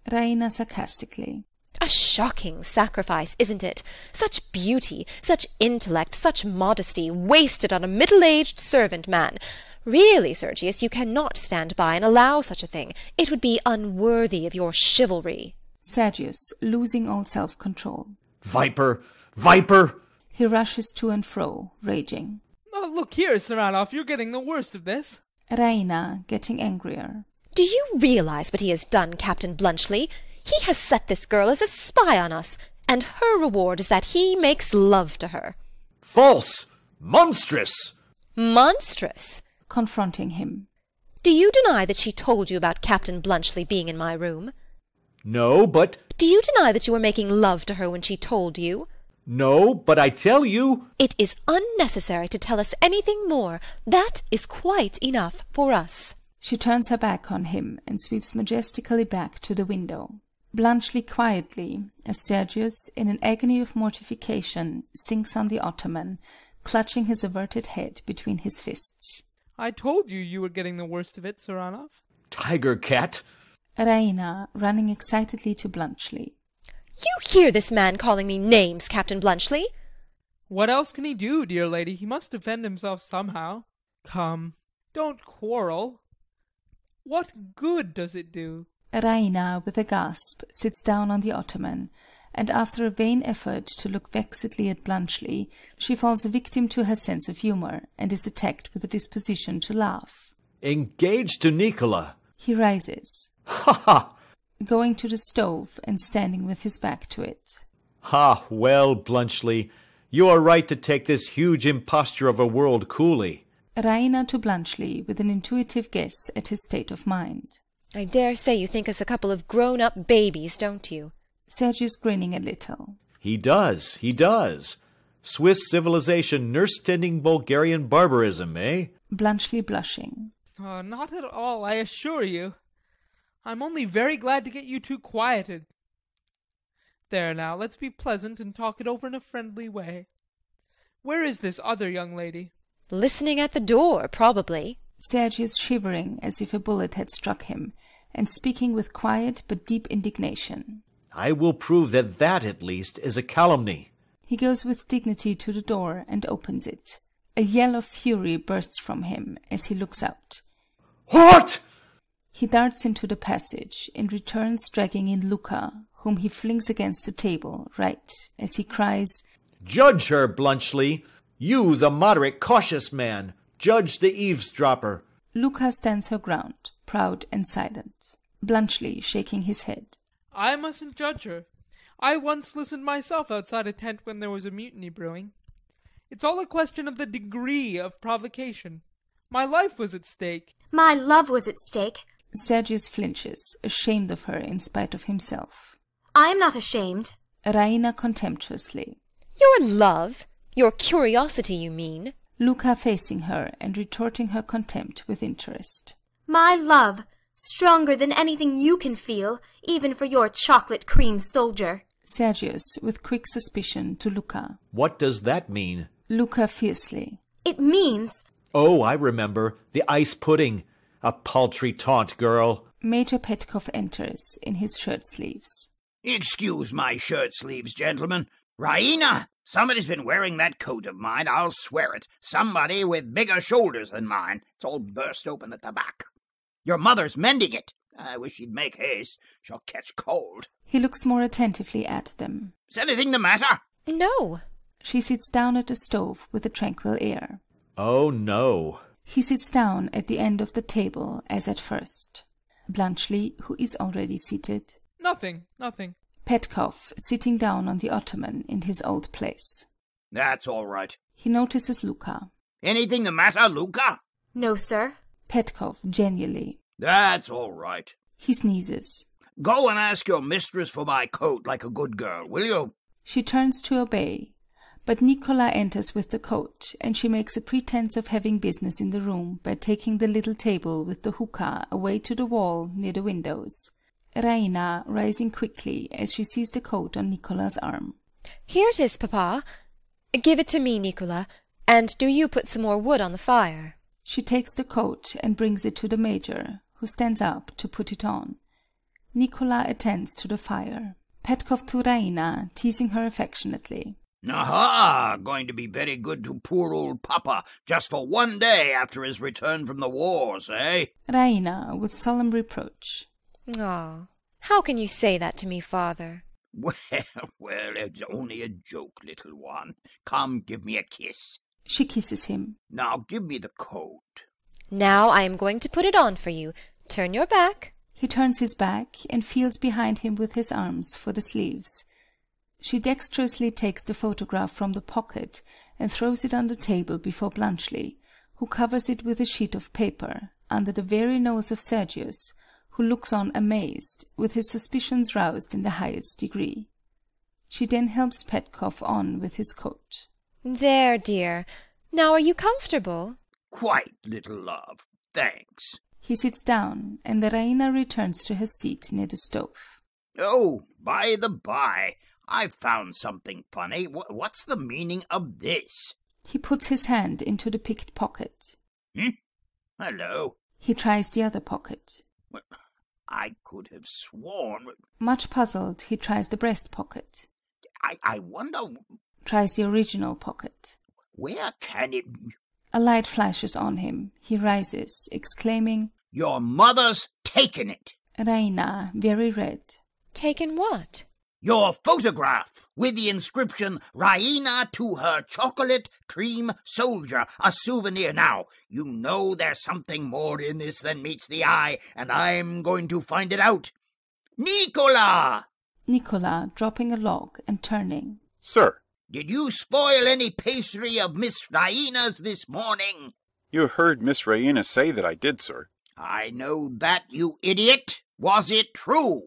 Raina sarcastically. A shocking sacrifice, isn't it? Such beauty, such intellect, such modesty, wasted on a middle-aged servant man. Really, Sergius, you cannot stand by and allow such a thing. It would be unworthy of your chivalry. Sergius, losing all self-control. Viper! Viper! He rushes to and fro, raging. Oh, look here, Saranoff, you're getting the worst of this. Raina, getting angrier. Do you realize what he has done, Captain Bluntschli? He has set this girl as a spy on us, and her reward is that he makes love to her. False! Monstrous! Monstrous! Confronting him. Do you deny that she told you about Captain Bluntschli being in my room? No, but... Do you deny that you were making love to her when she told you? No, but I tell you... It is unnecessary to tell us anything more. That is quite enough for us. She turns her back on him and sweeps majestically back to the window. Bluntschli quietly, as Sergius, in an agony of mortification, sinks on the ottoman, clutching his averted head between his fists. I told you you were getting the worst of it, Saranoff. Tiger cat! Raina, running excitedly to Bluntschli. You hear this man calling me names, Captain Bluntschli? What else can he do, dear lady? He must defend himself somehow. Come, don't quarrel. What good does it do? Raina, with a gasp, sits down on the ottoman, and after a vain effort to look vexedly at Bluntschli, she falls a victim to her sense of humour, and is attacked with a disposition to laugh. Engaged to Nicola! He rises. Ha ha! Going to the stove and standing with his back to it. Ha! Well, Bluntschli, you are right to take this huge imposture of a world coolly. Raina to Bluntschli, with an intuitive guess at his state of mind. I dare say you think us a couple of grown-up babies, don't you? Sergius grinning a little. He does, he does. Swiss civilization nurse-tending Bulgarian barbarism, eh? Bluntschli blushing. Oh, not at all, I assure you. I'm only very glad to get you two quieted. There now, let's be pleasant and talk it over in a friendly way. Where is this other young lady? Listening at the door, probably. Sergius shivering as if a bullet had struck him, and speaking with quiet but deep indignation. I will prove that that, at least, is a calumny. He goes with dignity to the door and opens it. A yell of fury bursts from him as he looks out. What? He darts into the passage, and returns dragging in Louka, whom he flings against the table, right, as he cries, Judge her, Bluntschli! You, the moderate, cautious man! Judge the eavesdropper! Louka stands her ground, proud and silent. Bluntschli shaking his head. I mustn't judge her. I once listened myself outside a tent when there was a mutiny brewing. It's all a question of the degree of provocation. My life was at stake. My love was at stake. Sergius flinches, ashamed of her in spite of himself. I am not ashamed. Raina contemptuously. Your love? Your curiosity, you mean? Louka facing her and retorting her contempt with interest. My love, stronger than anything you can feel, even for your chocolate-cream soldier. Sergius, with quick suspicion, to Louka. What does that mean? Louka fiercely. It means... Oh, I remember. The ice pudding. A paltry taunt, girl. Major Petkoff enters in his shirt-sleeves. Excuse my shirt-sleeves, gentlemen. Raina! Somebody's been wearing that coat of mine, I'll swear it. Somebody with bigger shoulders than mine. It's all burst open at the back. Your mother's mending it. I wish she'd make haste. She'll catch cold. He looks more attentively at them. Is anything the matter? No. She sits down at the stove with a tranquil air. Oh, no. He sits down at the end of the table, as at first. Bluntschli, who is already seated. Nothing, nothing. Petkoff, sitting down on the ottoman in his old place. That's all right. He notices Louka. Anything the matter, Louka? No, sir. Petkoff, genially. That's all right. He sneezes. Go and ask your mistress for my coat like a good girl, will you? She turns to obey, but Nicola enters with the coat, and she makes a pretense of having business in the room by taking the little table with the hookah away to the wall near the windows. Raina rising quickly as she sees the coat on Nicola's arm. Here it is, Papa. Give it to me, Nicola, and do you put some more wood on the fire. She takes the coat and brings it to the Major, who stands up to put it on. Nicola attends to the fire. Petkoff to Raina, teasing her affectionately. Aha! Going to be very good to poor old Papa, just for one day after his return from the wars, eh? Raina, with solemn reproach. Ah, oh, how can you say that to me, Father? Well, well, it's only a joke, little one. Come, give me a kiss. She kisses him. Now give me the coat. Now I am going to put it on for you. Turn your back. He turns his back and feels behind him with his arms for the sleeves. She dexterously takes the photograph from the pocket and throws it on the table before Bluntschli, who covers it with a sheet of paper, under the very nose of Sergius, who looks on amazed, with his suspicions roused in the highest degree. She then helps Petkoff on with his coat. There, dear. Now are you comfortable? Quite, little love. Thanks. He sits down, and Raina returns to her seat near the stove. Oh, by the by, I've found something funny. What's the meaning of this? He puts his hand into the picked pocket. Hmm? Hello? He tries the other pocket. Well, I could have sworn... Much puzzled, he tries the breast pocket. I wonder... Tries the original pocket. Where can it... A light flashes on him. He rises, exclaiming... Your mother's taken it! Raina, very red. Taken what? Your photograph, with the inscription, Raina to her chocolate cream soldier, a souvenir now. You know there's something more in this than meets the eye, and I'm going to find it out. Nicola! Nicola, dropping a log and turning. Sir. Did you spoil any pastry of Miss Raina's this morning? You heard Miss Raina say that I did, sir. I know that, you idiot. Was it true?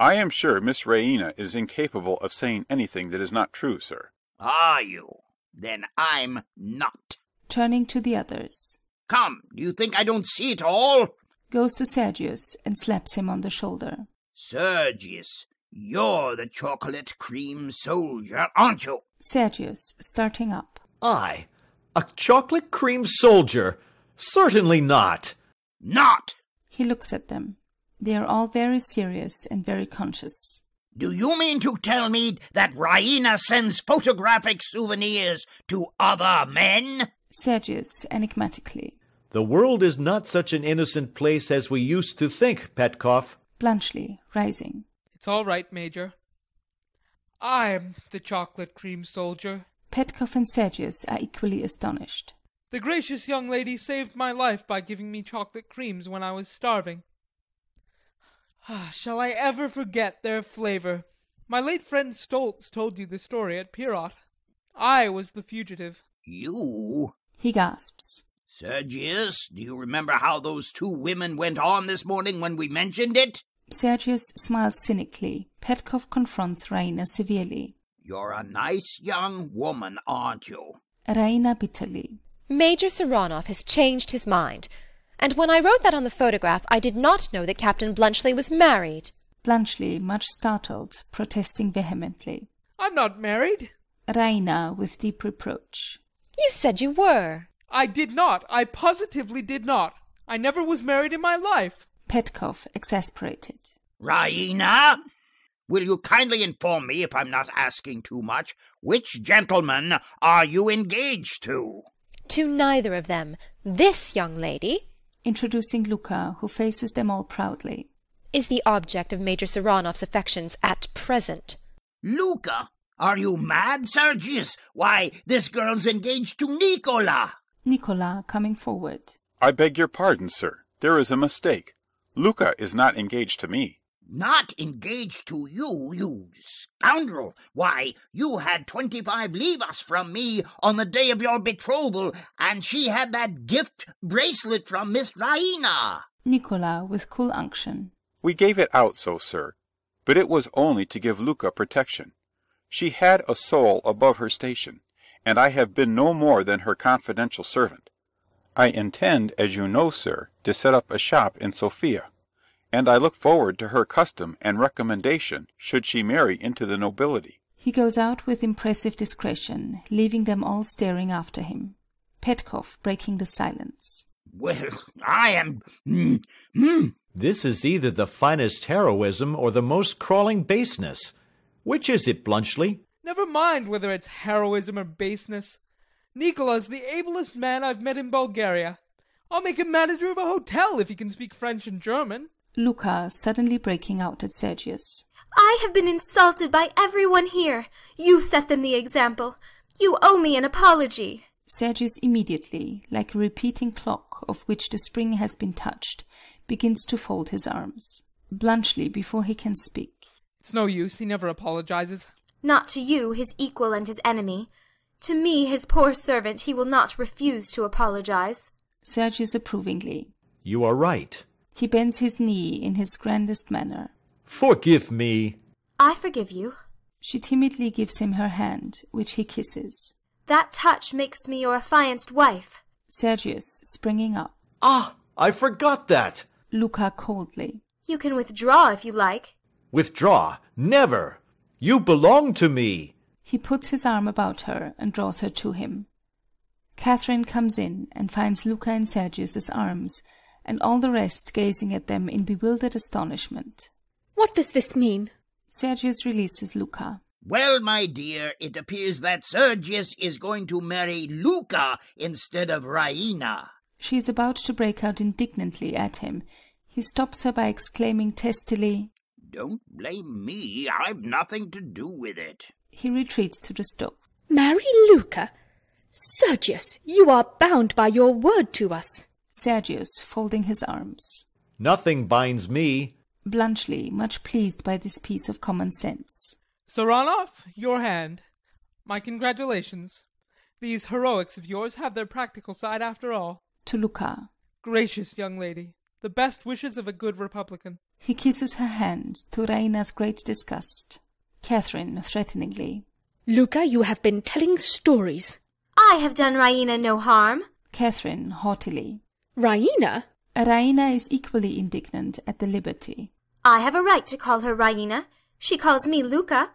I am sure Miss Raina is incapable of saying anything that is not true, sir. Are you? Then I'm not. Turning to the others. Come, do you think I don't see it all? Goes to Sergius and slaps him on the shoulder. Sergius, you're the chocolate cream soldier, aren't you? Sergius, starting up. I? A chocolate cream soldier? Certainly not! Not! He looks at them. They are all very serious and very conscious. Do you mean to tell me that Raina sends photographic souvenirs to other men? Sergius, enigmatically. The world is not such an innocent place as we used to think, Petkoff. Bluntschli, rising. It's all right, Major. I'm the chocolate cream soldier. Petkoff and Sergius are equally astonished. The gracious young lady saved my life by giving me chocolate creams when I was starving. Shall I ever forget their flavour? My late friend Stoltz told you the story at Pirot. I was the fugitive. You? He gasps. Sergius, do you remember how those two women went on this morning when we mentioned it? Sergius smiles cynically. Petkoff confronts Raina severely. You're a nice young woman, aren't you? Raina bitterly. Major Saranoff has changed his mind. And when I wrote that on the photograph, I did not know that Captain Bluntschli was married. Bluntschli, much startled, protesting vehemently. I'm not married. Raina, with deep reproach. You said you were. I did not. I positively did not. I never was married in my life. Petkoff, exasperated. Raina, will you kindly inform me, if I'm not asking too much, which gentleman are you engaged to? To neither of them. This young lady... introducing Louka, who faces them all proudly, is the object of Major Saranoff's affections at present. Louka, are you mad, Sergius? Why, this girl's engaged to Nicola. Nicola, coming forward. I beg your pardon, sir. There is a mistake. Louka is not engaged to me. Not engaged to you, you scoundrel! Why, you had 25 livres from me on the day of your betrothal, and she had that gift bracelet from Miss Raina. Nicola, with cool unction. We gave it out so, sir, but it was only to give Louka protection. She had a soul above her station, and I have been no more than her confidential servant. I intend, as you know, sir, to set up a shop in Sofia. And I look forward to her custom and recommendation should she marry into the nobility. He goes out with impressive discretion, leaving them all staring after him. Petkoff, breaking the silence. Well, I am... This is either the finest heroism or the most crawling baseness. Which is it, Bluntschli? Never mind whether it's heroism or baseness. Nicola's the ablest man I've met in Bulgaria. I'll make him manager of a hotel if he can speak French and German. Louka, suddenly breaking out at Sergius. I have been insulted by everyone here. You set them the example. You owe me an apology. Sergius immediately, like a repeating clock of which the spring has been touched, begins to fold his arms. Bluntschli, before he can speak. It's no use, he never apologizes. Not to you, his equal and his enemy. To me, his poor servant, he will not refuse to apologize. Sergius approvingly. You are right. He bends his knee in his grandest manner. Forgive me. I forgive you. She timidly gives him her hand, which he kisses. That touch makes me your affianced wife. Sergius, springing up. Ah, I forgot that. Louka coldly. You can withdraw if you like. Withdraw? Never. You belong to me. He puts his arm about her and draws her to him. Catherine comes in and finds Louka in Sergius's arms, and all the rest gazing at them in bewildered astonishment. What does this mean? Sergius releases Louka. Well, my dear, it appears that Sergius is going to marry Louka instead of Raina. She is about to break out indignantly at him. He stops her by exclaiming testily, Don't blame me. I've nothing to do with it. He retreats to the stove. Marry Louka? Sergius, you are bound by your word to us. Sergius, folding his arms. Nothing binds me. Bluntschli, much pleased by this piece of common sense. Saranoff, your hand. My congratulations. These heroics of yours have their practical side after all. To Louka. Gracious young lady, the best wishes of a good Republican. He kisses her hand, to Raina's great disgust. Catherine, threateningly. Louka, you have been telling stories. I have done Raina no harm. Catherine, haughtily. Raina? Raina is equally indignant at the liberty. I have a right to call her Raina. She calls me Louka.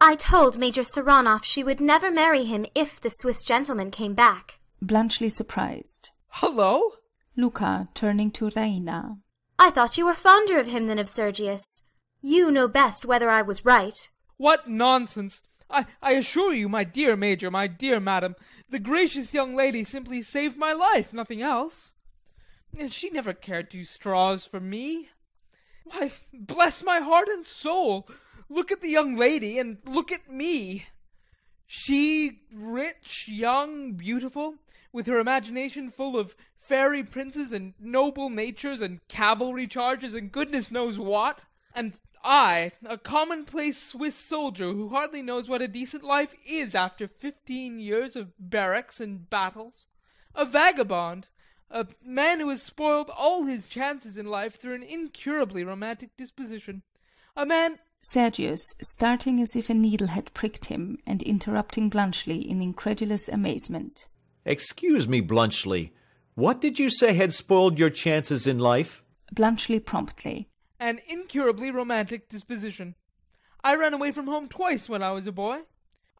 I told Major Saranoff she would never marry him if the Swiss gentleman came back. Bluntschli surprised. Hello? Louka, turning to Raina. I thought you were fonder of him than of Sergius. You know best whether I was right. What nonsense! I assure you, my dear Major, my dear madam, the gracious young lady simply saved my life, nothing else. She never cared two straws for me. Why, bless my heart and soul! Look at the young lady, and look at me. She, rich, young, beautiful, with her imagination full of fairy princes and noble natures and cavalry charges and goodness knows what, and I, a commonplace Swiss soldier who hardly knows what a decent life is after 15 years of barracks and battles, a vagabond, a man who has spoiled all his chances in life through an incurably romantic disposition, a man— Sergius, starting as if a needle had pricked him, and interrupting Bluntschli in incredulous amazement. Excuse me, Bluntschli. What did you say had spoiled your chances in life? Bluntschli promptly. An incurably romantic disposition. I ran away from home twice when I was a boy.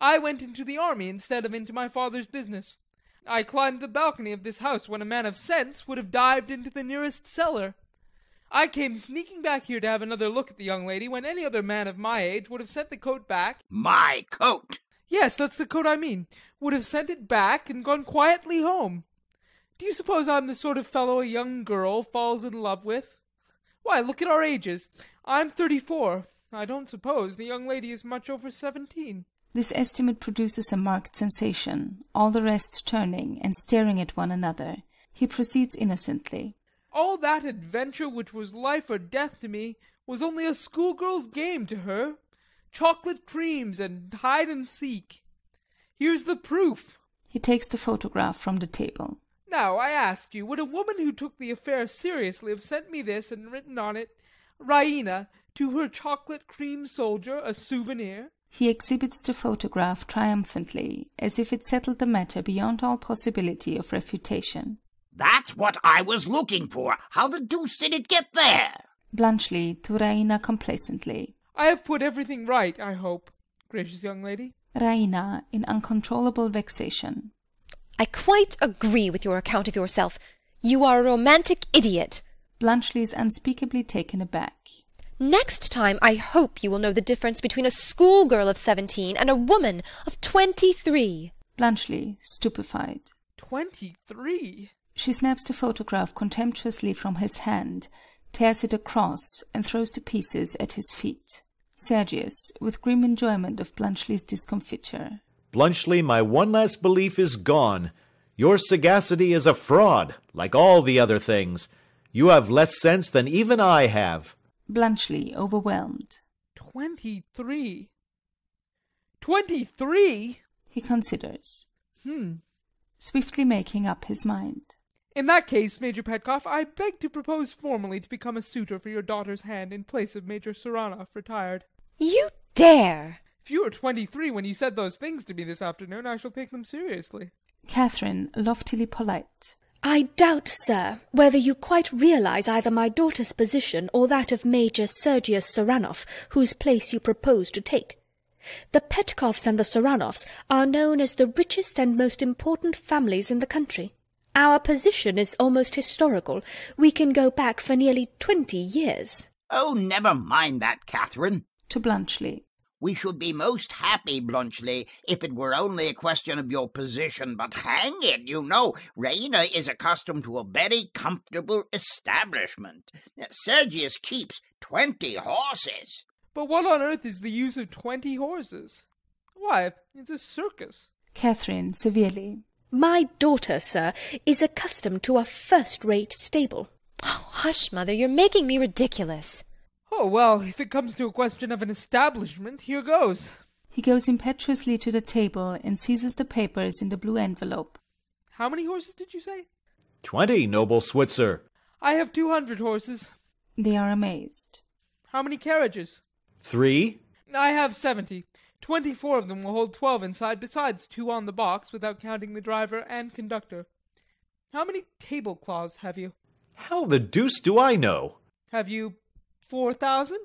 I went into the army instead of into my father's business. I climbed the balcony of this house when a man of sense would have dived into the nearest cellar. I came sneaking back here to have another look at the young lady when any other man of my age would have sent the coat back— My coat! Yes, that's the coat I mean. Would have sent it back and gone quietly home. Do you suppose I'm the sort of fellow a young girl falls in love with? Why, look at our ages. I'm 34. I don't suppose the young lady is much over 17. This estimate produces a marked sensation, all the rest turning and staring at one another. He proceeds innocently. All that adventure which was life or death to me was only a schoolgirl's game to her. Chocolate creams and hide-and-seek. Here's the proof. He takes the photograph from the table. Now, I ask you, would a woman who took the affair seriously have sent me this and written on it, Raina, to her chocolate cream soldier, a souvenir? He exhibits the photograph triumphantly, as if it settled the matter beyond all possibility of refutation. That's what I was looking for. How the deuce did it get there? Bluntschli to Raina complacently. I have put everything right, I hope, gracious young lady. Raina, in uncontrollable vexation. I quite agree with your account of yourself. You are a romantic idiot. Bluntschli is unspeakably taken aback. Next time I hope you will know the difference between a schoolgirl of 17 and a woman of 23. Bluntschli, stupefied. 23? She snaps the photograph contemptuously from his hand, tears it across, and throws the pieces at his feet. Sergius, with grim enjoyment of Bluntschli's discomfiture. Bluntschli, my one last belief is gone. Your sagacity is a fraud, like all the other things. You have less sense than even I have. Bluntschli, overwhelmed. 23? 23? He considers. Swiftly making up his mind. In that case, Major Petkoff, I beg to propose formally to become a suitor for your daughter's hand in place of Major Saranoff, retired. You dare! If you were 23 when you said those things to me this afternoon, I shall take them seriously. Catherine, loftily polite. I doubt, sir, whether you quite realize either my daughter's position or that of Major Sergius Saranoff, whose place you propose to take. The Petkoffs and the Saranoffs are known as the richest and most important families in the country. Our position is almost historical. We can go back for nearly 20 years. Oh, never mind that, Catherine. To Bluntschli. We should be most happy, Bluntschli, if it were only a question of your position. But hang it, you know, Raina is accustomed to a very comfortable establishment. Sergius keeps 20 horses. But what on earth is the use of 20 horses? Why, it's a circus. Catherine, severely. My daughter, sir, is accustomed to a first-rate stable. Oh, hush, mother, you're making me ridiculous. Oh, well, if it comes to a question of an establishment, here goes. He goes impetuously to the table and seizes the papers in the blue envelope. How many horses did you say? 20, noble Switzer. I have 200 horses. They are amazed. How many carriages? 3. I have 70. 24 of them will hold 12 inside, besides 2 on the box, without counting the driver and conductor. How many tablecloths have you? How the deuce do I know? Have you 4,000?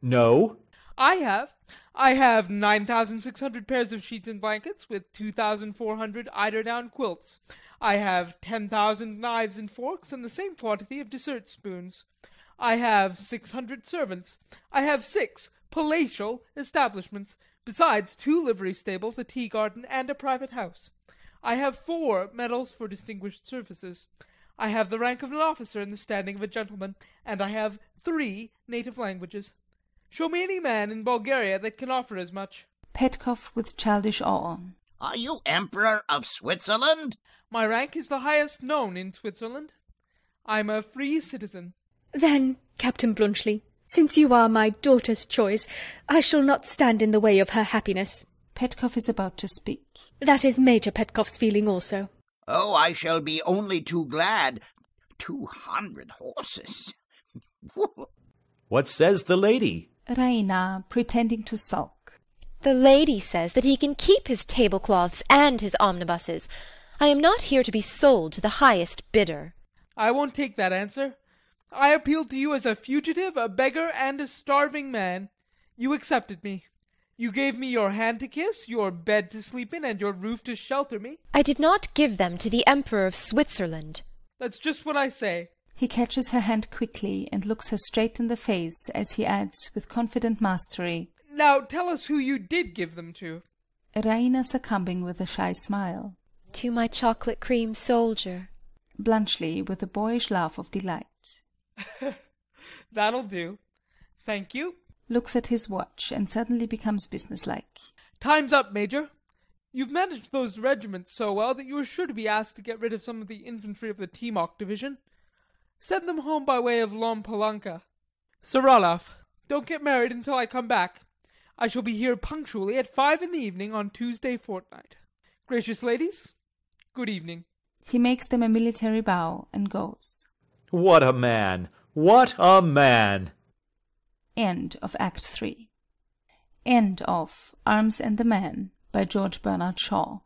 No. I have. I have 9,600 pairs of sheets and blankets, with 2,400 eiderdown quilts. I have 10,000 knives and forks, and the same quantity of dessert spoons. I have 600 servants. I have 6 palatial establishments, besides 2 livery stables, a tea garden, and a private house. I have 4 medals for distinguished services. I have the rank of an officer and the standing of a gentleman, and I have 3 native languages. Show me any man in Bulgaria that can offer as much. Petkoff with childish awe. Are you Emperor of Switzerland? My rank is the highest known in Switzerland. I'm a free citizen. Then, Captain Bluntschli, since you are my daughter's choice, I shall not stand in the way of her happiness. Petkoff is about to speak. That is Major Petkoff's feeling also. Oh, I shall be only too glad. 200 horses. What says the lady? Raina, pretending to sulk. The lady says that he can keep his tablecloths and his omnibuses. I am not here to be sold to the highest bidder. I won't take that answer. I appealed to you as a fugitive, a beggar, and a starving man. You accepted me. You gave me your hand to kiss, your bed to sleep in, and your roof to shelter me. I did not give them to the Emperor of Switzerland. That's just what I say. He catches her hand quickly and looks her straight in the face as he adds with confident mastery, Now tell us who you did give them to. Raina succumbing with a shy smile. To my chocolate cream soldier. Bluntschli with a boyish laugh of delight. That'll do. Thank you. Looks at his watch and suddenly becomes businesslike. Time's up, Major. You've managed those regiments so well that you were sure to be asked to get rid of some of the infantry of the Timok division. Send them home by way of Lompolanka. Saranoff, don't get married until I come back. I shall be here punctually at 5 in the evening on Tuesday fortnight. Gracious ladies, good evening. He makes them a military bow and goes. What a man! What a man! End of Act 3. End of Arms and the Man by George Bernard Shaw.